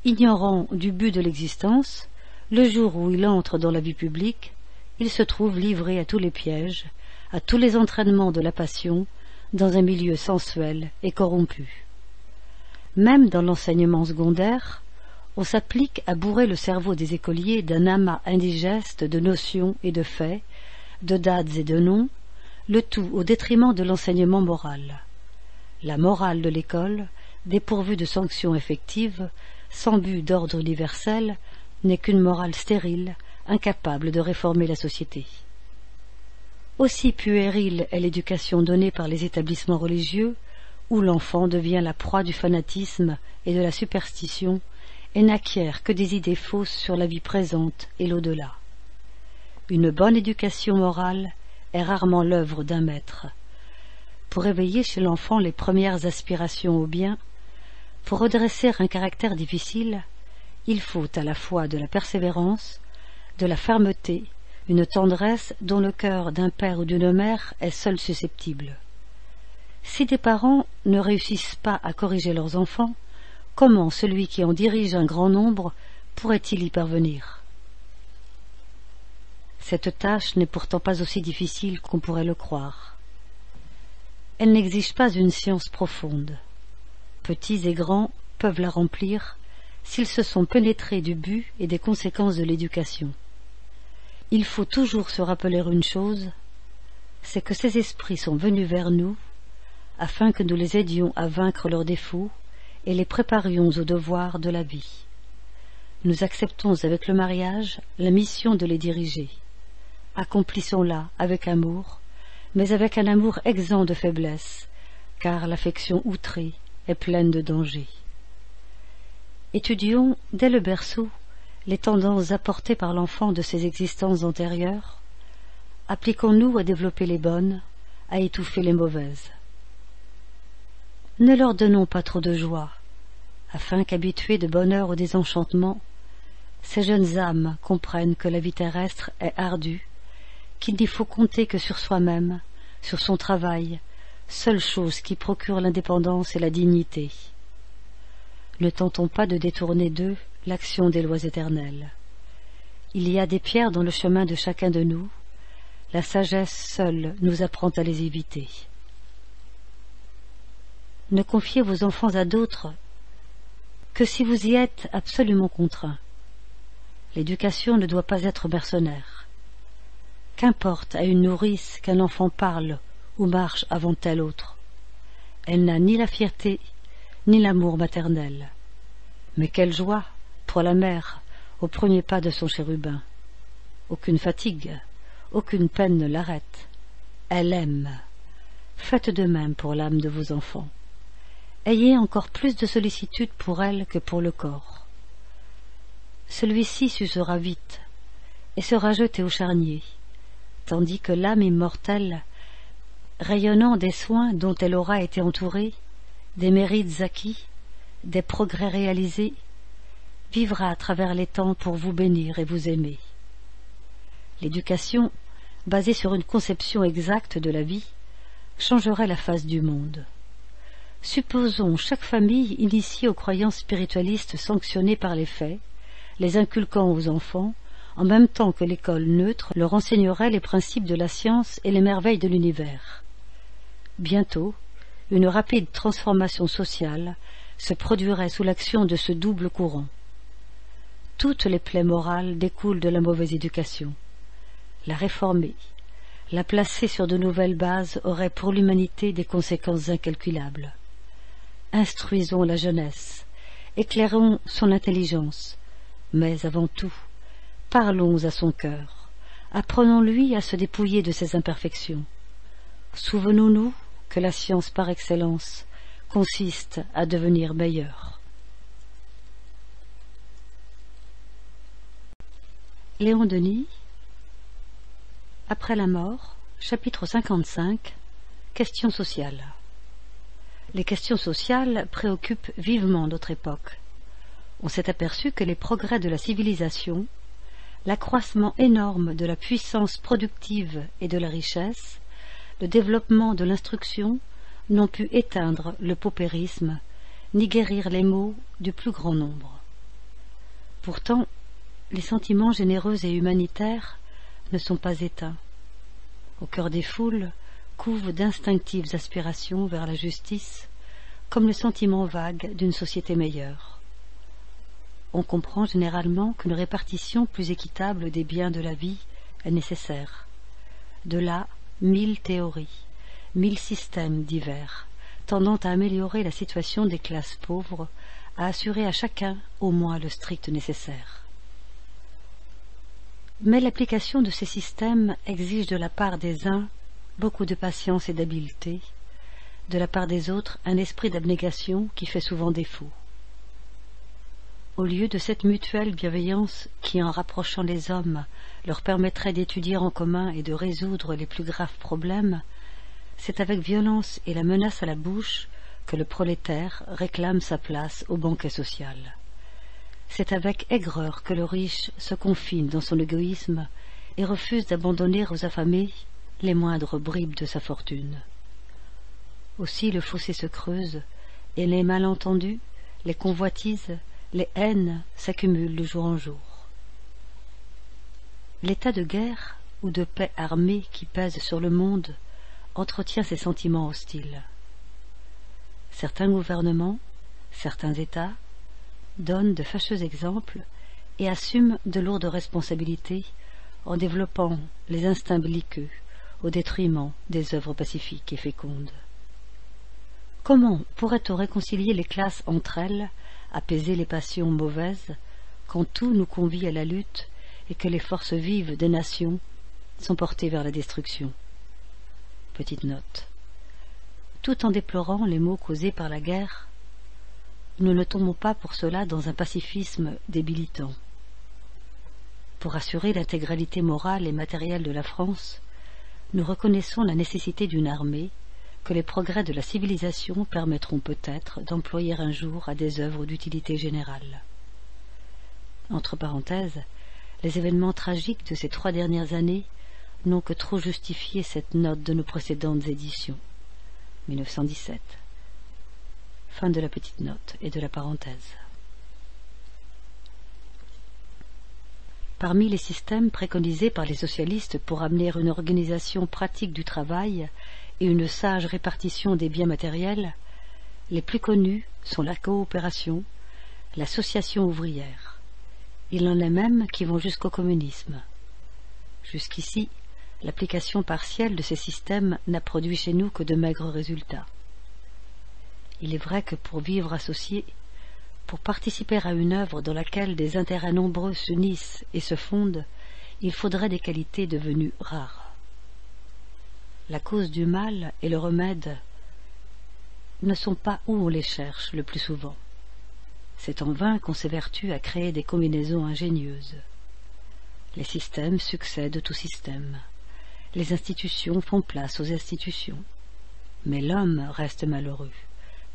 ignorant du but de l'existence, le jour où il entre dans la vie publique, il se trouve livré à tous les pièges, à tous les entraînements de la passion, dans un milieu sensuel et corrompu. Même dans l'enseignement secondaire, on s'applique à bourrer le cerveau des écoliers d'un amas indigeste de notions et de faits, de dates et de noms, le tout au détriment de l'enseignement moral. La morale de l'école, dépourvue de sanctions effectives, sans but d'ordre universel, n'est qu'une morale stérile, incapable de réformer la société. Aussi puérile est l'éducation donnée par les établissements religieux, où l'enfant devient la proie du fanatisme et de la superstition et n'acquiert que des idées fausses sur la vie présente et l'au-delà. Une bonne éducation morale est rarement l'œuvre d'un maître. Pour éveiller chez l'enfant les premières aspirations au bien, pour redresser un caractère difficile, il faut à la fois de la persévérance, de la fermeté, une tendresse dont le cœur d'un père ou d'une mère est seul susceptible. Si des parents ne réussissent pas à corriger leurs enfants, comment celui qui en dirige un grand nombre pourrait-il y parvenir? Cette tâche n'est pourtant pas aussi difficile qu'on pourrait le croire. Elle n'exige pas une science profonde. Petits et grands peuvent la remplir s'ils se sont pénétrés du but et des conséquences de l'éducation. Il faut toujours se rappeler une chose, c'est que ces esprits sont venus vers nous afin que nous les aidions à vaincre leurs défauts et les préparions aux devoirs de la vie. Nous acceptons avec le mariage la mission de les diriger. Accomplissons-la avec amour, mais avec un amour exempt de faiblesse, car l'affection outrée est pleine de dangers. Étudions dès le berceau les tendances apportées par l'enfant de ses existences antérieures. Appliquons-nous à développer les bonnes, à étouffer les mauvaises. Ne leur donnons pas trop de joie, afin qu'habitués de bonheur au désenchantement, ces jeunes âmes comprennent que la vie terrestre est ardue, qu'il n'y faut compter que sur soi-même, sur son travail, seule chose qui procure l'indépendance et la dignité. Ne tentons pas de détourner d'eux l'action des lois éternelles. Il y a des pierres dans le chemin de chacun de nous, la sagesse seule nous apprend à les éviter. Ne confiez vos enfants à d'autres que si vous y êtes absolument contraints. L'éducation ne doit pas être mercenaire. Qu'importe à une nourrice qu'un enfant parle ou marche avant tel autre. Elle n'a ni la fierté, ni l'amour maternel. Mais quelle joie pour la mère au premier pas de son chérubin. Aucune fatigue, aucune peine ne l'arrête. Elle aime. Faites de même pour l'âme de vos enfants. Ayez encore plus de sollicitude pour elle que pour le corps. Celui-ci s'usera vite et sera jeté au charnier, tandis que l'âme immortelle, rayonnant des soins dont elle aura été entourée, des mérites acquis, des progrès réalisés, vivra à travers les temps pour vous bénir et vous aimer. L'éducation, basée sur une conception exacte de la vie, changerait la face du monde. Supposons chaque famille initiée aux croyances spiritualistes sanctionnées par les faits, les inculquant aux enfants, en même temps que l'école neutre leur enseignerait les principes de la science et les merveilles de l'univers. Bientôt, une rapide transformation sociale se produirait sous l'action de ce double courant. Toutes les plaies morales découlent de la mauvaise éducation. La réformer, la placer sur de nouvelles bases aurait pour l'humanité des conséquences incalculables. Instruisons la jeunesse, éclairons son intelligence, mais avant tout, parlons à son cœur, apprenons-lui à se dépouiller de ses imperfections. Souvenons-nous que la science par excellence consiste à devenir meilleure. Léon Denis, Après la mort, chapitre cinquante-cinq, Questions sociales. Les questions sociales préoccupent vivement notre époque. On s'est aperçu que les progrès de la civilisation, l'accroissement énorme de la puissance productive et de la richesse, le développement de l'instruction n'ont pu éteindre le paupérisme, ni guérir les maux du plus grand nombre. Pourtant, les sentiments généreux et humanitaires ne sont pas éteints. Au cœur des foules couvent d'instinctives aspirations vers la justice, comme le sentiment vague d'une société meilleure. On comprend généralement qu'une répartition plus équitable des biens de la vie est nécessaire. De là, mille théories, mille systèmes divers, tendant à améliorer la situation des classes pauvres, à assurer à chacun au moins le strict nécessaire. Mais l'application de ces systèmes exige de la part des uns beaucoup de patience et d'habileté, de la part des autres un esprit d'abnégation qui fait souvent défaut. Au lieu de cette mutuelle bienveillance qui, en rapprochant les hommes, leur permettrait d'étudier en commun et de résoudre les plus graves problèmes, c'est avec violence et la menace à la bouche que le prolétaire réclame sa place au banquet social. C'est avec aigreur que le riche se confine dans son égoïsme et refuse d'abandonner aux affamés les moindres bribes de sa fortune. Aussi le fossé se creuse, et les malentendus, les convoitises, les haines s'accumulent de jour en jour. L'état de guerre ou de paix armée qui pèse sur le monde entretient ces sentiments hostiles. Certains gouvernements, certains États, donnent de fâcheux exemples et assument de lourdes responsabilités en développant les instincts belliqueux au détriment des œuvres pacifiques et fécondes. Comment pourrait-on réconcilier les classes entre elles, apaiser les passions mauvaises, quand tout nous convie à la lutte et que les forces vives des nations sont portées vers la destruction? Petite note. Tout en déplorant les maux causés par la guerre, nous ne tombons pas pour cela dans un pacifisme débilitant. Pour assurer l'intégralité morale et matérielle de la France, nous reconnaissons la nécessité d'une armée que les progrès de la civilisation permettront peut-être d'employer un jour à des œuvres d'utilité générale. Entre parenthèses, les événements tragiques de ces trois dernières années n'ont que trop justifié cette note de nos précédentes éditions. mille neuf cent dix-sept. Fin de la petite note et de la parenthèse. Parmi les systèmes préconisés par les socialistes pour amener une organisation pratique du travail et une sage répartition des biens matériels, les plus connus sont la coopération, l'association ouvrière. Il en est même qui vont jusqu'au communisme. Jusqu'ici, l'application partielle de ces systèmes n'a produit chez nous que de maigres résultats. Il est vrai que pour vivre associé, pour participer à une œuvre dans laquelle des intérêts nombreux s'unissent et se fondent, il faudrait des qualités devenues rares. La cause du mal et le remède ne sont pas où on les cherche le plus souvent. C'est en vain qu'on s'évertue à créer des combinaisons ingénieuses. Les systèmes succèdent tout système. Les institutions font place aux institutions. Mais l'homme reste malheureux,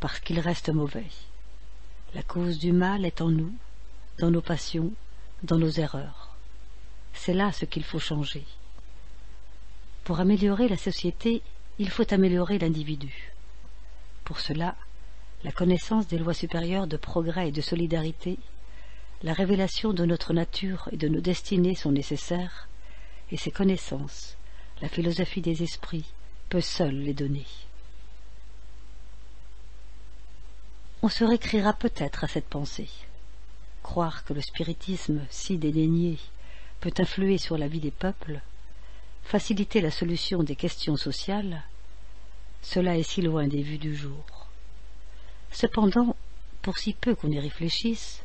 parce qu'il reste mauvais. La cause du mal est en nous, dans nos passions, dans nos erreurs. C'est là ce qu'il faut changer. Pour améliorer la société, il faut améliorer l'individu. Pour cela, la connaissance des lois supérieures de progrès et de solidarité, la révélation de notre nature et de nos destinées sont nécessaires, et ces connaissances, la philosophie des esprits, peut seule les donner. On se récrira peut-être à cette pensée. Croire que le spiritisme, si dédaigné, peut influer sur la vie des peuples, faciliter la solution des questions sociales, cela est si loin des vues du jour. Cependant, pour si peu qu'on y réfléchisse,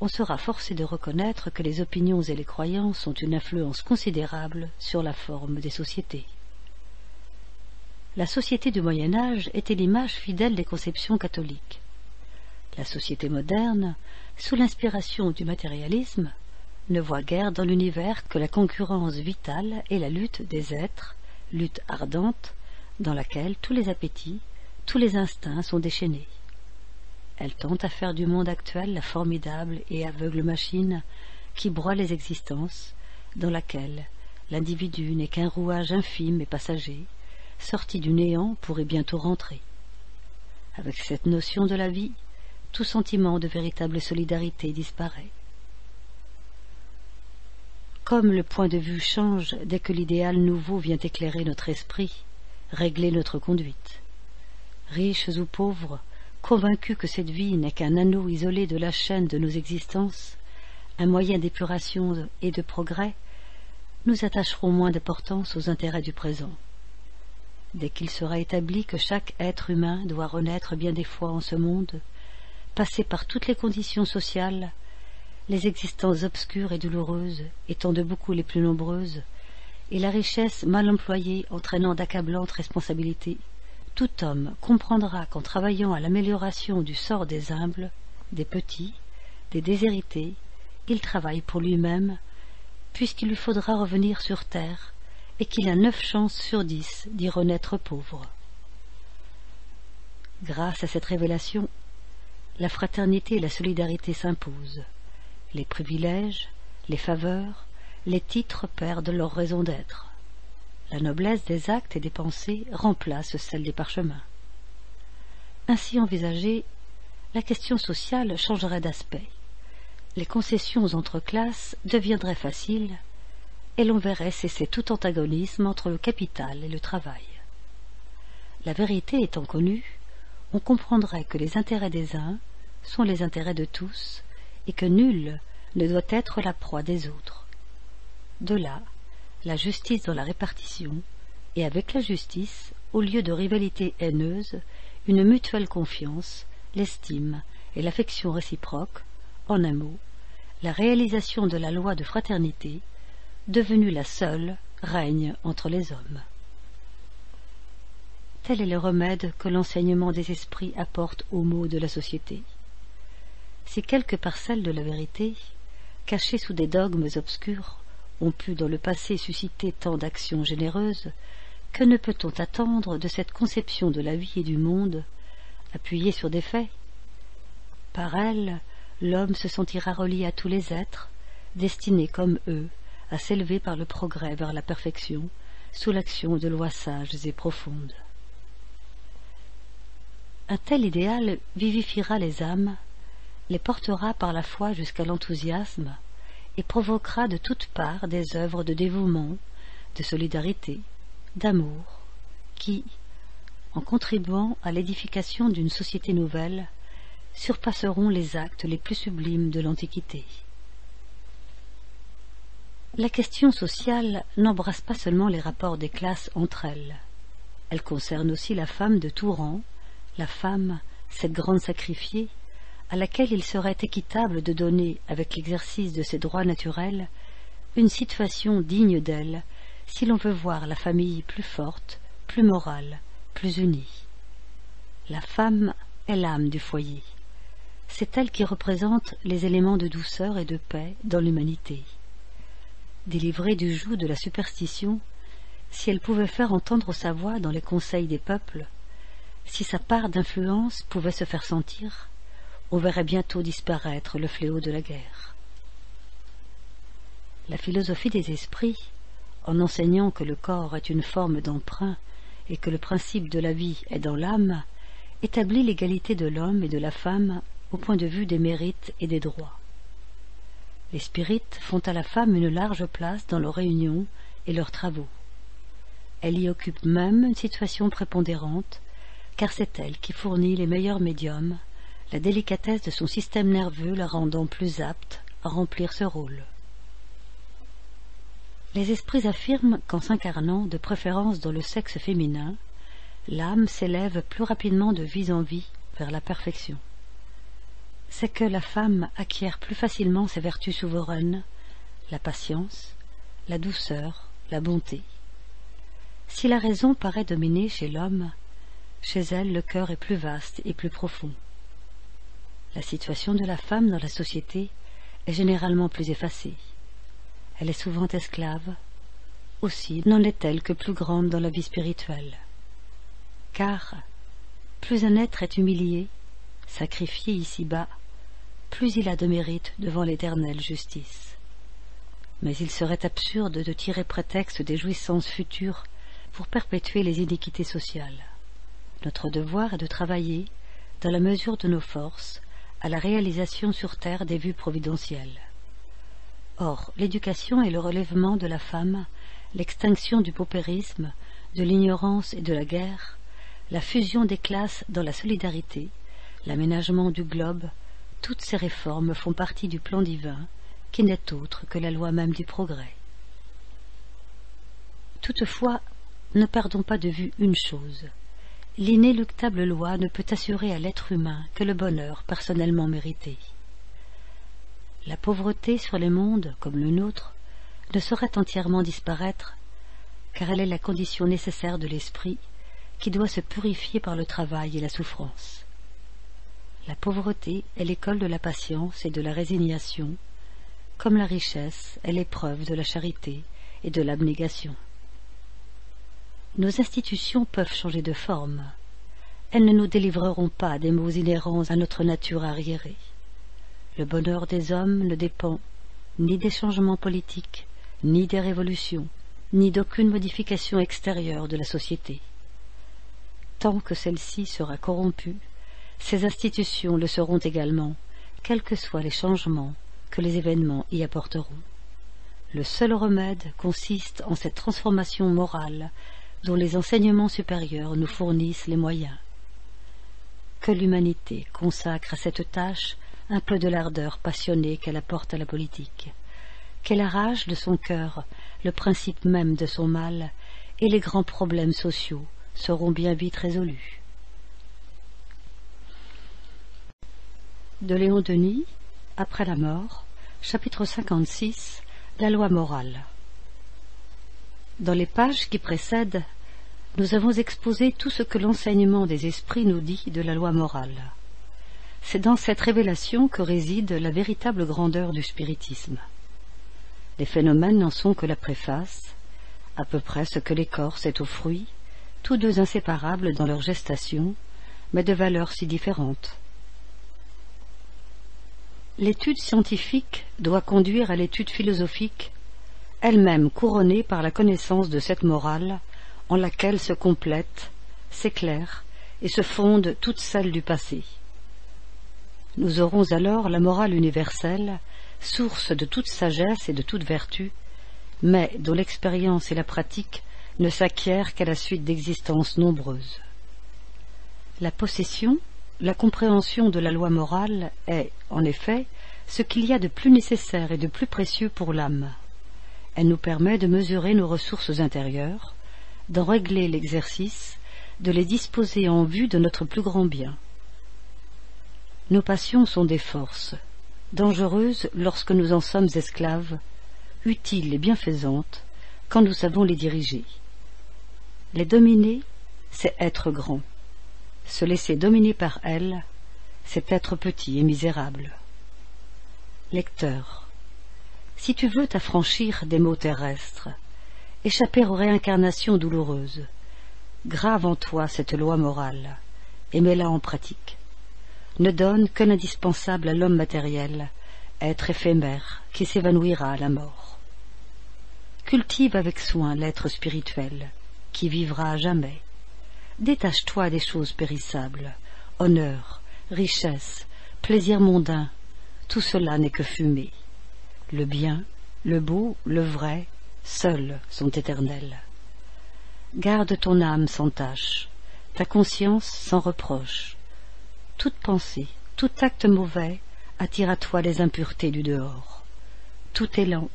on sera forcé de reconnaître que les opinions et les croyances ont une influence considérable sur la forme des sociétés. La société du Moyen-Âge était l'image fidèle des conceptions catholiques. La société moderne, sous l'inspiration du matérialisme, ne voit guère dans l'univers que la concurrence vitale et la lutte des êtres, lutte ardente, dans laquelle tous les appétits, tous les instincts sont déchaînés. Elle tente à faire du monde actuel la formidable et aveugle machine qui broie les existences, dans laquelle l'individu n'est qu'un rouage infime et passager, sorti du néant pour y bientôt rentrer. Avec cette notion de la vie, tout sentiment de véritable solidarité disparaît. Comme le point de vue change dès que l'idéal nouveau vient éclairer notre esprit, régler notre conduite. Riches ou pauvres, convaincus que cette vie n'est qu'un anneau isolé de la chaîne de nos existences, un moyen d'épuration et de progrès, nous attacherons moins d'importance aux intérêts du présent. Dès qu'il sera établi que chaque être humain doit renaître bien des fois en ce monde, passer par toutes les conditions sociales, les existences obscures et douloureuses étant de beaucoup les plus nombreuses, et la richesse mal employée entraînant d'accablantes responsabilités, tout homme comprendra qu'en travaillant à l'amélioration du sort des humbles, des petits, des déshérités, il travaille pour lui-même, puisqu'il lui faudra revenir sur terre, et qu'il a neuf chances sur dix d'y renaître pauvre. Grâce à cette révélation, la fraternité et la solidarité s'imposent. Les privilèges, les faveurs, les titres perdent leur raison d'être. La noblesse des actes et des pensées remplace celle des parchemins. Ainsi envisagée, la question sociale changerait d'aspect. Les concessions entre classes deviendraient faciles et l'on verrait cesser tout antagonisme entre le capital et le travail. La vérité étant connue, on comprendrait que les intérêts des uns sont les intérêts de tous et que nul ne doit être la proie des autres. De là, la justice dans la répartition, et avec la justice, au lieu de rivalité haineuse, une mutuelle confiance, l'estime et l'affection réciproque, en un mot, la réalisation de la loi de fraternité, devenue la seule, règne entre les hommes. Tel est le remède que l'enseignement des esprits apporte aux maux de la société. Si quelques parcelles de la vérité, cachées sous des dogmes obscurs, ont pu dans le passé susciter tant d'actions généreuses, que ne peut-on attendre de cette conception de la vie et du monde, appuyée sur des faits? Par elle, l'homme se sentira relié à tous les êtres, destinés comme eux à s'élever par le progrès vers la perfection, sous l'action de lois sages et profondes. Un tel idéal vivifiera les âmes, les portera par la foi jusqu'à l'enthousiasme et provoquera de toutes parts des œuvres de dévouement, de solidarité, d'amour, qui, en contribuant à l'édification d'une société nouvelle, surpasseront les actes les plus sublimes de l'Antiquité. La question sociale n'embrasse pas seulement les rapports des classes entre elles. Elle concerne aussi la femme de tout rang, la femme, cette grande sacrifiée, à laquelle il serait équitable de donner, avec l'exercice de ses droits naturels, une situation digne d'elle, si l'on veut voir la famille plus forte, plus morale, plus unie. La femme est l'âme du foyer. C'est elle qui représente les éléments de douceur et de paix dans l'humanité. Délivrée du joug de la superstition, si elle pouvait faire entendre sa voix dans les conseils des peuples, si sa part d'influence pouvait se faire sentir, on verrait bientôt disparaître le fléau de la guerre. la philosophie des esprits, en enseignant que le corps est une forme d'emprunt et que le principe de la vie est dans l'âme, établit l'égalité de l'homme et de la femme au point de vue des mérites et des droits. Les spirites font à la femme une large place dans leurs réunions et leurs travaux. Elle y occupe même une situation prépondérante, car c'est elle qui fournit les meilleurs médiums, la délicatesse de son système nerveux la rendant plus apte à remplir ce rôle. Les esprits affirment qu'en s'incarnant, de préférence dans le sexe féminin, l'âme s'élève plus rapidement de vie en vie vers la perfection. C'est que la femme acquiert plus facilement ses vertus souveraines, la patience, la douceur, la bonté. Si la raison paraît dominer chez l'homme, chez elle le cœur est plus vaste et plus profond. La situation de la femme dans la société est généralement plus effacée. Elle est souvent esclave, aussi n'en est-elle que plus grande dans la vie spirituelle. Car plus un être est humilié, sacrifié ici-bas, plus il a de mérite devant l'éternelle justice. Mais il serait absurde de tirer prétexte des jouissances futures pour perpétuer les iniquités sociales. Notre devoir est de travailler, dans la mesure de nos forces, à la réalisation sur terre des vues providentielles. Or, l'éducation et le relèvement de la femme, l'extinction du paupérisme, de l'ignorance et de la guerre, la fusion des classes dans la solidarité, l'aménagement du globe, toutes ces réformes font partie du plan divin, qui n'est autre que la loi même du progrès. Toutefois, ne perdons pas de vue une chose. L'inéluctable loi ne peut assurer à l'être humain que le bonheur personnellement mérité. La pauvreté sur les mondes, comme le nôtre, ne saurait entièrement disparaître, car elle est la condition nécessaire de l'esprit, qui doit se purifier par le travail et la souffrance. La pauvreté est l'école de la patience et de la résignation, comme la richesse est l'épreuve de la charité et de l'abnégation. Nos institutions peuvent changer de forme. Elles ne nous délivreront pas des maux inhérents à notre nature arriérée. Le bonheur des hommes ne dépend ni des changements politiques, ni des révolutions, ni d'aucune modification extérieure de la société. Tant que celle-ci sera corrompue, ces institutions le seront également, quels que soient les changements que les événements y apporteront. Le seul remède consiste en cette transformation morale dont les enseignements supérieurs nous fournissent les moyens. Que l'humanité consacre à cette tâche un peu de l'ardeur passionnée qu'elle apporte à la politique, qu'elle arrache de son cœur le principe même de son mal, et les grands problèmes sociaux seront bien vite résolus. De Léon Denis, Après la mort, chapitre cinquante-six, la loi morale. Dans les pages qui précèdent, nous avons exposé tout ce que l'enseignement des esprits nous dit de la loi morale. C'est dans cette révélation que réside la véritable grandeur du spiritisme. Les phénomènes n'en sont que la préface, à peu près ce que l'écorce est au fruit, tous deux inséparables dans leur gestation, mais de valeurs si différentes. L'étude scientifique doit conduire à l'étude philosophique, elle-même couronnée par la connaissance de cette morale, en laquelle se complètent, s'éclairent et se fondent toutes celles du passé. Nous aurons alors la morale universelle, source de toute sagesse et de toute vertu, mais dont l'expérience et la pratique ne s'acquièrent qu'à la suite d'existences nombreuses. La possession, la compréhension de la loi morale est, en effet, ce qu'il y a de plus nécessaire et de plus précieux pour l'âme. Elle nous permet de mesurer nos ressources intérieures, d'en régler l'exercice, de les disposer en vue de notre plus grand bien. Nos passions sont des forces, dangereuses lorsque nous en sommes esclaves, utiles et bienfaisantes quand nous savons les diriger. Les dominer, c'est être grand. Se laisser dominer par elles, c'est être petit et misérable. Lecteur, si tu veux t'affranchir des maux terrestres, échapper aux réincarnations douloureuses, grave en toi cette loi morale, et mets-la en pratique. Ne donne que l'indispensable à l'homme matériel, être éphémère qui s'évanouira à la mort. Cultive avec soin l'être spirituel, qui vivra à jamais. Détache-toi des choses périssables, honneur, richesse, plaisir mondain, tout cela n'est que fumée. Le bien, le beau, le vrai, seuls sont éternels. Garde ton âme sans tache, ta conscience sans reproche. Toute pensée, tout acte mauvais attire à toi les impuretés du dehors. Tout élan,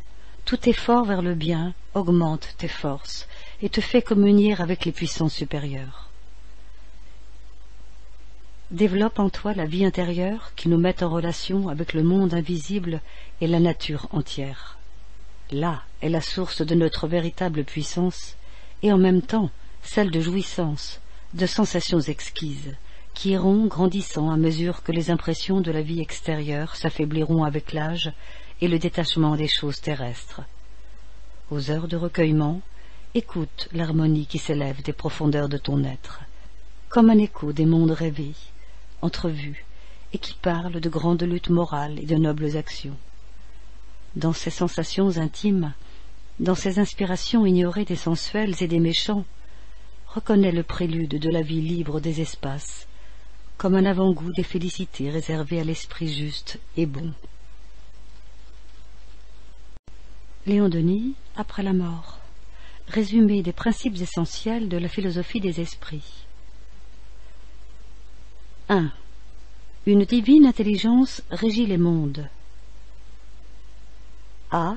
tout effort vers le bien augmente tes forces et te fait communier avec les puissances supérieures. Développe en toi la vie intérieure qui nous met en relation avec le monde invisible et la nature entière. Là est la source de notre véritable puissance et en même temps celle de jouissances, de sensations exquises, qui iront grandissant à mesure que les impressions de la vie extérieure s'affaibliront avec l'âge et le détachement des choses terrestres. Aux heures de recueillement, écoute l'harmonie qui s'élève des profondeurs de ton être, comme un écho des mondes rêvés, entrevus, et qui parle de grandes luttes morales et de nobles actions. Dans ces sensations intimes, dans ces inspirations ignorées des sensuels et des méchants, reconnais le prélude de la vie libre des espaces, comme un avant-goût des félicités réservées à l'esprit juste et bon. Léon Denis, après la mort. Résumé des principes essentiels de la philosophie des esprits. un. Une divine intelligence régit les mondes. A.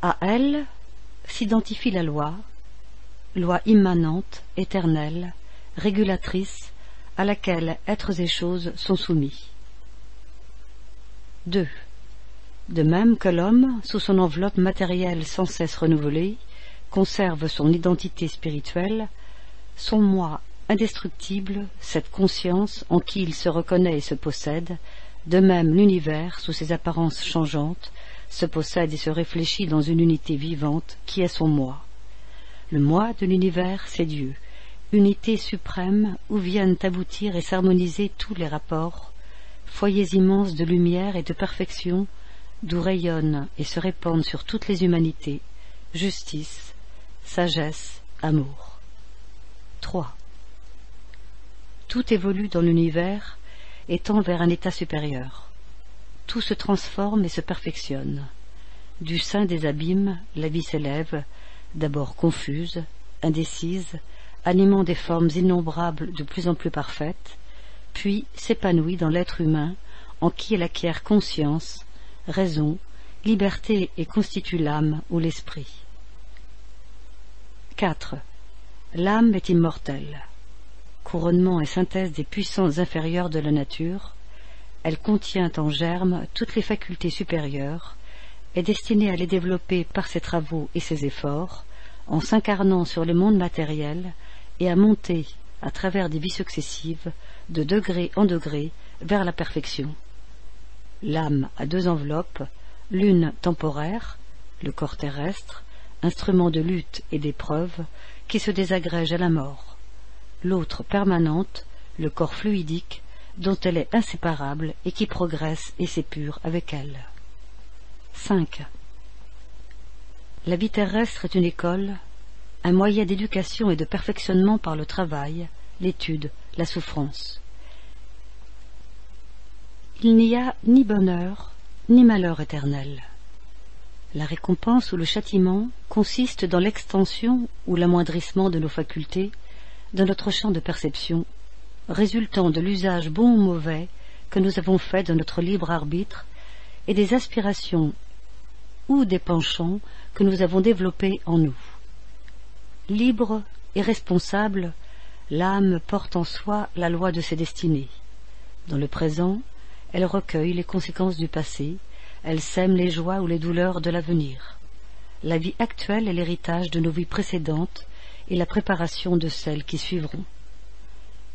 À elle s'identifie la loi, loi immanente, éternelle, régulatrice, à laquelle êtres et choses sont soumis. deux. De même que l'homme, sous son enveloppe matérielle sans cesse renouvelée, conserve son identité spirituelle, son moi indestructible, cette conscience en qui il se reconnaît et se possède, de même l'univers, sous ses apparences changeantes, se possède et se réfléchit dans une unité vivante qui est son moi. Le moi de l'univers, c'est Dieu, unité suprême où viennent aboutir et s'harmoniser tous les rapports, foyers immenses de lumière et de perfection, d'où rayonnent et se répandent sur toutes les humanités, justice, sagesse, amour. trois. Tout évolue dans l'univers et tend vers un état supérieur. Tout se transforme et se perfectionne. Du sein des abîmes, la vie s'élève, d'abord confuse, indécise, animant des formes innombrables de plus en plus parfaites, puis s'épanouit dans l'être humain en qui elle acquiert conscience, raison, liberté et constitue l'âme ou l'esprit. quatre. L'âme est immortelle. Couronnement et synthèse des puissances inférieures de la nature, elle contient en germe toutes les facultés supérieures, est destinée à les développer par ses travaux et ses efforts, en s'incarnant sur le monde matériel et à monter, à travers des vies successives, de degré en degré, vers la perfection. L'âme a deux enveloppes, l'une temporaire, le corps terrestre, instrument de lutte et d'épreuve, qui se désagrège à la mort, l'autre permanente, le corps fluidique, dont elle est inséparable et qui progresse et s'épure avec elle. cinq. La vie terrestre est une école, un moyen d'éducation et de perfectionnement par le travail, l'étude, la souffrance. Il n'y a ni bonheur, ni malheur éternel. La récompense ou le châtiment consiste dans l'extension ou l'amoindrissement de nos facultés, de notre champ de perception, résultant de l'usage bon ou mauvais que nous avons fait de notre libre arbitre et des aspirations ou des penchants que nous avons développés en nous. Libre et responsable, l'âme porte en soi la loi de ses destinées. Dans le présent, elle recueille les conséquences du passé, elle sème les joies ou les douleurs de l'avenir. La vie actuelle est l'héritage de nos vies précédentes et la préparation de celles qui suivront.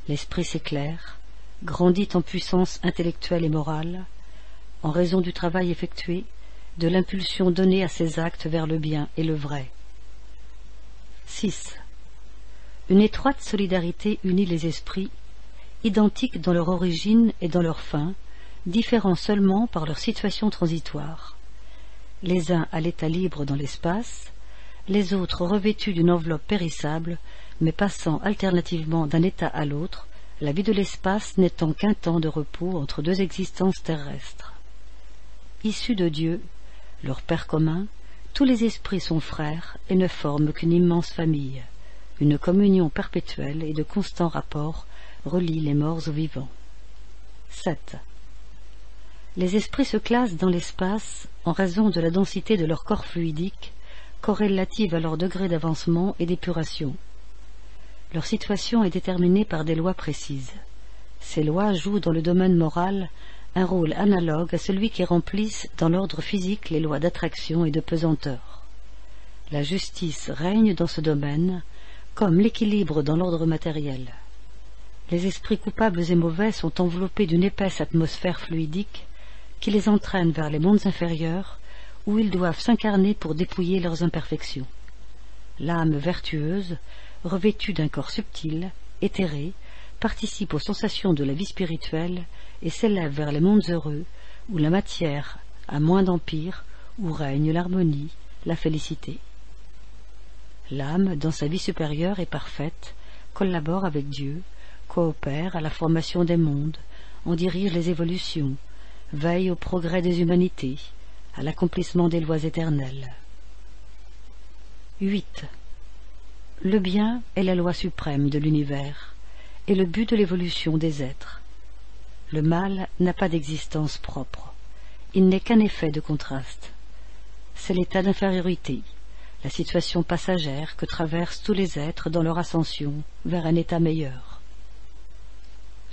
L'esprit s'éclaire, grandit en puissance intellectuelle et morale, en raison du travail effectué, de l'impulsion donnée à ses actes vers le bien et le vrai. six. Une étroite solidarité unit les esprits, identiques dans leur origine et dans leur fin, différents seulement par leur situation transitoire. Les uns à l'état libre dans l'espace, les autres revêtus d'une enveloppe périssable, mais passant alternativement d'un état à l'autre, la vie de l'espace n'étant qu'un temps de repos entre deux existences terrestres. Issus de Dieu, leur Père commun, tous les esprits sont frères et ne forment qu'une immense famille. Une communion perpétuelle et de constants rapports relie les morts aux vivants. sept. Les esprits se classent dans l'espace en raison de la densité de leur corps fluidique, corrélative à leur degré d'avancement et d'épuration. Leur situation est déterminée par des lois précises. Ces lois jouent dans le domaine moral un rôle analogue à celui qui remplissent dans l'ordre physique les lois d'attraction et de pesanteur. La justice règne dans ce domaine, comme l'équilibre dans l'ordre matériel. Les esprits coupables et mauvais sont enveloppés d'une épaisse atmosphère fluidique qui les entraîne vers les mondes inférieurs où ils doivent s'incarner pour dépouiller leurs imperfections. L'âme vertueuse, revêtue d'un corps subtil, éthéré, participe aux sensations de la vie spirituelle et s'élève vers les mondes heureux où la matière a moins d'empire, où règne l'harmonie, la félicité. L'âme, dans sa vie supérieure et parfaite, collabore avec Dieu, coopère à la formation des mondes, en dirige les évolutions, veille au progrès des humanités, à l'accomplissement des lois éternelles. huit. Le bien est la loi suprême de l'univers et le but de l'évolution des êtres. Le mal n'a pas d'existence propre. Il n'est qu'un effet de contraste. C'est l'état d'infériorité, la situation passagère que traversent tous les êtres dans leur ascension vers un état meilleur.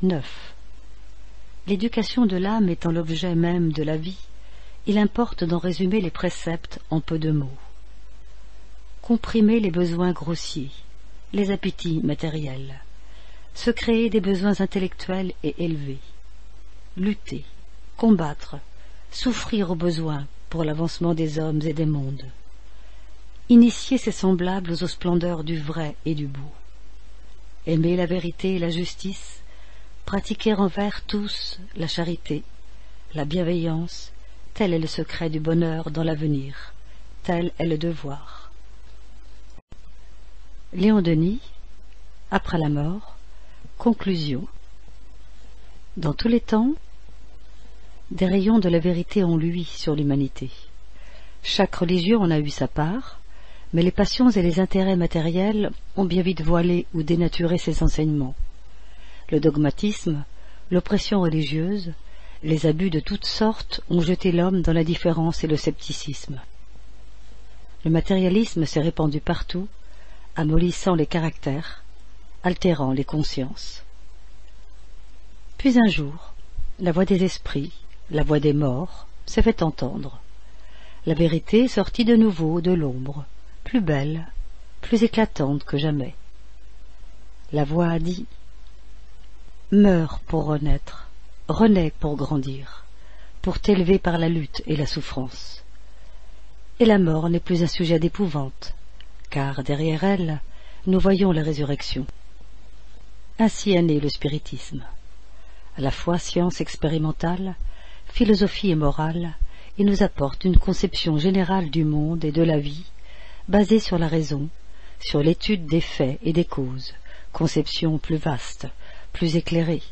neuf. L'éducation de l'âme étant l'objet même de la vie, il importe d'en résumer les préceptes en peu de mots. Comprimer les besoins grossiers, les appétits matériels, se créer des besoins intellectuels et élevés, lutter, combattre, souffrir aux besoins pour l'avancement des hommes et des mondes. Initier ses semblables aux splendeurs du vrai et du beau. Aimer la vérité et la justice, pratiquer envers tous la charité, la bienveillance, tel est le secret du bonheur dans l'avenir, tel est le devoir. Léon Denis, Après la mort, conclusion. Dans tous les temps, des rayons de la vérité ont lui sur l'humanité. Chaque religion en a eu sa part, mais les passions et les intérêts matériels ont bien vite voilé ou dénaturé ces enseignements. Le dogmatisme, l'oppression religieuse, les abus de toutes sortes ont jeté l'homme dans l'indifférence et le scepticisme. Le matérialisme s'est répandu partout, amollissant les caractères, altérant les consciences. Puis un jour, la voix des esprits, la voix des morts, s'est fait entendre. La vérité sortit de nouveau de l'ombre, plus belle, plus éclatante que jamais. La voix a dit « Meurs pour renaître, renais pour grandir, pour t'élever par la lutte et la souffrance. » Et la mort n'est plus un sujet d'épouvante, car derrière elle, nous voyons la résurrection. Ainsi est né le spiritisme. À la fois science expérimentale, philosophie et morale, il nous apporte une conception générale du monde et de la vie, basée sur la raison, sur l'étude des faits et des causes, conception plus vaste, plus éclairée,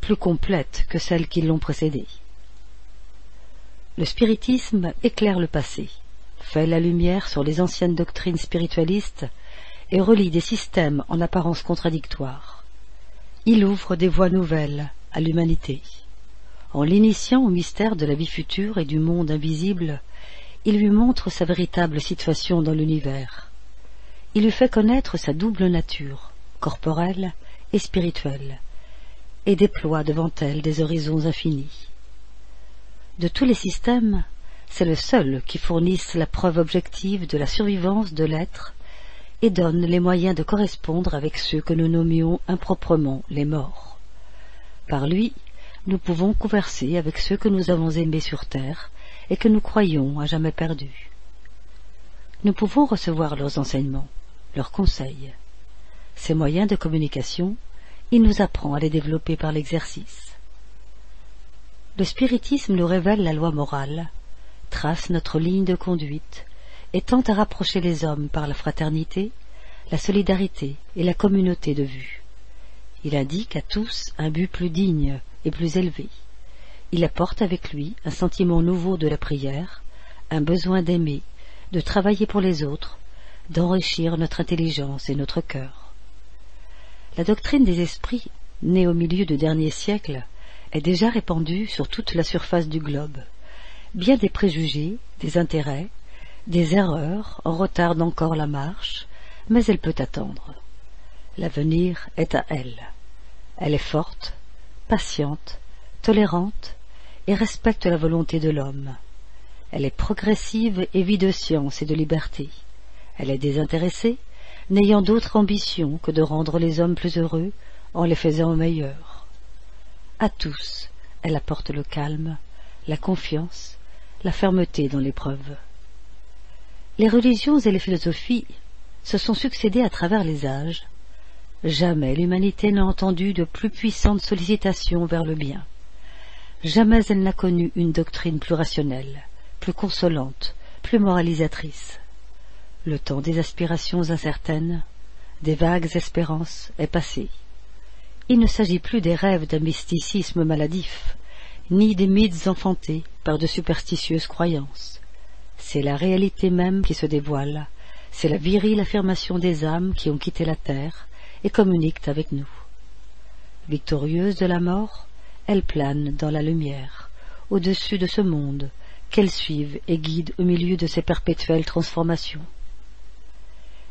plus complète que celles qui l'ont précédée. Le spiritisme éclaire le passé, fait la lumière sur les anciennes doctrines spiritualistes et relie des systèmes en apparence contradictoires. Il ouvre des voies nouvelles à l'humanité. En l'initiant au mystère de la vie future et du monde invisible, il lui montre sa véritable situation dans l'univers. Il lui fait connaître sa double nature, corporelle et spirituelle, et déploie devant elle des horizons infinis. De tous les systèmes, c'est le seul qui fournisse la preuve objective de la survivance de l'être et donne les moyens de correspondre avec ceux que nous nommions improprement les morts. Par lui, nous pouvons converser avec ceux que nous avons aimés sur terre et que nous croyons à jamais perdus. Nous pouvons recevoir leurs enseignements, leurs conseils. Ces moyens de communication, il nous apprend à les développer par l'exercice. Le spiritisme nous révèle la loi morale, trace notre ligne de conduite et tend à rapprocher les hommes par la fraternité, la solidarité et la communauté de vue. Il indique à tous un but plus digne et plus élevé. Il apporte avec lui un sentiment nouveau de la prière, un besoin d'aimer, de travailler pour les autres, d'enrichir notre intelligence et notre cœur. La doctrine des esprits, née au milieu du dernier siècle, est déjà répandue sur toute la surface du globe. Bien des préjugés, des intérêts, des erreurs en retardent encore la marche, mais elle peut attendre. L'avenir est à elle. Elle est forte, patiente, tolérante et respecte la volonté de l'homme. Elle est progressive et vit de science et de liberté. Elle est désintéressée, n'ayant d'autre ambition que de rendre les hommes plus heureux en les faisant meilleurs. À tous, elle apporte le calme, la confiance, la fermeté dans l'épreuve. Les religions et les philosophies se sont succédées à travers les âges. Jamais l'humanité n'a entendu de plus puissante sollicitation vers le bien. Jamais elle n'a connu une doctrine plus rationnelle, plus consolante, plus moralisatrice. Le temps des aspirations incertaines, des vagues espérances est passé. Il ne s'agit plus des rêves d'un mysticisme maladif, ni des mythes enfantés par de superstitieuses croyances. C'est la réalité même qui se dévoile, c'est la virile affirmation des âmes qui ont quitté la terre et communiquent avec nous. Victorieuse de la mort, elle plane dans la lumière, au-dessus de ce monde, qu'elle suive et guide au milieu de ses perpétuelles transformations.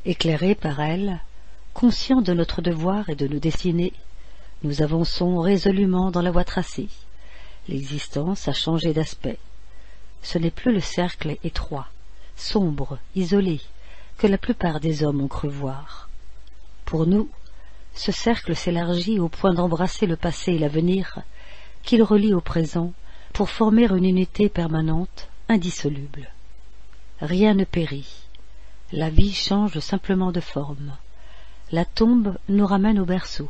Éclairés par elle, conscients de notre devoir et de nos destinées, nous avançons résolument dans la voie tracée. L'existence a changé d'aspect. Ce n'est plus le cercle étroit, sombre, isolé, que la plupart des hommes ont cru voir. Pour nous, ce cercle s'élargit au point d'embrasser le passé et l'avenir, qu'il relie au présent pour former une unité permanente, indissoluble. Rien ne périt. La vie change simplement de forme. La tombe nous ramène au berceau.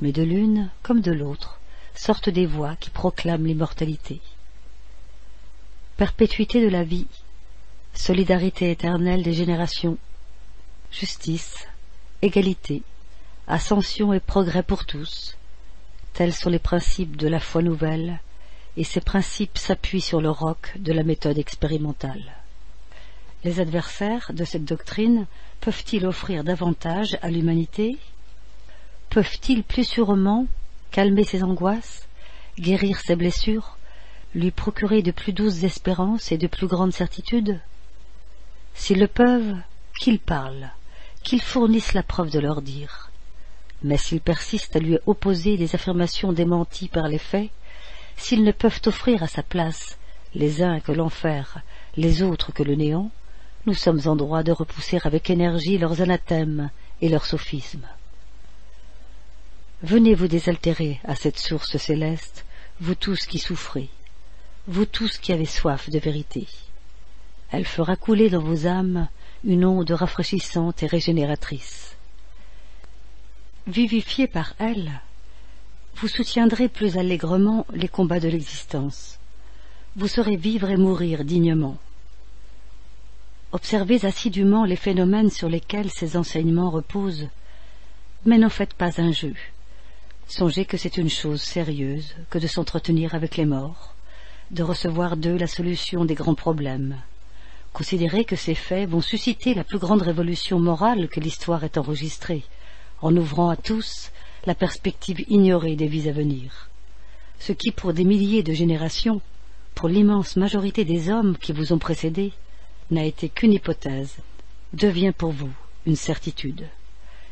Mais de l'une comme de l'autre sortent des voix qui proclament l'immortalité. Perpétuité de la vie, solidarité éternelle des générations, justice, égalité, ascension et progrès pour tous, tels sont les principes de la foi nouvelle, et ces principes s'appuient sur le roc de la méthode expérimentale. Les adversaires de cette doctrine peuvent-ils offrir davantage à l'humanité? Peuvent-ils plus sûrement calmer ses angoisses, guérir ses blessures, lui procurer de plus douces espérances et de plus grandes certitudes? S'ils le peuvent, qu'ils parlent, qu'ils fournissent la preuve de leur dire. Mais s'ils persistent à lui opposer des affirmations démenties par les faits, s'ils ne peuvent offrir à sa place les uns que l'enfer, les autres que le néant, nous sommes en droit de repousser avec énergie leurs anathèmes et leurs sophismes. Venez vous désaltérer à cette source céleste, vous tous qui souffrez, vous tous qui avez soif de vérité. Elle fera couler dans vos âmes une onde rafraîchissante et régénératrice. Vivifiés par elle, vous soutiendrez plus allègrement les combats de l'existence. Vous saurez vivre et mourir dignement. Observez assidûment les phénomènes sur lesquels ces enseignements reposent, mais n'en faites pas un jeu. Songez que c'est une chose sérieuse que de s'entretenir avec les morts, de recevoir d'eux la solution des grands problèmes. Considérez que ces faits vont susciter la plus grande révolution morale que l'histoire ait enregistrée, en ouvrant à tous la perspective ignorée des vies à venir. Ce qui, pour des milliers de générations, pour l'immense majorité des hommes qui vous ont précédés, n'a été qu'une hypothèse, devient pour vous une certitude.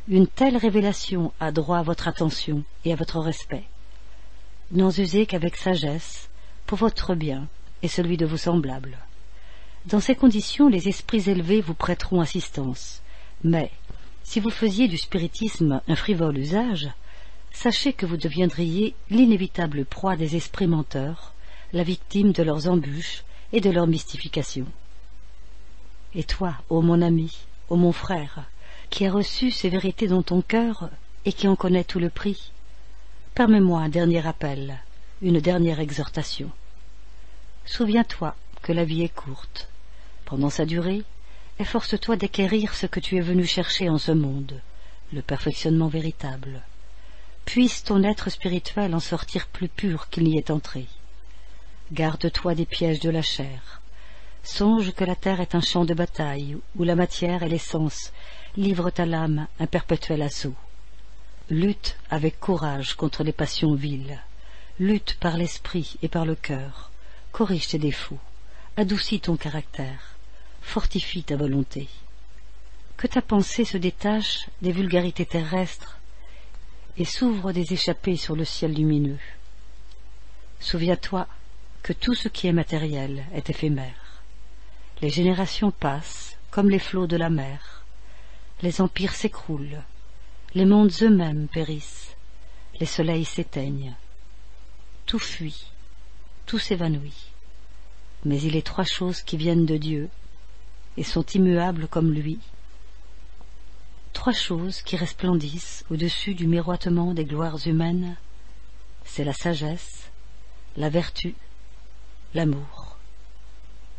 Une telle révélation a droit à votre attention et à votre respect. N'en usez qu'avec sagesse, pour votre bien et celui de vos semblables. Dans ces conditions, les esprits élevés vous prêteront assistance, mais si vous faisiez du spiritisme un frivole usage, sachez que vous deviendriez l'inévitable proie des esprits menteurs, la victime de leurs embûches et de leurs mystifications. Et toi, ô mon ami, ô mon frère, qui as reçu ces vérités dans ton cœur et qui en connais tout le prix, permets-moi un dernier appel, une dernière exhortation. Souviens-toi que la vie est courte. Pendant sa durée, Efforce-toi d'acquérir ce que tu es venu chercher en ce monde, le perfectionnement véritable. Puisse ton être spirituel en sortir plus pur qu'il n'y est entré. Garde-toi des pièges de la chair. Songe que la terre est un champ de bataille, où la matière et l'essence livrent à l'âme un perpétuel assaut. Lutte avec courage contre les passions viles. Lutte par l'esprit et par le cœur. Corrige tes défauts. Adoucis ton caractère. Fortifie ta volonté. Que ta pensée se détache des vulgarités terrestres et s'ouvre des échappées sur le ciel lumineux. Souviens-toi que tout ce qui est matériel est éphémère. Les générations passent comme les flots de la mer. Les empires s'écroulent. Les mondes eux-mêmes périssent. Les soleils s'éteignent. Tout fuit. Tout s'évanouit. Mais il est trois choses qui viennent de Dieu et sont immuables comme lui. Trois choses qui resplendissent au-dessus du miroitement des gloires humaines, c'est la sagesse, la vertu, l'amour.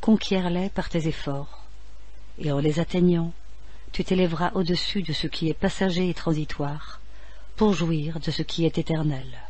Conquiers-les par tes efforts, et en les atteignant, tu t'élèveras au-dessus de ce qui est passager et transitoire, pour jouir de ce qui est éternel.